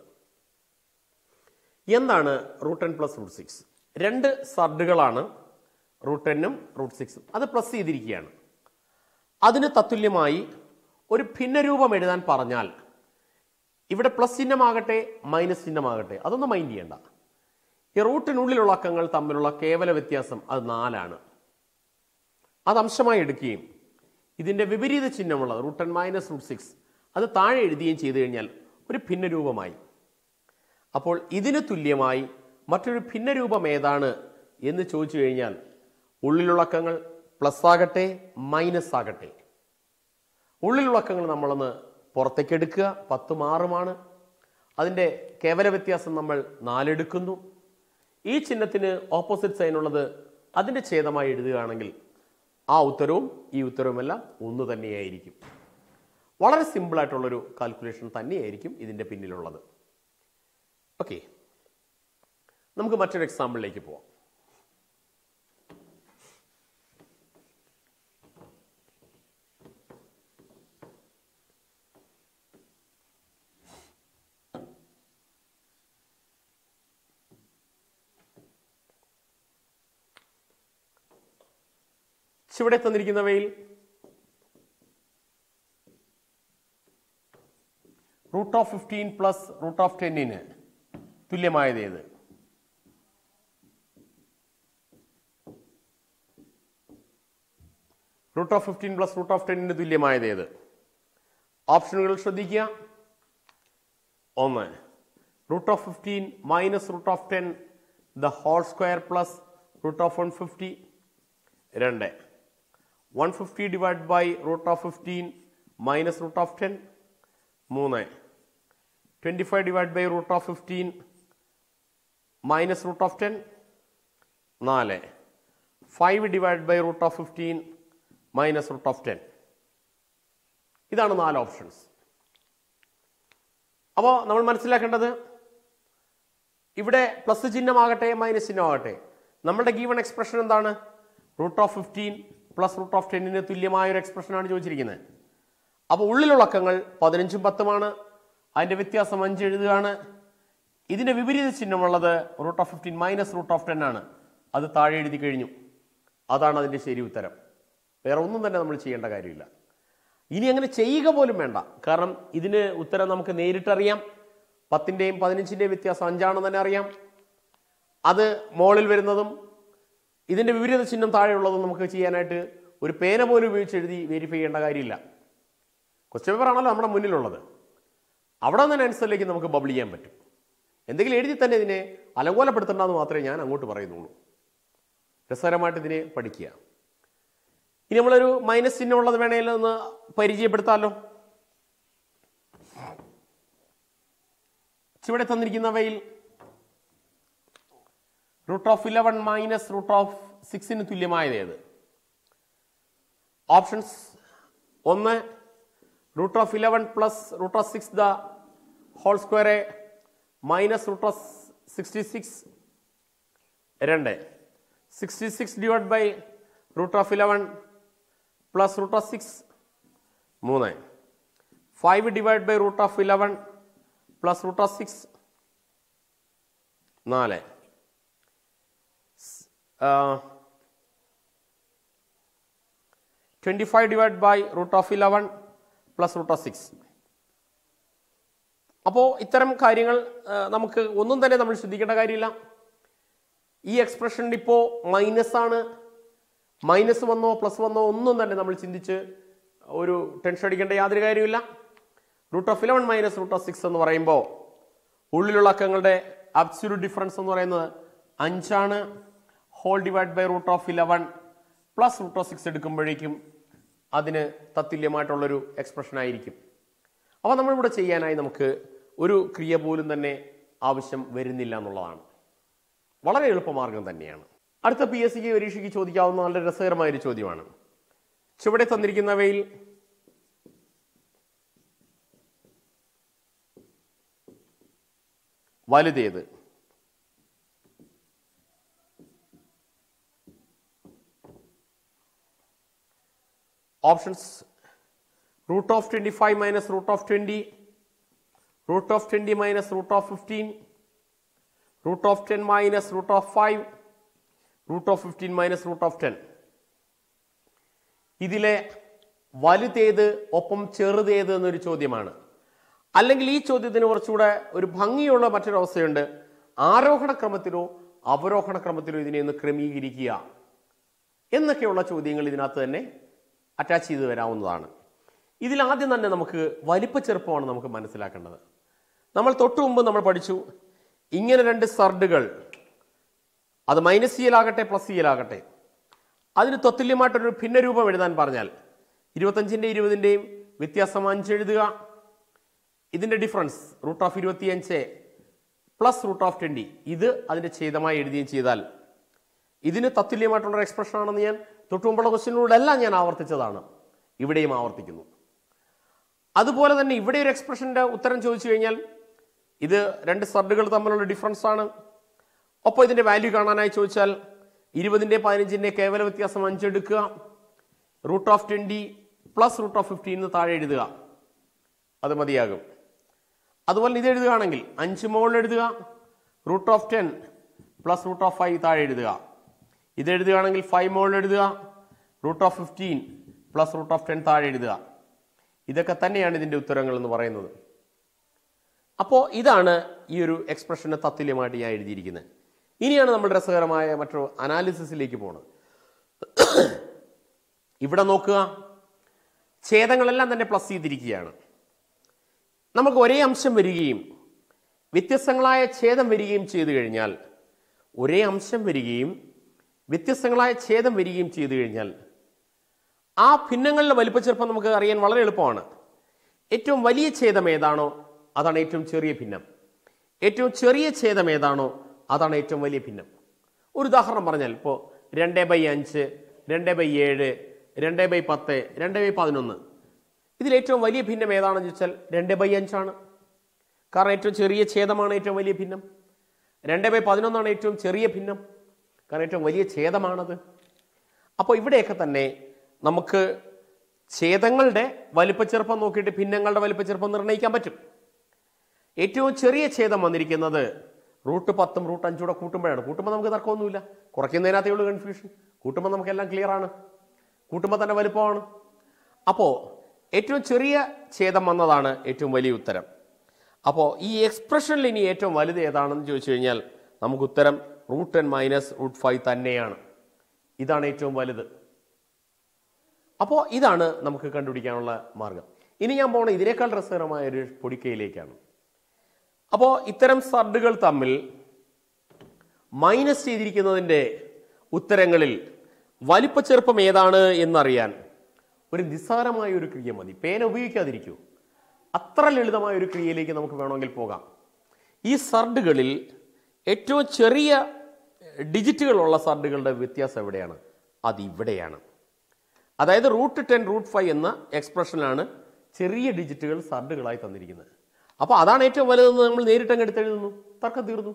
എന്താണ് √10 പ്ലസ് √6? രണ്ട് സർഡുകളാണ് √10ഉം √6ഉം. അത് പ്ലസ് ചെയ്തിരിക്കുകയാണ്. അതിന് തത്തുല്യമായി ഒരു ഭിന്നരൂപം എഴുതാൻ പറഞ്ഞാൽ ഇവിടെ പ്ലസ് ചിഹ്നമാകട്ടെ മൈനസ് ചിഹ്നമാകട്ടെ അതൊന്നും മൈൻഡ് ചെയ്യണ്ട. ഈ റൂട്ടിനുള്ളിലുള്ള അക്കങ്ങൾ തമ്മിലുള്ള കേവല വ്യത്യാസം അത് 4 ആണ്. അത് അംശമായി എടുക്കുകയും ഇതിൻ്റെ വിപരീത ചിഹ്നമുള്ള √10 മൈനസ് √6 അത് താഴെ എഴുതുകയും ചെയ്തു കഴിഞ്ഞാൽ ഒരു ഭിന്നരൂപമായി. അപ്പോൾ ഇതിന് തുല്യമായി മറ്റൊരു ഭിന്നരൂപം ഏതാണ് എന്ന് ചോദിച്ചു കഴിഞ്ഞാൽ ഉള്ളിലുള്ള അക്കങ്ങൾ പ്ലസ് ആകട്ടെ മൈനസ് ആകട്ടെ, ഉള്ളിലുള്ള അക്കങ്ങൾ നമ്മളൊന്ന് പുറത്തേക്ക് എടുക്കുക, 10 ഉം 6 ഉമാണ്. അതിൻ്റെ കേവല വ്യത്യാസം നമ്മൾ 4 എടുക്കുന്നു. ഈ ചിഹ്നത്തിന് ഓപ്പോസിറ്റ് സൈനുള്ളത് അതിൻ്റെ ഛേദമായി എഴുതുകയാണെങ്കിൽ ആ ഉത്തരവും ഈ ഉത്തരവുമെല്ലാം ഒന്ന് തന്നെയായിരിക്കും. വളരെ സിമ്പിളായിട്ടുള്ളൊരു കാൽക്കുലേഷൻ തന്നെയായിരിക്കും ഇതിൻ്റെ പിന്നിലുള്ളത്. ഓക്കെ, നമുക്ക് മറ്റൊരു എക്സാമ്പിളിലേക്ക് പോവാം. ഇവിടെ തന്നിരിക്കുന്നവയിൽ √15 പ്ലസ് √10ന് തുല്യമായത് ഏത്? √15 പ്ലസ് √10ന് തുല്യമായത് ഏത്? ഓപ്ഷനുകൾ ശ്രദ്ധിക്കുക. 1 √15 minus √10 the whole square plus √150. 2 150 divided by √15 minus √10. 3 25 divided by √15 minus √10. 4 5 divided by √15 minus √10. ഇതാണ് 4 ഓപ്ഷൻസ്. അപ്പോൾ നമ്മൾ മനസ്സിലാക്കേണ്ടത് ഇവിടെ പ്ലസ് ചിഹ്നമാകട്ടെ മൈനസ് ചിഹ്നമാകട്ടെ നമ്മുടെ ഗീവൺ എക്സ്പ്രഷൻ എന്താണ്? √15 പ്ലസ് √10ന് തുല്യമായ ഒരു എക്സ്പ്രഷനാണ് ചോദിച്ചിരിക്കുന്നത്. അപ്പോൾ ഉള്ളിലുള്ള അക്കങ്ങൾ 15ഉം 10ഉമാണ്. അതിൻ്റെ വ്യത്യാസം 5 എഴുതുകയാണ്. ഇതിൻ്റെ വിപരീത ചിഹ്നമുള്ളത് √15 മൈനസ് √10 ആണ്. അത് താഴെ എഴുതി കഴിഞ്ഞു. അതാണ് അതിൻ്റെ ശരി ഉത്തരം. വേറെ ഒന്നും തന്നെ നമ്മൾ ചെയ്യേണ്ട കാര്യമില്ല. ഇനി അങ്ങനെ ചെയ്യുക പോലും വേണ്ട. കാരണം ഇതിന് ഉത്തരം നമുക്ക് നേരിട്ടറിയാം. 10ൻ്റെയും 15ൻ്റെയും വ്യത്യാസം 5 ആണെന്ന് തന്നെ അറിയാം. അത് മോളിൽ വരുന്നതും ഇതിൻ്റെ വിപരീത ചിഹ്നം താഴെയുള്ളതും നമുക്ക് ചെയ്യാനായിട്ട് ഒരു പേന പോലും ഉപയോഗിച്ച് എഴുതി വെരിഫൈ ചെയ്യേണ്ട കാര്യമില്ല. ക്വസ്റ്റ്യൻ പേപ്പറാണല്ലോ നമ്മുടെ മുന്നിലുള്ളത്. അവിടെ നിന്ന് ആൻസറിലേക്ക് നമുക്ക് ബബിൾ ചെയ്യാൻ പറ്റും. എന്തെങ്കിലും എഴുതി തന്നെ ഇതിനെ അലങ്കോലപ്പെടുത്തണ്ടെന്ന് മാത്രമേ ഞാൻ അങ്ങോട്ട് പറയുന്നുള്ളൂ. രസകരമായിട്ട് ഇതിനെ പഠിക്കുക. ഇനി നമ്മളൊരു മൈനസ് ചിഹ്നമുള്ളത് വേണമെങ്കിൽ ഒന്ന് പരിചയപ്പെടുത്താമല്ലോ. ചുവടെ തന്നിരിക്കുന്നവയിൽ √11 മൈനസ് √6ന് തുല്യമായത് ഏത്? Options 1 root of 11 plus root of 6 the whole square minus root of 66 2. 66 divided by root of 11 plus root of 6 3. 5 divided by root of 11 plus root of 6 4. 25 divided by root of 11 plus root of 6. അപ്പോൾ ഇത്തരം കാര്യങ്ങൾ നമുക്ക് ഒന്നും തന്നെ നമ്മൾ ശ്രദ്ധിക്കേണ്ട കാര്യമില്ല. ഈ എക്സ്പ്രഷനിൽ ഇപ്പോൾ മൈനസ് ആണ്, മൈനസ് വന്നോ പ്ലസ് വന്നോ ഒന്നും തന്നെ നമ്മൾ ചിന്തിച്ച് ഒരു ടെൻഷൻ അടിക്കേണ്ട യാതൊരു കാര്യമില്ല. Root of 11 minus root of 6 എന്ന് പറയുമ്പോൾ ഉള്ളിലുള്ള അക്കങ്ങളുടെ അബ്സല്യൂട്ട് ഡിഫറൻസ് എന്ന് പറയുന്നത് 5ആണ്. Whole divide by root of 11 plus root of 6 എടുക്കുമ്പോഴേക്കും അതിന് തത്തുല്യമായിട്ടുള്ളൊരു എക്സ്പ്രഷൻ ആയിരിക്കും. അപ്പോൾ നമ്മളിവിടെ ചെയ്യാനായി നമുക്ക് ഒരു ക്രിയ പോലും തന്നെ ആവശ്യം വരുന്നില്ല എന്നുള്ളതാണ്. വളരെ എളുപ്പമാർഗം തന്നെയാണ്. അടുത്ത പി എസ് സിക്ക് പരീക്ഷയ്ക്ക് ചോദിക്കാവുന്ന വളരെ രസകരമായൊരു ചോദ്യമാണ്. ചുവടെ തന്നിരിക്കുന്നവയിൽ വലുതേത്? Options: root of 25 minus root of 20, root of 20 minus root of 15, root of 10 minus root of 5, root of 15 minus root of 10. ഇതിലെ വലുതേത് ഒപ്പം ചെറുതേത് എന്നൊരു ചോദ്യമാണ്. അല്ലെങ്കിൽ ഈ ചോദ്യത്തിന് കുറച്ചുകൂടെ ഒരു ഭംഗിയുള്ള മറ്റൊരു അവസ്ഥയുണ്ട്. ആരോഹണ ക്രമത്തിലോ അവരോഹണ ക്രമത്തിലോ ഇതിനെ ഒന്ന് ക്രമീകരിക്കുക എന്നൊക്കെയുള്ള ചോദ്യങ്ങൾ ഇതിനകത്ത് തന്നെ അറ്റാച്ച് ചെയ്ത് വരാവുന്നതാണ്. ഇതിലാദ്യം തന്നെ നമുക്ക് വലിപ്പ ചെറുപ്പമാണ് നമുക്ക് മനസ്സിലാക്കേണ്ടത്. നമ്മൾ തൊട്ട് മുമ്പ് നമ്മൾ പഠിച്ചു, ഇങ്ങനെ രണ്ട് സർഡുകൾ, അത് മൈനസ് സിയിലാകട്ടെ പ്ലസ് സിയിലാകട്ടെ, അതിന് തത്തുല്യമായിട്ടൊരു ഭിന്നരൂപം എഴുതാൻ പറഞ്ഞാൽ 25ൻ്റെ 20ൻ്റെയും വ്യത്യാസം 5 എഴുതുക. ഇതിൻ്റെ difference root of 25 plus root of 20, ഇത് അതിൻ്റെ ഛേദമായി എഴുതുകയും ചെയ്താൽ ഇതിന് തത്തുല്യമായിട്ടുള്ളൊരു എക്സ്പ്രഷനാണെന്ന് ഞാൻ തൊട്ടുമുമ്പുള്ള ക്വസ്റ്റ്യനിലൂടെല്ലാം ഞാൻ ആവർത്തിച്ചതാണ്, ഇവിടെയും ആവർത്തിക്കുന്നു. അതുപോലെ തന്നെ ഇവിടെ ഒരു എക്സ്പ്രഷൻ്റെ ഉത്തരം ചോദിച്ചു കഴിഞ്ഞാൽ ഇത് രണ്ട് സർഡുകൾ തമ്മിലുള്ള ഡിഫറൻസ് ആണ്. അപ്പോൾ ഇതിൻ്റെ വാല്യൂ കാണാനായി ചോദിച്ചാൽ 20ൻ്റെ 15ൻ്റെ കേവല വ്യത്യാസം 5 എടുക്കുക, root of 20 plus root of 15 താഴെ എഴുതുക, അത് മതിയാകും. അതുപോലെ ഇത് എഴുതുകയാണെങ്കിൽ 5 മുകളിൽ എഴുതുക, root of 10 plus root of 5 താഴെ എഴുതുക. ഇത് എഴുതുകയാണെങ്കിൽ 5 മുകളിൽ എഴുതുക, root of 15 plus root of 10 താഴെ എഴുതുക. ഇതൊക്കെ തന്നെയാണ് ഇതിൻ്റെ ഉത്തരങ്ങൾ എന്ന് പറയുന്നത്. അപ്പോൾ ഇതാണ് ഈ ഒരു എക്സ്പ്രഷന് തത്തുല്യമായിട്ട് ഞാൻ എഴുതിയിരിക്കുന്നത്. ഇനിയാണ് നമ്മൾ രസകരമായ മറ്റൊരു അനാലിസിസിലേക്ക് പോകുന്നത്. ഇവിടെ നോക്കുക, ഛേദങ്ങളെല്ലാം തന്നെ പ്ലസ് ചെയ്തിരിക്കുകയാണ്. നമുക്ക് ഒരേ അംശം വരികയും വ്യത്യസ്തങ്ങളായ ഛേദം വരികയും ചെയ്തു കഴിഞ്ഞാൽ, ഒരേ അംശം വരികയും വ്യത്യസ്തങ്ങളായ ഛേദം വരികയും ചെയ്തു കഴിഞ്ഞാൽ ആ ഭിന്നങ്ങളുടെ വലിപ്പച്ചെറുപ്പം നമുക്ക് അറിയാൻ വളരെ എളുപ്പമാണ്. ഏറ്റവും വലിയ ഛേദം ഏതാണോ അതാണ് ഏറ്റവും ചെറിയ ഭിന്നം, ഏറ്റവും ചെറിയ ഛേദം ഏതാണോ അതാണ് ഏറ്റവും വലിയ ഭിന്നം. ഒരു ഉദാഹരണം പറഞ്ഞാൽ ഇപ്പോൾ 2/5, 2/7, 2/10, 2/11, ഇതിലേറ്റവും വലിയ ഭിന്നം ഏതാണെന്ന് ചോദിച്ചാൽ 2/5 ആണ്. കാരണം ഏറ്റവും ചെറിയ ഛേദമാണ് ഏറ്റവും വലിയ ഭിന്നം. 2/11 ആണ് ഏറ്റവും ചെറിയ ഭിന്നം, കാരണം ഏറ്റവും വലിയ ഛേദമാണത്. അപ്പോൾ ഇവിടെയൊക്കെ തന്നെ നമുക്ക് ഛേദങ്ങളുടെ വലിപ്പച്ചെറുപ്പം നോക്കിയിട്ട് ഭിന്നങ്ങളുടെ വലിപ്പച്ചെറുപ്പം നിർണ്ണയിക്കാൻ പറ്റും. ഏറ്റവും ചെറിയ ഛേദം വന്നിരിക്കുന്നത് റൂട്ട് 10 റൂട്ട് 5 കൂടെ കൂട്ടുമ്പോഴാണ്. കൂട്ടുമ്പോൾ നമുക്ക് തർക്കമൊന്നുമില്ല, കുറയ്ക്കുന്നതിനകത്തേ ഉള്ളൂ കൺഫ്യൂഷൻ. കൂട്ടുമ്പോൾ നമുക്കെല്ലാം ക്ലിയർ ആണ്, കൂട്ടുമ്പോൾ തന്നെ വലിപ്പമാണ്. അപ്പോൾ ഏറ്റവും ചെറിയ ഛേദം വന്നതാണ് ഏറ്റവും വലിയ ഉത്തരം. അപ്പോൾ ഈ എക്സ്പ്രഷനിൽ ഇനി ഏറ്റവും വലുത് ഏതാണെന്ന് ചോദിച്ചു കഴിഞ്ഞാൽ നമുക്ക് ഉത്തരം റൂട്ട് 10 മൈനസ് റൂട്ട് 5 തന്നെയാണ്. ഇതാണ് ഏറ്റവും വലുത്. അപ്പോൾ ഇതാണ് നമുക്ക് കണ്ടുപിടിക്കാനുള്ള മാർഗം. ഇനി ഞാൻ പോകണം ഇതിനേക്കാൾ രസകരമായ ഒരു പൊടിക്കയിലേക്കാണ്. അപ്പോൾ ഇത്തരം സർഡുകൾ തമ്മിൽ മൈനസ് ചെയ്തിരിക്കുന്നതിൻ്റെ ഉത്തരങ്ങളിൽ വലിപ്പച്ചെറുപ്പം ഏതാണ് എന്നറിയാൻ ഒരു നിസ്സാരമായ ഒരു ക്രിയ മതി. പേന ഉപയോഗിക്കാതിരിക്കൂ, അത്ര ലളിതമായ ഒരു ക്രിയയിലേക്ക് നമുക്ക് വേണമെങ്കിൽ പോകാം. ഈ സർഡുകളിൽ ഏറ്റവും ചെറിയ ഡിജിറ്റുകളുള്ള സർഡുകളുടെ വ്യത്യാസം എവിടെയാണ്? അതിവിടെയാണ്. അതായത് റൂട്ട് 10 റൂട്ട് 5 എന്ന എക്സ്പ്രഷനിലാണ് ചെറിയ ഡിജിറ്റുകൾ സർഡുകളായി തന്നിരിക്കുന്നത്. അപ്പോൾ അതാണ് ഏറ്റവും വലുതെന്ന് നമ്മൾ നേരിട്ടങ്ങ് എടുത്തെഴുതുന്നു, തർക്കം തീർന്നു,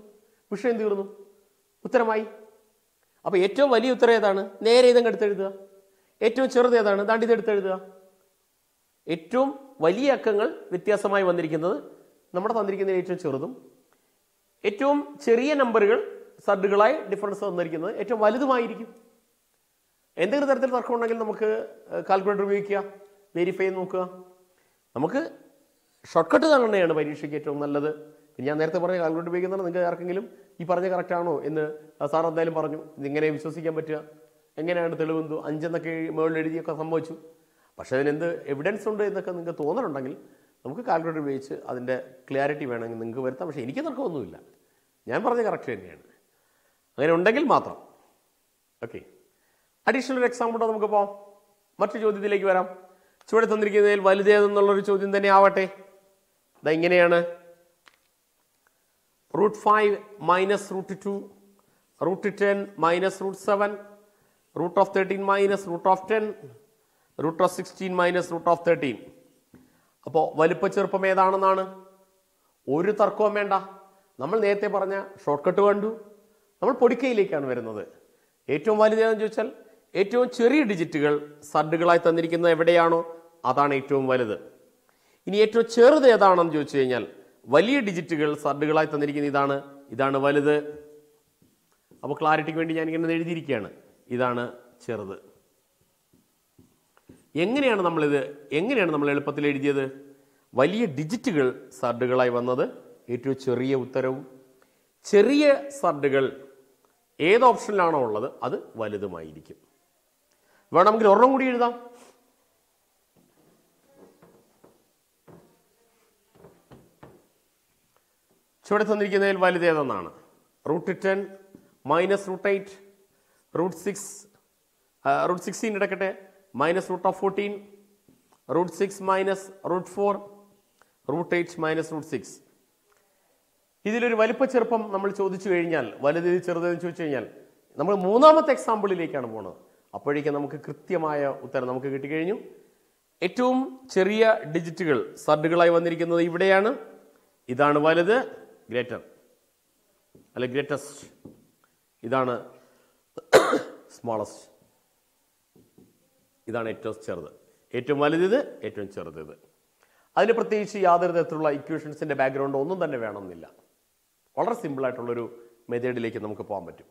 വിഷയം തീർന്നു, ഉത്തരമായി. അപ്പോൾ ഏറ്റവും വലിയ ഉത്തരം ഏതാണ്? നേരെ ഇതങ്ങ് എടുത്തെഴുതുക. ഏറ്റവും ചെറുത് ഏതാണ്? ദാണ്ടി ഇതെടുത്തെഴുതുക. ഏറ്റവും വലിയ അക്കങ്ങൾ വ്യത്യാസമായി വന്നിരിക്കുന്നത് നമ്മുടെ തന്നിരിക്കുന്നതിന് ഏറ്റവും ചെറുതും, ഏറ്റവും ചെറിയ നമ്പറുകൾ സർഡുകളായി ഡിഫറൻസ് വന്നിരിക്കുന്നത് ഏറ്റവും വലുതുമായിരിക്കും. എന്തെങ്കിലും തരത്തിൽ തർക്കമുണ്ടെങ്കിൽ നമുക്ക് കാൽക്കുലേറ്റർ ഉപയോഗിക്കുക, വെരിഫൈ നോക്കുക. നമുക്ക് ഷോർട്ട്കട്ട് തന്നെയാണ് പരീക്ഷയ്ക്ക് ഏറ്റവും നല്ലത്. ഞാൻ നേരത്തെ പറഞ്ഞ കാൽക്കുലേറ്റർ ഉപയോഗിക്കുന്നതാണ്. നിങ്ങൾക്ക് ആർക്കെങ്കിലും ഈ പറഞ്ഞ കറക്റ്റാണോ എന്ന് സാർ എന്തായാലും പറഞ്ഞു, ഇതിങ്ങനെ വിശ്വസിക്കാൻ പറ്റുക, എങ്ങനെയാണ് തെളിവെന്തോ 5 എന്നൊക്കെ മുകളിൽ എഴുതിയൊക്കെ സംഭവിച്ചു, പക്ഷേ അതിനെന്ത് എവിഡൻസ് ഉണ്ട് എന്നൊക്കെ നിങ്ങൾക്ക് തോന്നലുണ്ടെങ്കിൽ നമുക്ക് കാൽക്കുലേറ്റർ ഉപയോഗിച്ച് അതിൻ്റെ ക്ലാരിറ്റി വേണമെങ്കിൽ നിങ്ങൾക്ക് വരുത്താം. പക്ഷേ എനിക്ക് തർക്കമൊന്നുമില്ല, ഞാൻ പറഞ്ഞ കറക്റ്റ് തന്നെയാണ്. അങ്ങനെ ഉണ്ടെങ്കിൽ മാത്രം ഓക്കെ. അഡീഷണൽ ഒരു എക്സാമ്പിൾ നമുക്ക് പോകാം, മറ്റു ചോദ്യത്തിലേക്ക് വരാം. ചുവടെ തന്നിരിക്കുന്നതിൽ വലുതേതെന്നുള്ളൊരു ചോദ്യം തന്നെ ആവട്ടെ. ഇതാ ഇങ്ങനെയാണ്: √5 - √2, √10 - √7, √13 - √10, √16 - √13. അപ്പോൾ വലിപ്പ ചെറുപ്പം ഏതാണെന്നാണ്. ഒരു തർക്കവും വേണ്ട, നമ്മൾ നേരത്തെ പറഞ്ഞ ഷോർട്ട് കട്ട് കണ്ടു. നമ്മൾ പൊടിക്കയിലേക്കാണ് വരുന്നത്. ഏറ്റവും വലുതേതെന്ന് ചോദിച്ചാൽ ഏറ്റവും ചെറിയ ഡിജിറ്റുകൾ സർഡുകളായി തന്നിരിക്കുന്നത് എവിടെയാണോ അതാണ് ഏറ്റവും വലുത്. ഇനി ഏറ്റവും ചെറുത് ഏതാണെന്ന് ചോദിച്ചു കഴിഞ്ഞാൽ വലിയ ഡിജിറ്റുകൾ സർഡുകളായി തന്നിരിക്കുന്ന ഇതാണ്, ഇതാണ് വലുത്. അപ്പോൾ ക്ലാരിറ്റിക്ക് വേണ്ടി ഞാൻ ഇങ്ങനെ എഴുതിയിരിക്കുകയാണ്, ഇതാണ് ചെറുത്. എങ്ങനെയാണ് നമ്മൾ എളുപ്പത്തിൽ എഴുതിയത്? വലിയ ഡിജിറ്റുകൾ സർഡുകളായി വന്നത് ഏറ്റവും ചെറിയ ഉത്തരവും, ചെറിയ സർഡുകൾ ഏത് ഓപ്ഷനിലാണോ ഉള്ളത് അത് വലുതുമായിരിക്കും. വേണമെങ്കിൽ ഒരെണ്ണം കൂടി എഴുതാം. ചുവടെ തന്നിരിക്കുന്നതിൽ വലുതേതെന്നാണ്. √10 - √8, √16 എടുക്കട്ടെ, - √14, √6 - √4, √8 - √6. ഇതിലൊരു വലിപ്പ ചെറുപ്പം നമ്മൾ ചോദിച്ചു കഴിഞ്ഞാൽ, വലുത് ചെറുതെന്ന് ചോദിച്ചു കഴിഞ്ഞാൽ, നമ്മൾ മൂന്നാമത്തെ എക്സാമ്പിളിലേക്കാണ് പോകുന്നത്. അപ്പോഴേക്കും നമുക്ക് കൃത്യമായ ഉത്തരം നമുക്ക് കിട്ടിക്കഴിഞ്ഞു. ഏറ്റവും ചെറിയ ഡിജിറ്റുകൾ സർഡുകളായി വന്നിരിക്കുന്നത് ഇവിടെയാണ്, ഇതാണ് വലുത്, ഗ്രേറ്റർ അല്ലെ ഗ്രേറ്റസ്റ്റ്, ഇതാണ് സ്മോളസ്റ്റ്, ഇതാണ് ഏറ്റവും ചെറുത്. ഏറ്റവും വലുത്, ഏറ്റവും ചെറുത്. അതിന് പ്രത്യേകിച്ച് യാതൊരു തരത്തിലുള്ള ഇക്വേഷൻസിൻ്റെ ബാക്ക്ഗ്രൗണ്ട് ഒന്നും തന്നെ വേണമെന്നില്ല. വളരെ സിമ്പിളായിട്ടുള്ളൊരു മെത്തേഡിലേക്ക് നമുക്ക് പോകാൻ പറ്റും.